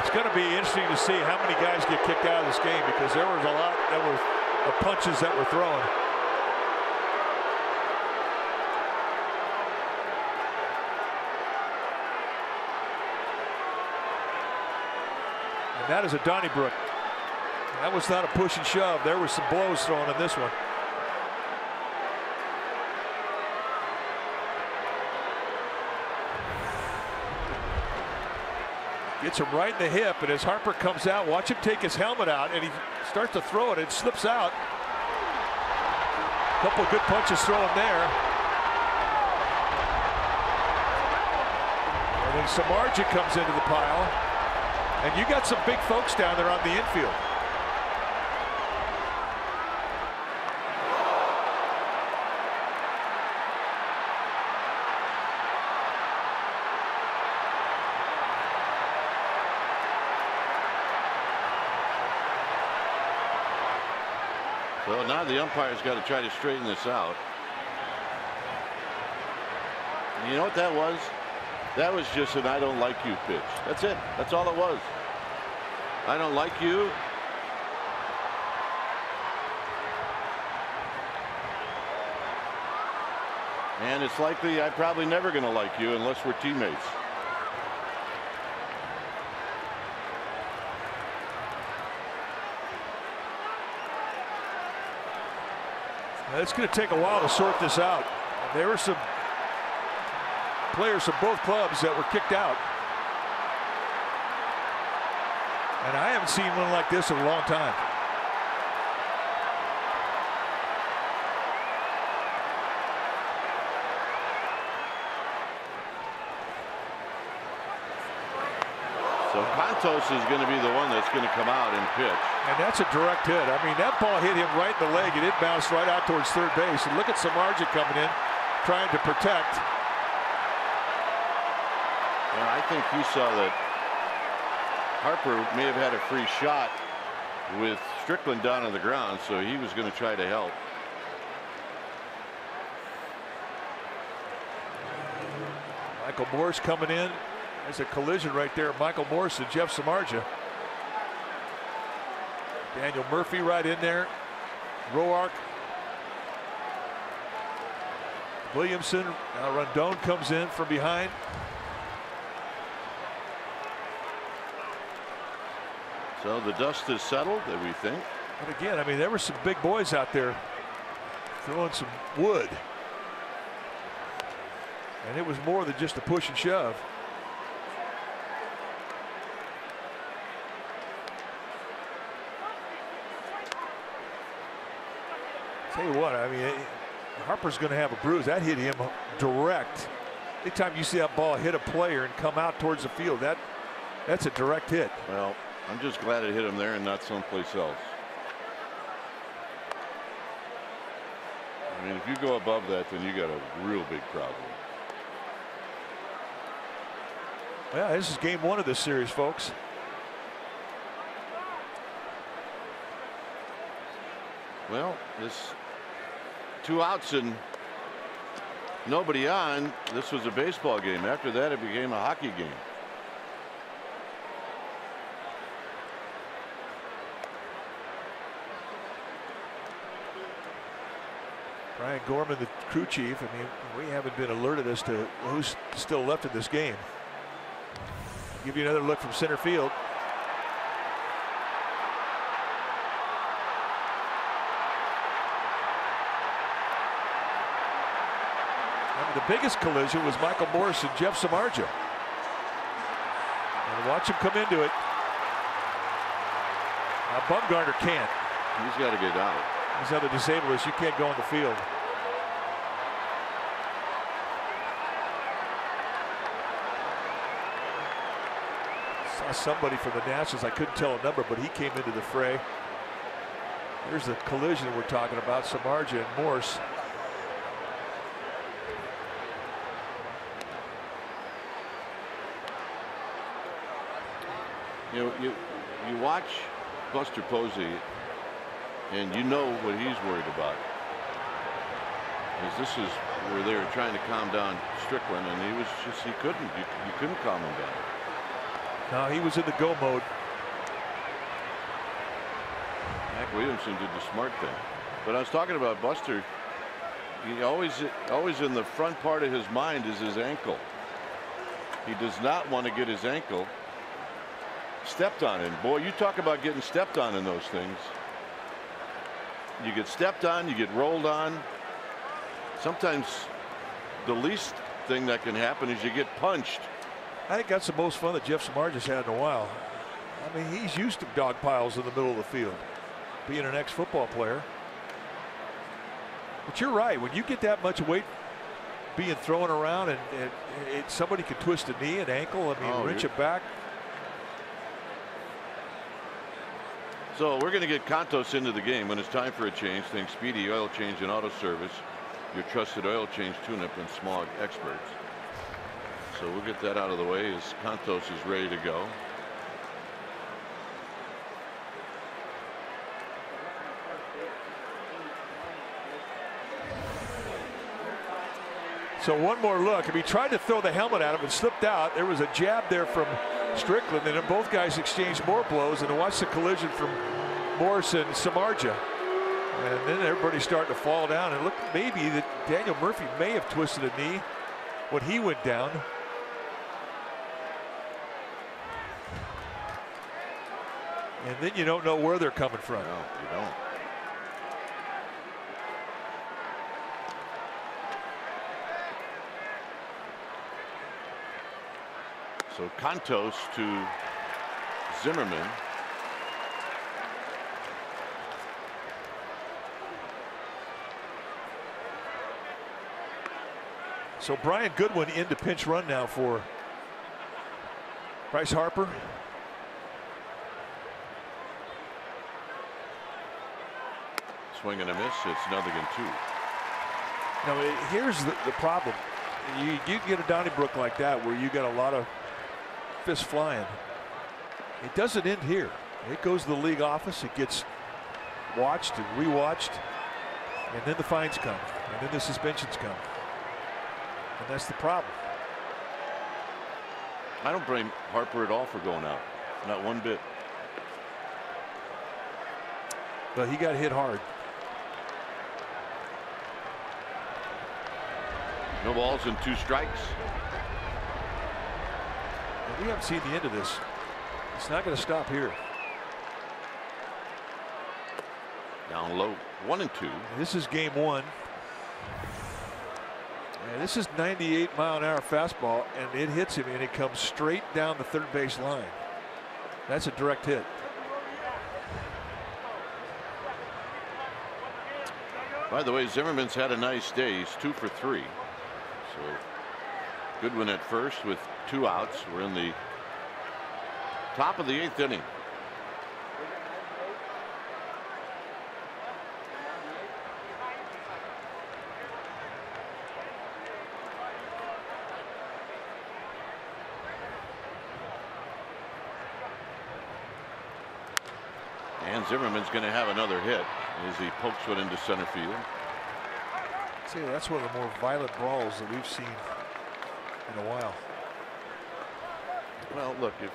It's going to be interesting to see how many guys get kicked out of this game, because there was a lot that were of punches that were thrown. That is a Donnybrook. That was not a push and shove. There was some blows thrown in this one. Gets him right in the hip, and as Harper comes out, watch him take his helmet out, and he starts to throw it. It slips out. A couple of good punches thrown there. And then Samardzija comes into the pile. And you got some big folks down there on the infield. So now the umpire's got to try to straighten this out. And you know what that was? That was just an I don't like you pitch. That's it. That's all it was. I don't like you. And it's likely I'm probably never going to like you unless we're teammates. Now, it's going to take a while to sort this out. There were some players of both clubs that were kicked out. And I haven't seen one like this in a long time. So Contos is going to be the one that's going to come out and pitch. And that's a direct hit. I mean, that ball hit him right in the leg, and it bounced right out towards third base. And look at Samardzija coming in, trying to protect. And I think he saw that Harper may have had a free shot with Strickland down on the ground, so he was going to try to help. Michael Morris coming in. There's a collision right there. Michael Morris and Jeff Samardzija. Daniel Murphy right in there. Roark. Williamson. Now Rendon comes in from behind. So the dust is settled, we think. But again, I mean, there were some big boys out there throwing some wood. And it was more than just a push and shove. Tell you what, I mean, Harper's going to have a bruise. That hit him direct Anytime you see that ball hit a player and come out towards the field, that that's a direct hit. Well, I'm just glad it hit him there and not someplace else. I mean, if you go above that, then you got a real big problem. Yeah, this is game one of this series, folks. Well, this two outs and nobody on. This was a baseball game. After that, it became a hockey game. Brian Gorman, the crew chief, I mean, we haven't been alerted as to who's still left in this game. Give you another look from center field. I mean, the biggest collision was Michael Morris and Jeff Samardzija. And watch him come into it. Now Bumgarner can't. He's got to get out. These other disablers, you can't go on the field. Saw somebody from the Nationals, I couldn't tell a number, but he came into the fray. Here's the collision we're talking about, Samardzija and Morse. You know, you, you watch Buster Posey, and you know what he's worried about. Because this is where they were trying to calm down Strickland, and he was just, he couldn't. You, you couldn't calm him down. No, he was in the go mode. Mac Williamson did the smart thing. But I was talking about Buster. He always, always in the front part of his mind is his ankle. He does not want to get his ankle stepped on. And boy, you talk about getting stepped on in those things. You get stepped on, you get rolled on. Sometimes the least thing that can happen is you get punched. I think that's the most fun that Jeff Samardzija had in a while. I mean, he's used to dog piles in the middle of the field, being an ex-football player. But you're right, when you get that much weight being thrown around, and, and, and somebody could twist a knee, an ankle, I mean, oh, wrench it back. So we're going to get Contos into the game when it's time for a change. Thanks Speedy Oil Change and Auto Service, your trusted oil change, tune-up, and smog experts. So we'll get that out of the way as Contos is ready to go. So one more look. If he tried to throw the helmet at him and slipped out, there was a jab there from Strickland, and then both guys exchanged more blows, and watch the collision from Morris and Samardzija. And then everybody's starting to fall down, and look, maybe that Daniel Murphy may have twisted a knee when he went down. And then you don't know where they're coming from. No, you don't. So Contos to Zimmerman. So Brian Goodwin into pinch run now for Bryce Harper. Swing and a miss. It's nothing in two. Now it, here's the, the problem. You, you get a Donnybrook like that where you got a lot of fist flying. It doesn't end here. It goes to the league office. It gets watched and rewatched, and then the fines come, and then the suspensions come, and that's the problem. I don't blame Harper at all for going out, not one bit. But he got hit hard. No balls and two strikes. We haven't seen the end of this. It's not going to stop here. Down low, one and two. This is game one. And this is ninety-eight mile an hour fastball, and it hits him, and it comes straight down the third base line. That's a direct hit. By the way, Zimmerman's had a nice day. He's two for three. So Goodwin at first with two outs. We're in the top of the eighth inning. And Zimmerman's going to have another hit as he pokes one into center field. See, that's one of the more violent brawls that we've seen in a while. Well, look, if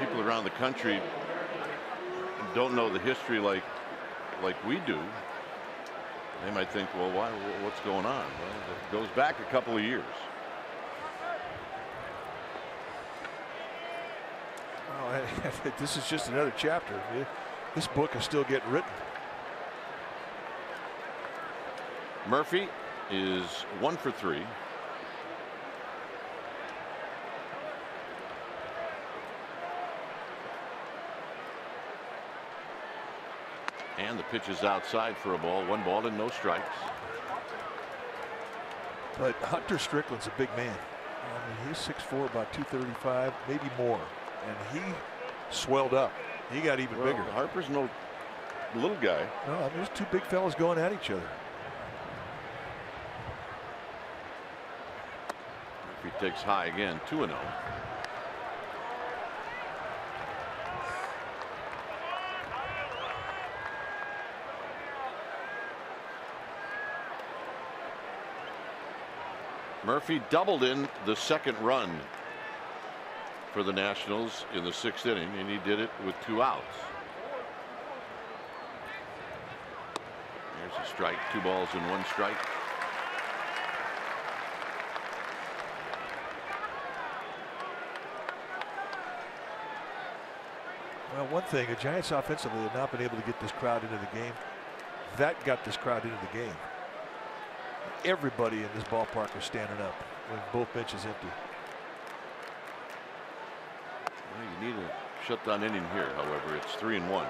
people around the country don't know the history like like we do, they might think, well, why, what's going on? Well, it goes back a couple of years. This is just another chapter. This book is still getting written. Murphy is one for three. And the pitch is outside for a ball. One ball and no strikes. But Hunter Strickland's a big man. I mean, he's six foot four, about two thirty-five, maybe more. And he swelled up. He got even well, bigger. Harper's no little guy. No, I mean, there's two big fellas going at each other. He takes high again, two and oh. Murphy doubled in the second run for the Nationals in the sixth inning, and he did it with two outs. There's a strike, two balls and one strike. Well, one thing, the Giants offensively have not been able to get this crowd into the game. That got this crowd into the game. Everybody in this ballpark is standing up when both benches empty. You need a shutdown inning here, however. It's three and one.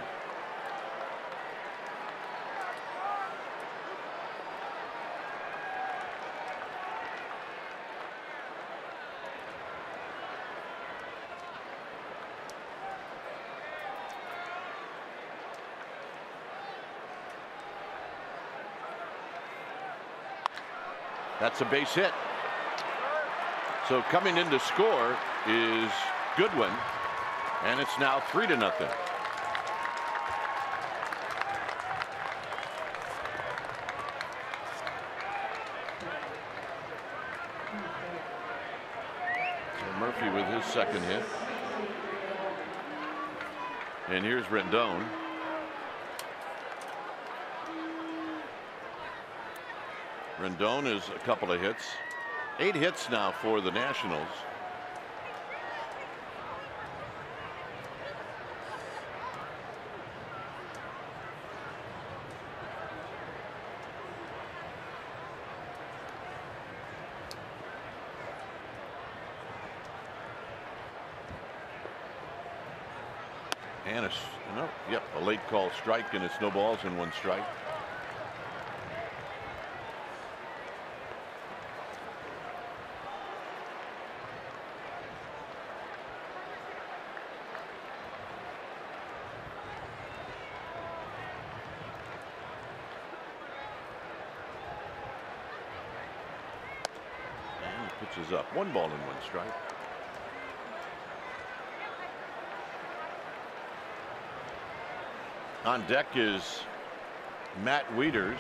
That's a base hit. So coming in to score is Goodwin, and it's now three to nothing. So Murphy with his second hit. And here's Rendon. Rendon is a couple of hits. Eight hits now for the Nationals. And a, no, yep, a late call strike, and it's no balls and one strike. And the pitch is up, one ball and one strike. On deck is Matt Wieters.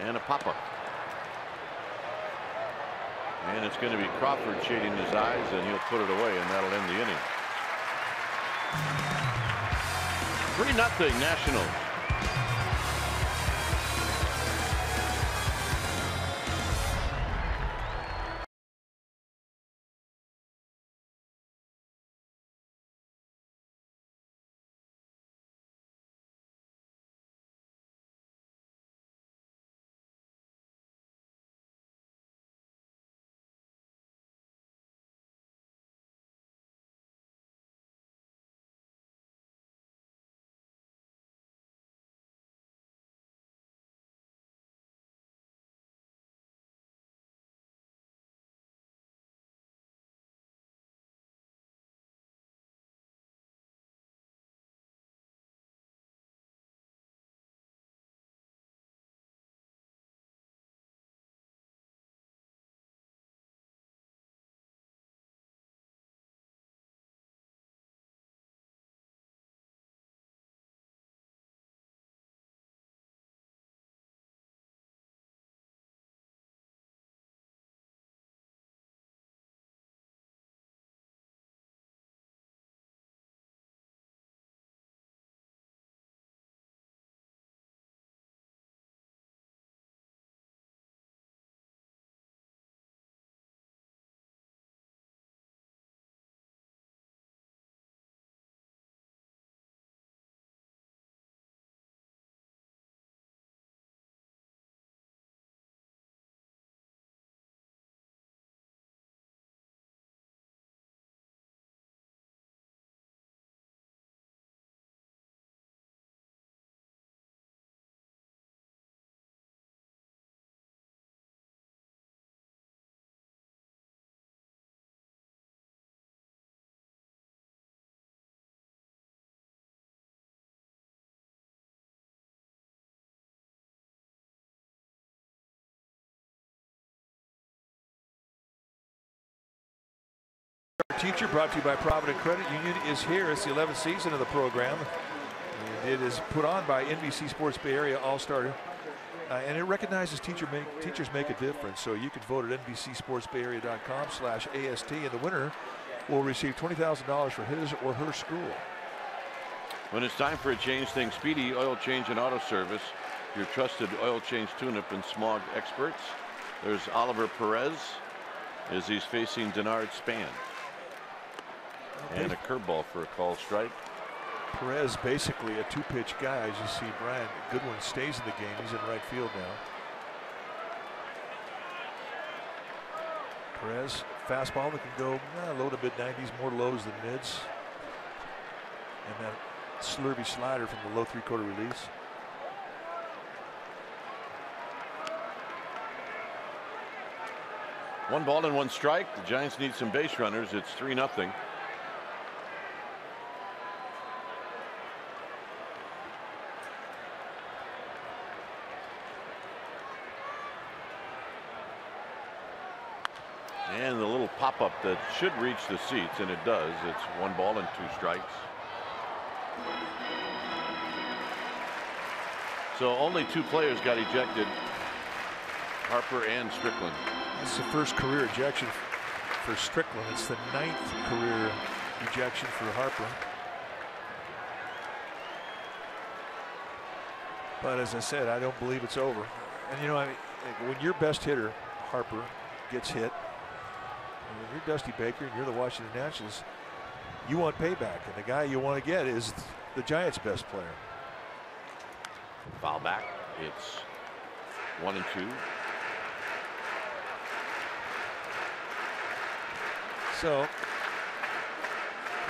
And a pop-up. And it's going to be Crawford shading his eyes, and he'll put it away, and that'll end the inning. three nothing Nationals. Teacher, brought to you by Provident Credit Union, is here. It's the eleventh season of the program. It is put on by N B C Sports Bay Area All-Star, uh, and it recognizes teacher make, teachers make a difference. So you can vote at N B C Sports Bay Area dot com slash A S T, and the winner will receive twenty thousand dollars for his or her school. When it's time for a change, think Speedy Oil Change and Auto Service, your trusted oil change, tune-up, and smog experts. There's Oliver Perez as he's facing Denard Span. And a curveball for a call strike. Perez basically a two-pitch guy. As you see, Brian Goodwin stays in the game. He's in right field now. Perez, fastball that can go eh, low to mid nineties, more lows than mids. And that slurvy slider from the low three-quarter release. One ball and one strike. The Giants need some base runners. It's three nothing. And the little pop-up that should reach the seats, and it does. It's one ball and two strikes. So only two players got ejected, Harper and Strickland. This is the first career ejection for Strickland. It's the ninth career ejection for Harper. But as I said, I don't believe it's over. And you know, I mean, when your best hitter, Harper, gets hit, and if you're Dusty Baker and you're the Washington Nationals, you want payback, and the guy you want to get is the Giants' best player. Foul back. It's one and two. So,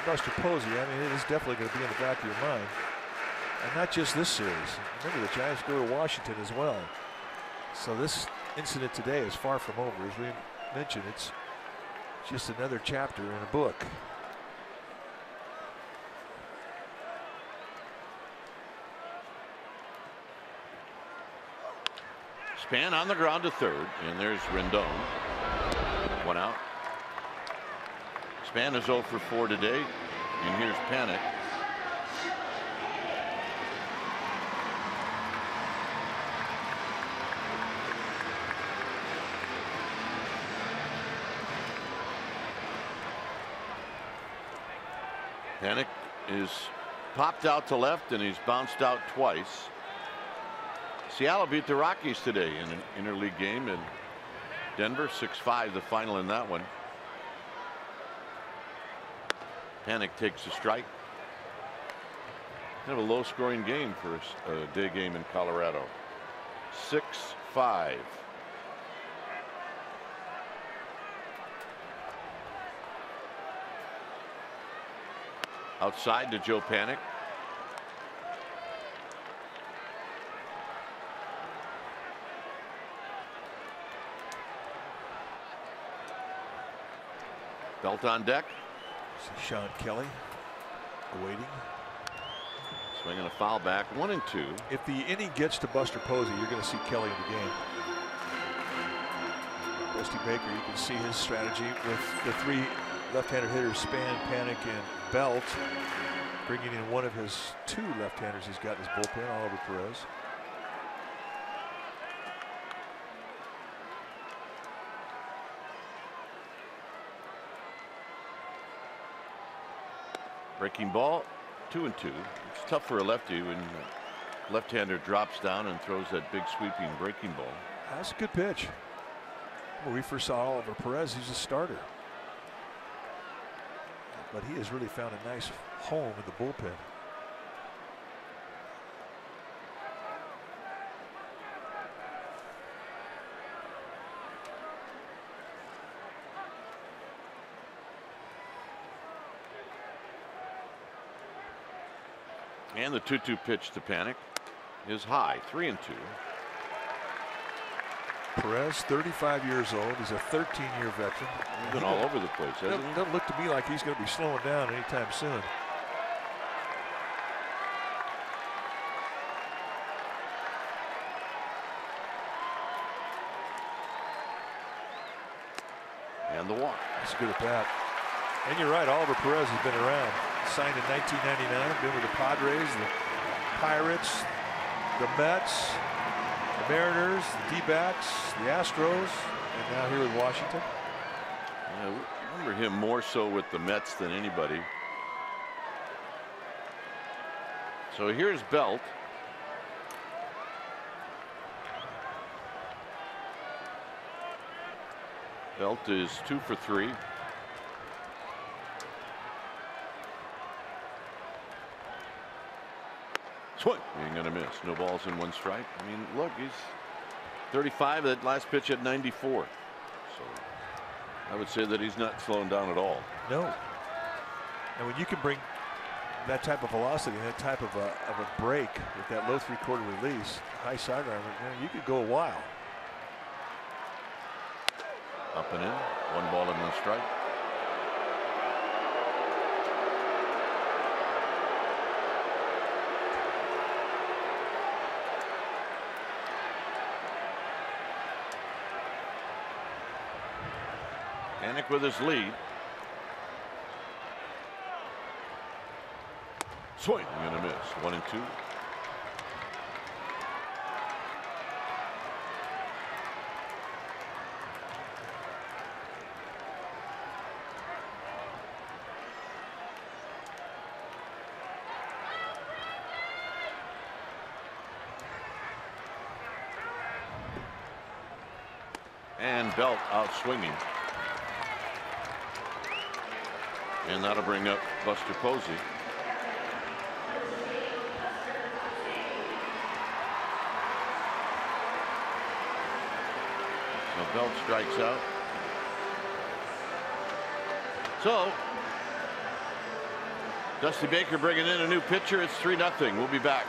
Buster Posey, I mean, it is definitely going to be in the back of your mind, and not just this series. Remember, the Giants go to Washington as well. So this incident today is far from over. As we mentioned, it's just another chapter in a book. Span on the ground to third, and there's Rendon. One out. Span is oh for four today, and here's Panik. Panik is popped out to left, and he's bounced out twice. Seattle beat the Rockies today in an interleague game in Denver, six five the final in that one. Panik takes a strike. Kind of a low scoring game for a day game in Colorado. six five. Outside to Joe Panik. Belt on deck. See Shawn Kelley waiting. Swinging a foul back. One and two. If the inning gets to Buster Posey, you're going to see Kelley in the game. Dusty Baker, you can see his strategy with the three left-handed hitters, Span, Panik, and Belt, bringing in one of his two left-handers he's got in his bullpen, Oliver Perez. Breaking ball, two and two. It's tough for a lefty when the left-hander drops down and throws that big sweeping breaking ball. That's a good pitch. Well, we first saw Oliver Perez. He's a starter, but he has really found a nice home in the bullpen. And the two two pitch to Panik is high. Three and two. Perez, thirty-five years old. He's a thirteen year veteran. He's been all over the place. Doesn't, he? Doesn't look to me like he's going to be slowing down anytime soon. And the walk. That's good at that. And you're right, Oliver Perez has been around. Signed in nineteen ninety-nine, been with the Padres, the Pirates, the Mets, the Mariners, the D-backs, the Astros, and now here with Washington. I remember him more so with the Mets than anybody. So here's Belt. Belt is two for three. Swing. Ain't gonna miss. No balls in one strike. I mean, look, he's thirty-five. That last pitch at ninety-four. So I would say that he's not slowing down at all. No. And when you can bring that type of velocity, that type of a, of a break with that low three-quarter release, high side arm, you could go a while. Up and in. One ball and one strike. Panik with his lead. Swing and a miss. One and two. And Belt out swinging. And that'll bring up Buster Posey. So Belt strikes out. So Dusty Baker bringing in a new pitcher. It's three nothing. We'll be back.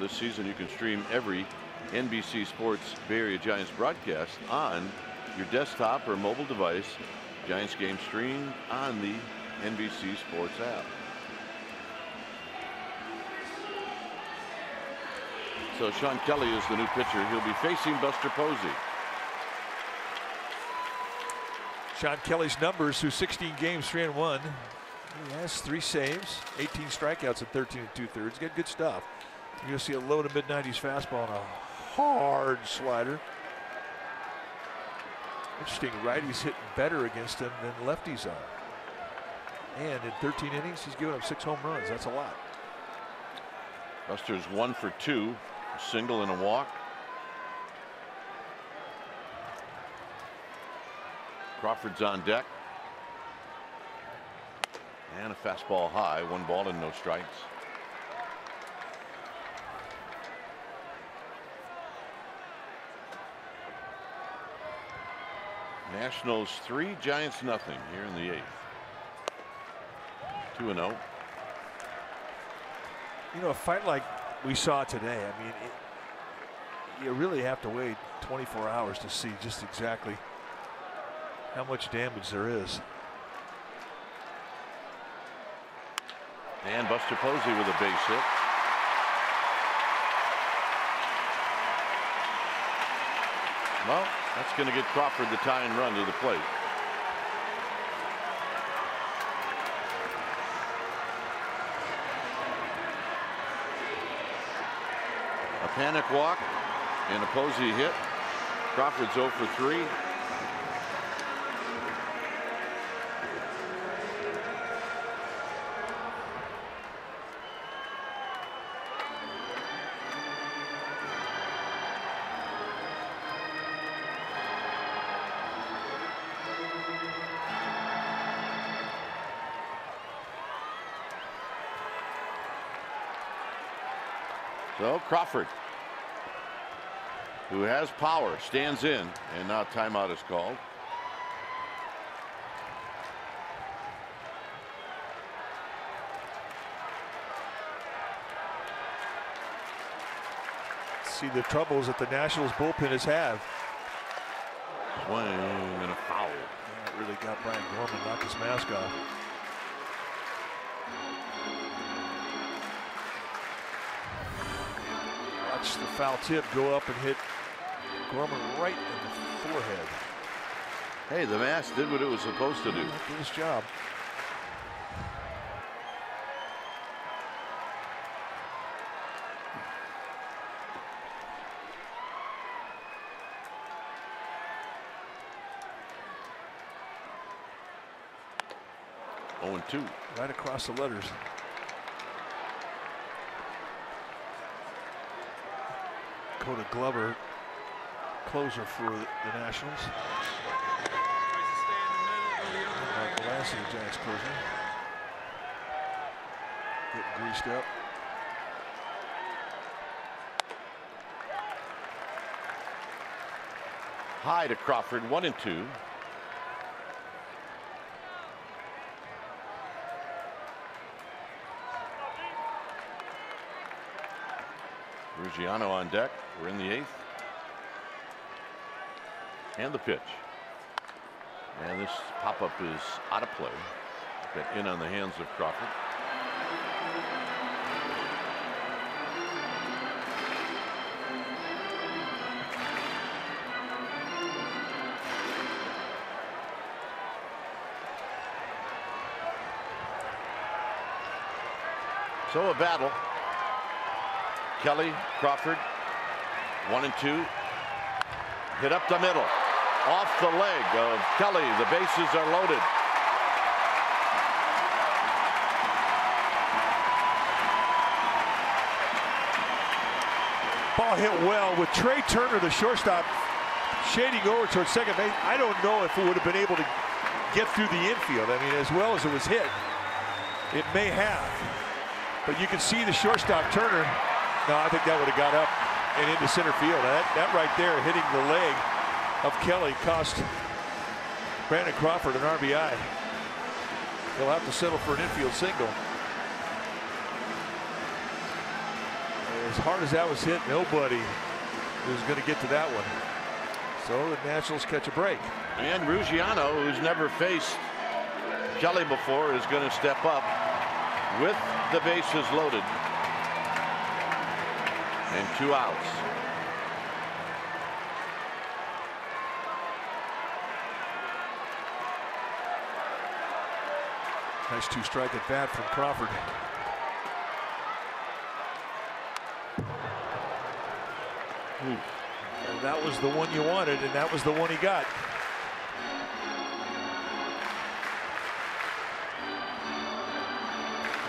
This season, you can stream every N B C Sports Bay Area Giants broadcast on your desktop or mobile device. Giants game streamed on the N B C Sports app. So Shawn Kelley is the new pitcher. He'll be facing Buster Posey. Shawn Kelley's numbers through sixteen games, three and one. He has three saves, eighteen strikeouts, at thirteen and two thirds. Got good stuff. You're going to see a low to mid nineties fastball and a hard slider. Interesting, righties hitting better against him than lefties are. And in thirteen innings, he's given up six home runs. That's a lot. Buster's one for two, a single and a walk. Crawford's on deck. And a fastball high, one ball and no strikes. Nationals three, Giants nothing here in the eighth. two and oh. You know, a fight like we saw today, I mean, it, you really have to wait twenty-four hours to see just exactly how much damage there is. And Buster Posey with a base hit. Well, that's going to get Crawford the tying run to the plate. A Panik walk and a Posey hit. Crawford's oh for three. So Crawford, who has power, stands in, and now timeout is called. See the troubles that the Nationals bullpen has had. Swing and a foul. That really got Brian Gorman, knocked his mask off. The foul tip go up and hit Gorman right in the forehead. Hey, the mask did what it was supposed to do. Did his job. oh and two. Right across the letters. Dakota Glover, closer for the Nationals. Michael Lassie, the Giants closer. Getting greased up. High to Crawford, one and two. Ruggiano on deck. We're in the eighth. And the pitch. And this pop-up is out of play. But in on the hands of Crawford. So a battle. Kelley, Crawford, one and two. Hit up the middle. Off the leg of Kelley. The bases are loaded. Ball hit well with Trea Turner, the shortstop, shading over towards second base. I don't know if it would have been able to get through the infield. I mean, as well as it was hit, it may have. But you can see the shortstop, Turner. No, I think that would have got up and into center field. That, that right there, hitting the leg of Kelley, cost Brandon Crawford an R B I. He'll have to settle for an infield single. As hard as that was hit, nobody was going to get to that one. So the Nationals catch a break. And Ruggiano, who's never faced Kelley before, is going to step up with the bases loaded. And two outs. Nice two strike at bat from Crawford. And that was the one you wanted, and that was the one he got.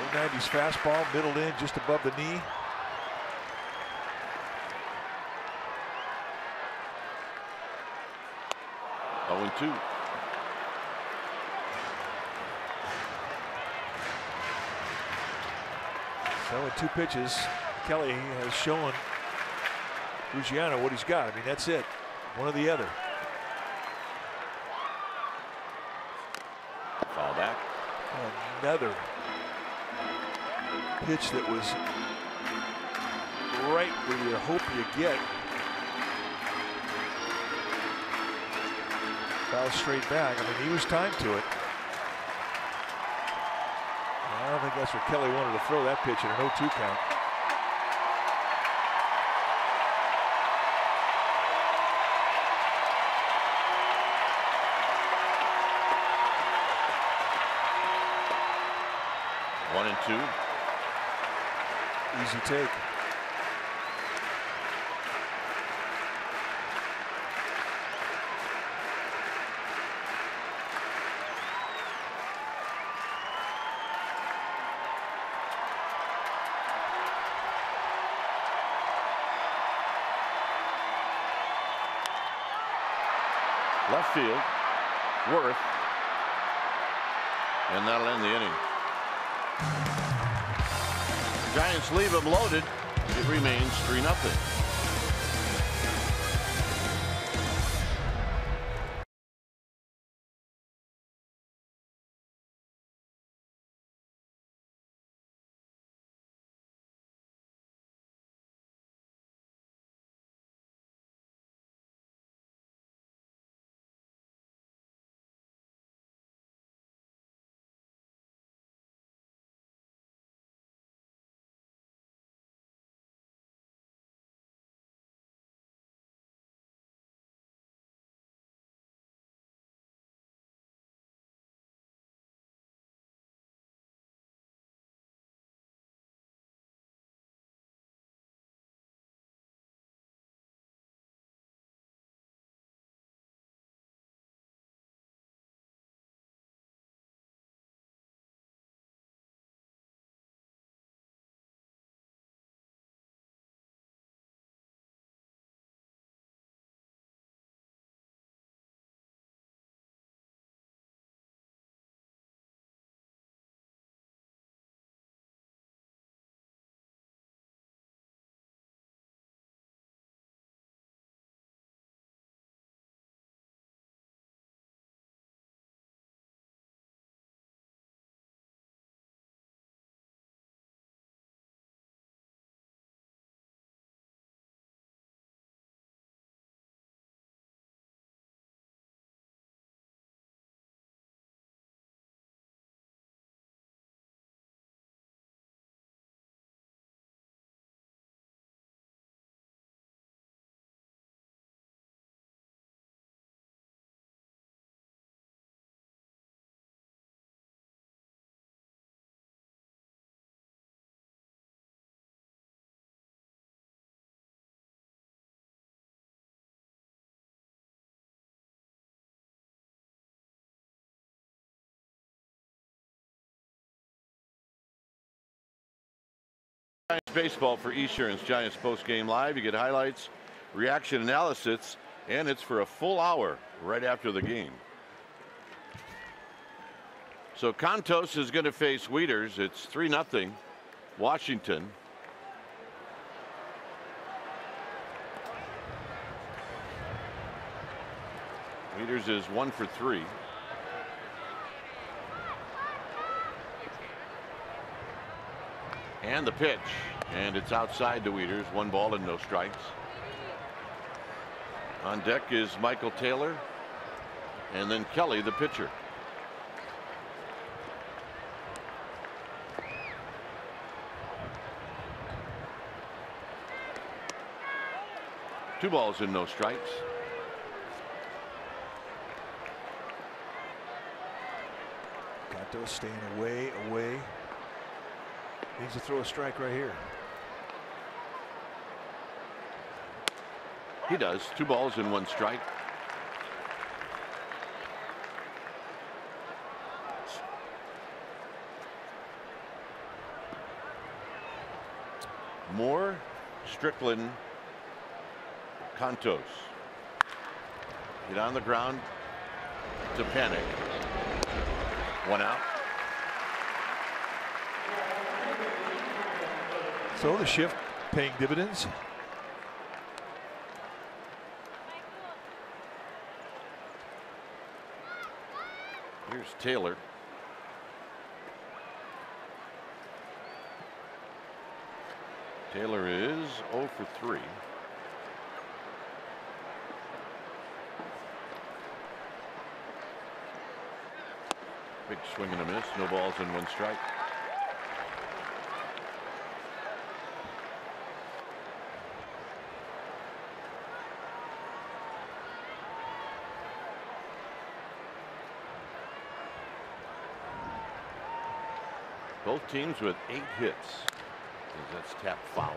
one ninety's fastball, middle in, just above the knee. oh and two. So in two pitches, Kelley has shown Ruggiano what he's got. I mean, that's it. One or the other. Fall back. Another pitch that was right where you hope you get. foul straight back. I mean, he was timed to it. I don't think that's where Kelley wanted to throw that pitch in an oh two count. One and two. Easy take. Left field, Werth, and that'll end the inning. The Giants leave him loaded. It remains three nothing. Giants baseball for Esurance. Giants post-game live. You get highlights, reaction analysis, and it's for a full hour right after the game. So Contos is going to face Wieters. It's three nothing Washington. Wieters is one for three. And the pitch, and it's outside to Wieters. One ball and no strikes. On deck is Michael Taylor, and then Kelley, the pitcher. Two balls and no strikes. Contos staying away, away. Needs to throw a strike right here. He does. Two balls and one strike. Moore, Strickland, Contos. Get on the ground to Panik. One out. So the shift paying dividends. Here's Taylor. Taylor is oh for three. Big swing and a miss. No balls and one strike. Both teams with eight hits. That's tapped foul.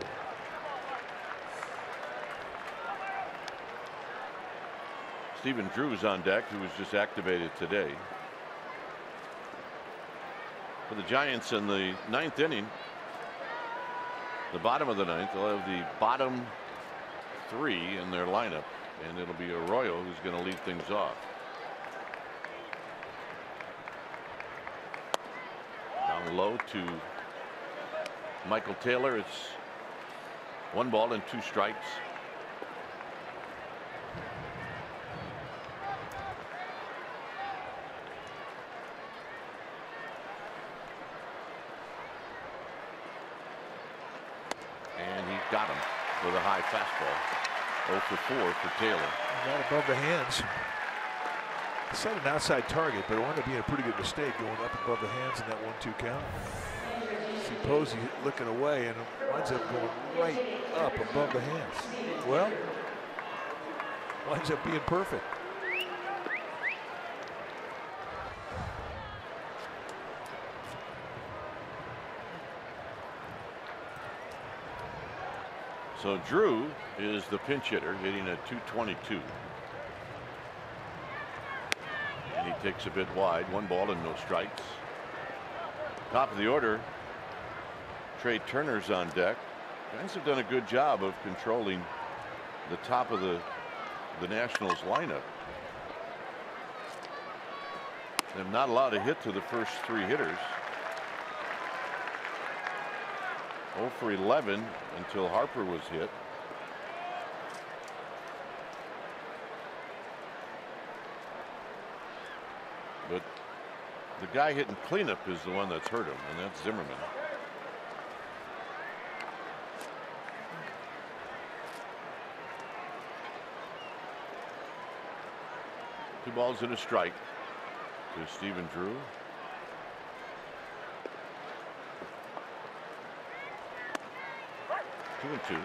Stephen Drew is on deck, who was just activated today. For the Giants in the ninth inning, the bottom of the ninth, they'll have the bottom three in their lineup, and it'll be Arroyo who's going to lead things off. Down low to Michael Taylor. It's one ball and two strikes. With a high fastball. oh for four for Taylor. Not above the hands. Set an outside target, but it wound up being a pretty good mistake going up above the hands in that one two count. See Posey looking away and winds up going right up above the hands. Well, winds up being perfect. So Drew is the pinch hitter, hitting at two twenty-two. And he takes a bit wide. One ball and no strikes. Top of the order, Trea Turner's on deck. Giants have done a good job of controlling the top of the, the Nationals lineup. They're not allowed to hit to the first three hitters. oh for eleven until Harper was hit. But the guy hitting cleanup is the one that's hurt him, and that's Zimmerman. Two balls and a strike to Stephen Drew. Two and two. One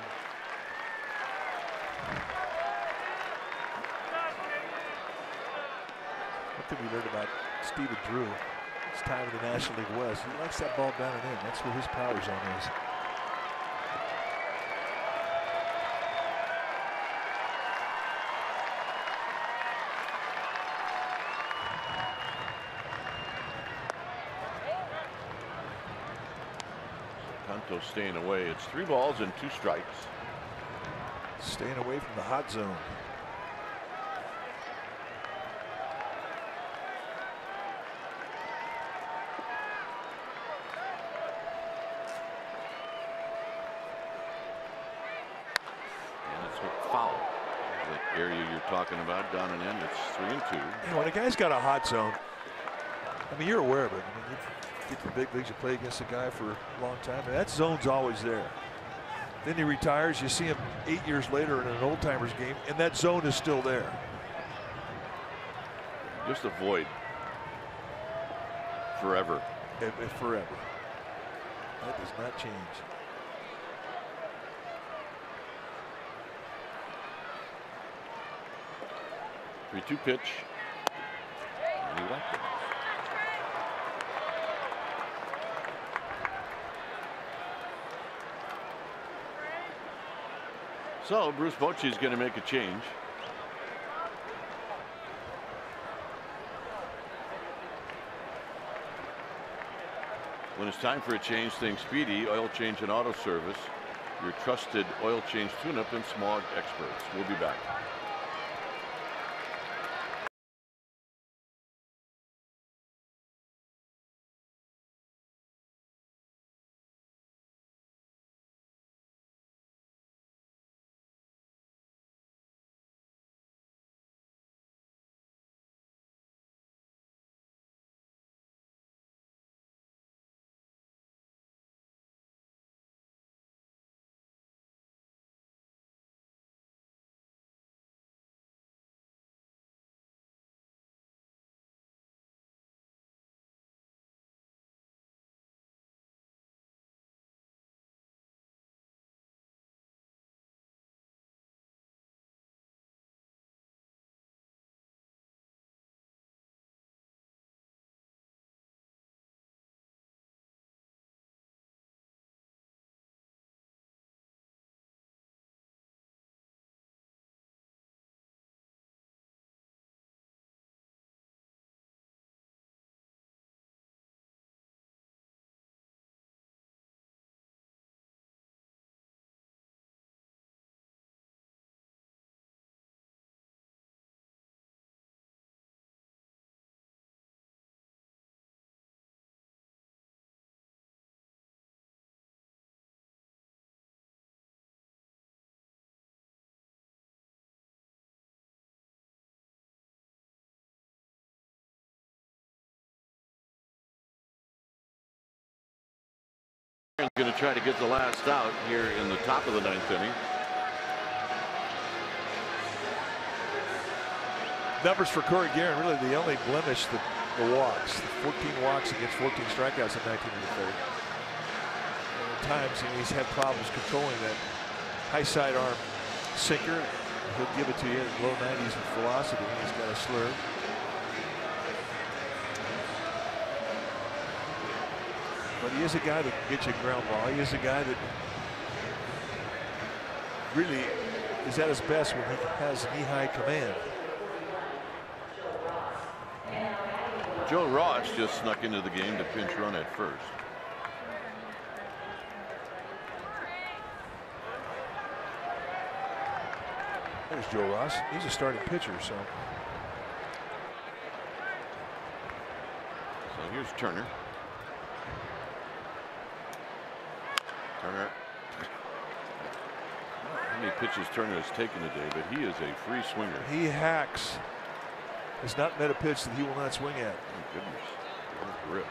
thing we learned about Stephen Drew, it's time in the National League West. He likes that ball down and in. That's where his power zone is. Staying away. It's three balls and two strikes. Staying away from the hot zone. And it's a foul. The area you're talking about down and in. It's three and two. You know, when a guy's got a hot zone, I mean, you're aware of it. I mean, you get to the big leagues, you play against a guy for a long time, and that zone's always there. Then he retires, you see him eight years later in an old-timers game, and that zone is still there. Just avoid forever. It, it, forever. That does not change. three two pitch. And he left it. So Bruce Bochy is going to make a change. When it's time for a change, think Speedy Oil Change and Auto Service, your trusted oil change tune-up and smog experts. We'll be back. Going to try to get the last out here in the top of the ninth inning. Numbers for Corey Guerin, really the only blemish, the, the walks. fourteen walks against fourteen strikeouts in nineteen eighty-three. At times, you know, he's had problems controlling that high side arm sinker. He'll give it to you at low nineties with velocity. He's got a slur. But he is a guy that can get you a ground ball. He is a guy that really is at his best when he has knee-high command. Joe Ross just snuck into the game to pinch run at first. There's Joe Ross. He's a starting pitcher, so. So here's Turner. Turner. How many pitches Turner has taken today, but he is a free swinger. He hacks. Has not met a pitch that he will not swing at. Oh, goodness. What a grip.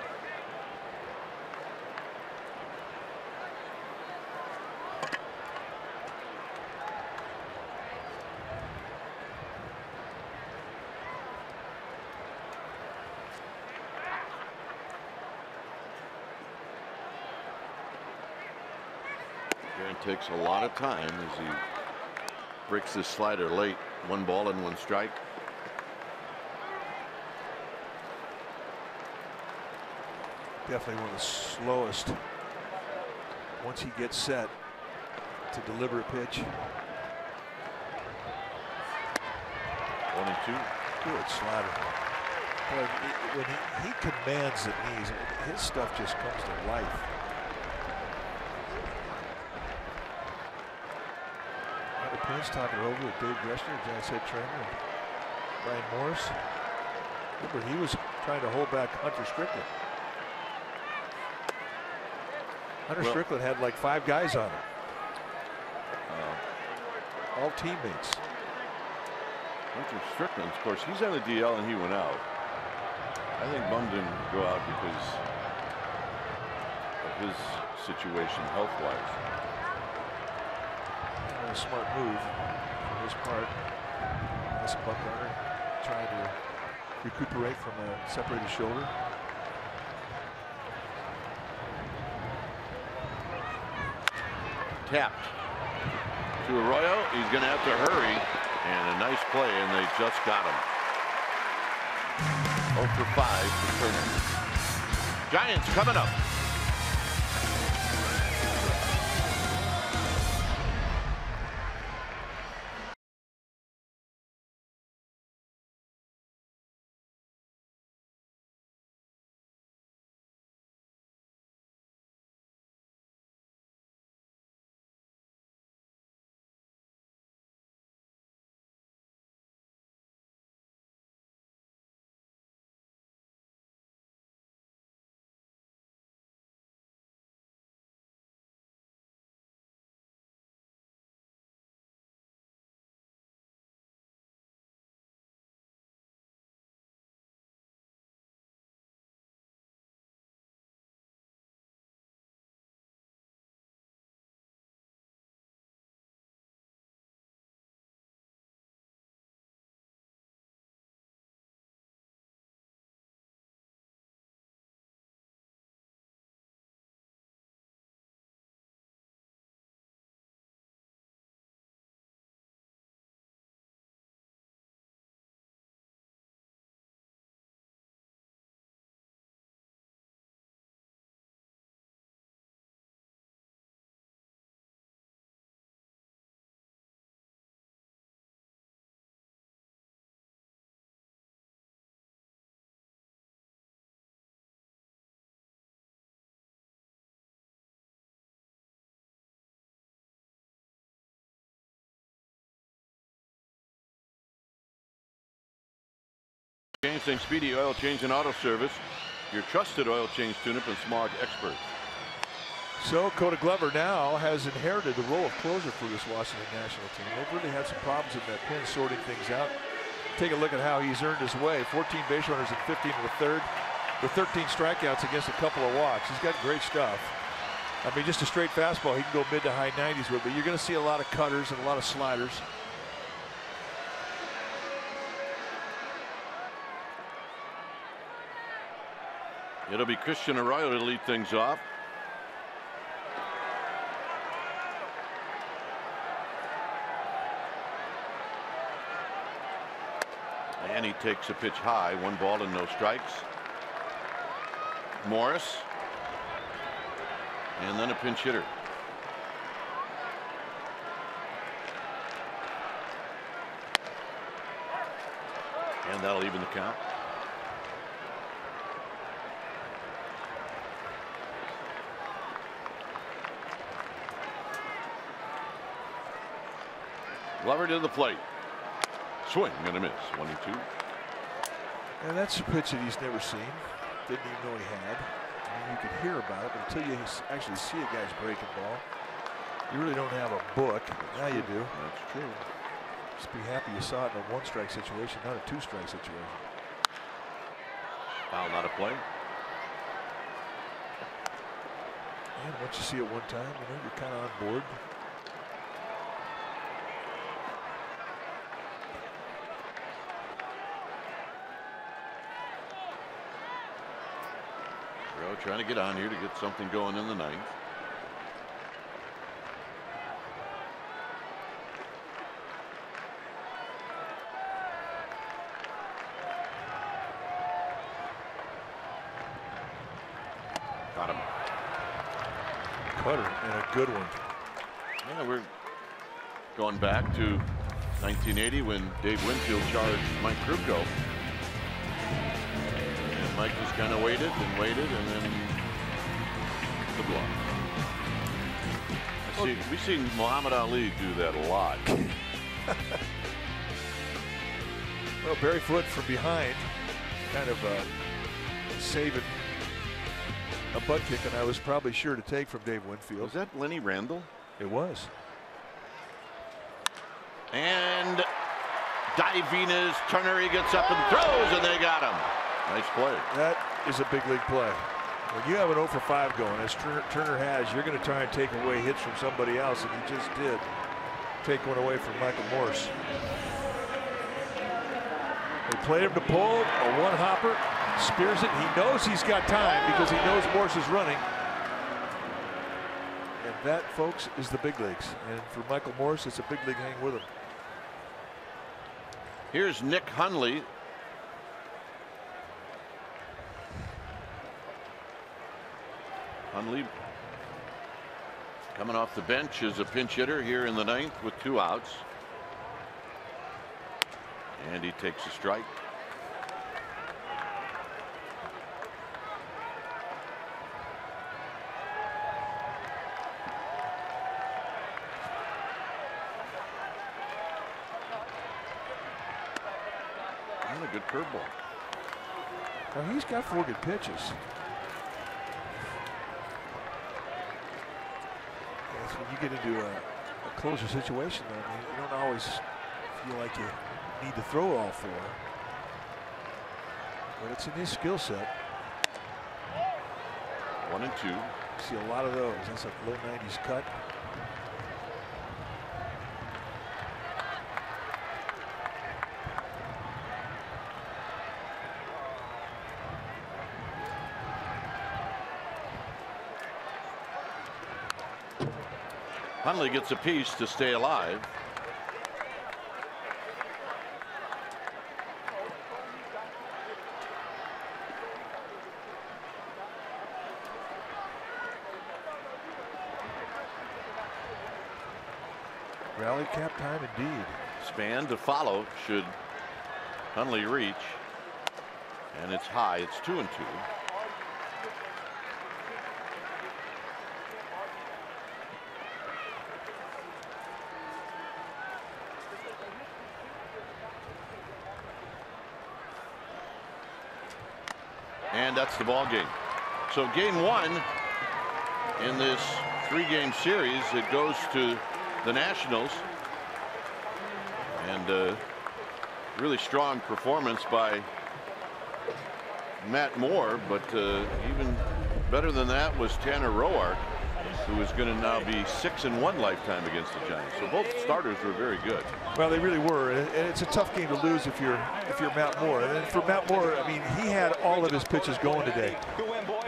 Takes a lot of time as he breaks this slider late. One ball and one strike. Definitely one of the slowest once he gets set to deliver a pitch. One and two. Good slider. Boy, when he, he commands the knees, his stuff just comes to life. Prince, Tanner Roark, Dave Greshner, John Seth Trainer, Brian Morris. Remember, he was trying to hold back Hunter Strickland. Hunter well, Strickland had like five guys on him. Uh, All teammates. Hunter Strickland, of course, he's on the D L and he went out. I think Bum didn't go out because of his situation health-wise. A smart move for his part. This buck runner trying to recuperate from a separated shoulder. Tapped to Arroyo. He's going to have to hurry, and a nice play, and they just got him. oh for five for Turner. Giants coming up. James Speedy Oil Change and Auto Service, your trusted oil change, tune-up, and smog expert. So Coda Glover now has inherited the role of closer for this Washington National team. They've really had some problems in that pen, sorting things out. Take a look at how he's earned his way: fourteen base runners and fifteen in the third, with thirteen strikeouts against a couple of walks. He's got great stuff. I mean, just a straight fastball, he can go mid to high nineties with, but you're going to see a lot of cutters and a lot of sliders. It'll be Christian Arroyo to lead things off. And he takes a pitch high, one ball and no strikes. Morris. And then a pinch hitter. And that'll even the count. Glover to the plate. Swing and a miss. One and two. And that's a pitch that he's never seen. Didn't even know he had. I mean, you could hear about it, but until you actually see a guy's breaking ball, you really don't have a book. That's now true. You do. That's true. Just be happy you saw it in a one-strike situation, not a two-strike situation. Foul out of play. And once you see it one time, you know you're kind of on board. Trying to get on here to get something going in the ninth. Got him. Cutter and a good one. Yeah, we're going back to nineteen eighty when Dave Winfield charged Mike Krukow. Mike just kind of waited and waited, and then the block. I see, we've seen Muhammad Ali do that a lot. Well, Barryfoot from behind, kind of uh, saving a butt kick, and I was probably sure to take from Dave Winfield. Was that Lenny Randall? It was. And diving is Turner. He gets up and throws, and they got him. Nice play. That is a big league play. When you have an oh for five going, as Turner has, you're going to try and take away hits from somebody else, and he just did take one away from Michael Morse. They played him to pull, a one-hopper, spears it. He knows he's got time because he knows Morse is running. And that, folks, is the big leagues. And for Michael Morse, it's a big league hang with him. Here's Nick Hundley. Hundley coming off the bench is a pinch hitter here in the ninth with two outs. And he takes a strike. And a good curveball. Now he's got four good pitches. When you get into a, a closer situation, though, I mean, you don't always feel like you need to throw all four. But it's in his skill set. One and two. See a lot of those. That's a low nineties cut. Hundley gets a piece to stay alive. Rally cap time indeed. Span to follow should Hundley reach. And it's high. It's two and two. And that's the ball game. So game one in this three game series, it goes to the Nationals. And uh, really strong performance by Matt Moore, but uh, even better than that was Tanner Roark. who is going to now be six and one lifetime against the Giants. So both starters were very good. Well, they really were, and it's a tough game to lose if you're if you're Matt Moore. And for Matt Moore, I mean, he had all of his pitches going today.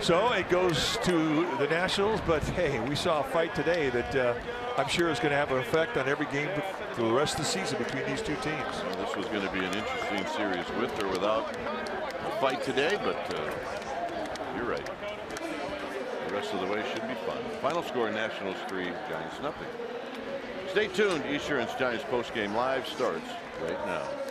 So it goes to the Nationals, but hey, we saw a fight today that uh, I'm sure is going to have an effect on every game for the rest of the season between these two teams. Well, this was going to be an interesting series with or without a fight today, but uh, you're right. The rest of the way should be fun. Final score, Nationals three, Giants nothing. Stay tuned. Esurance Giants postgame live starts right now.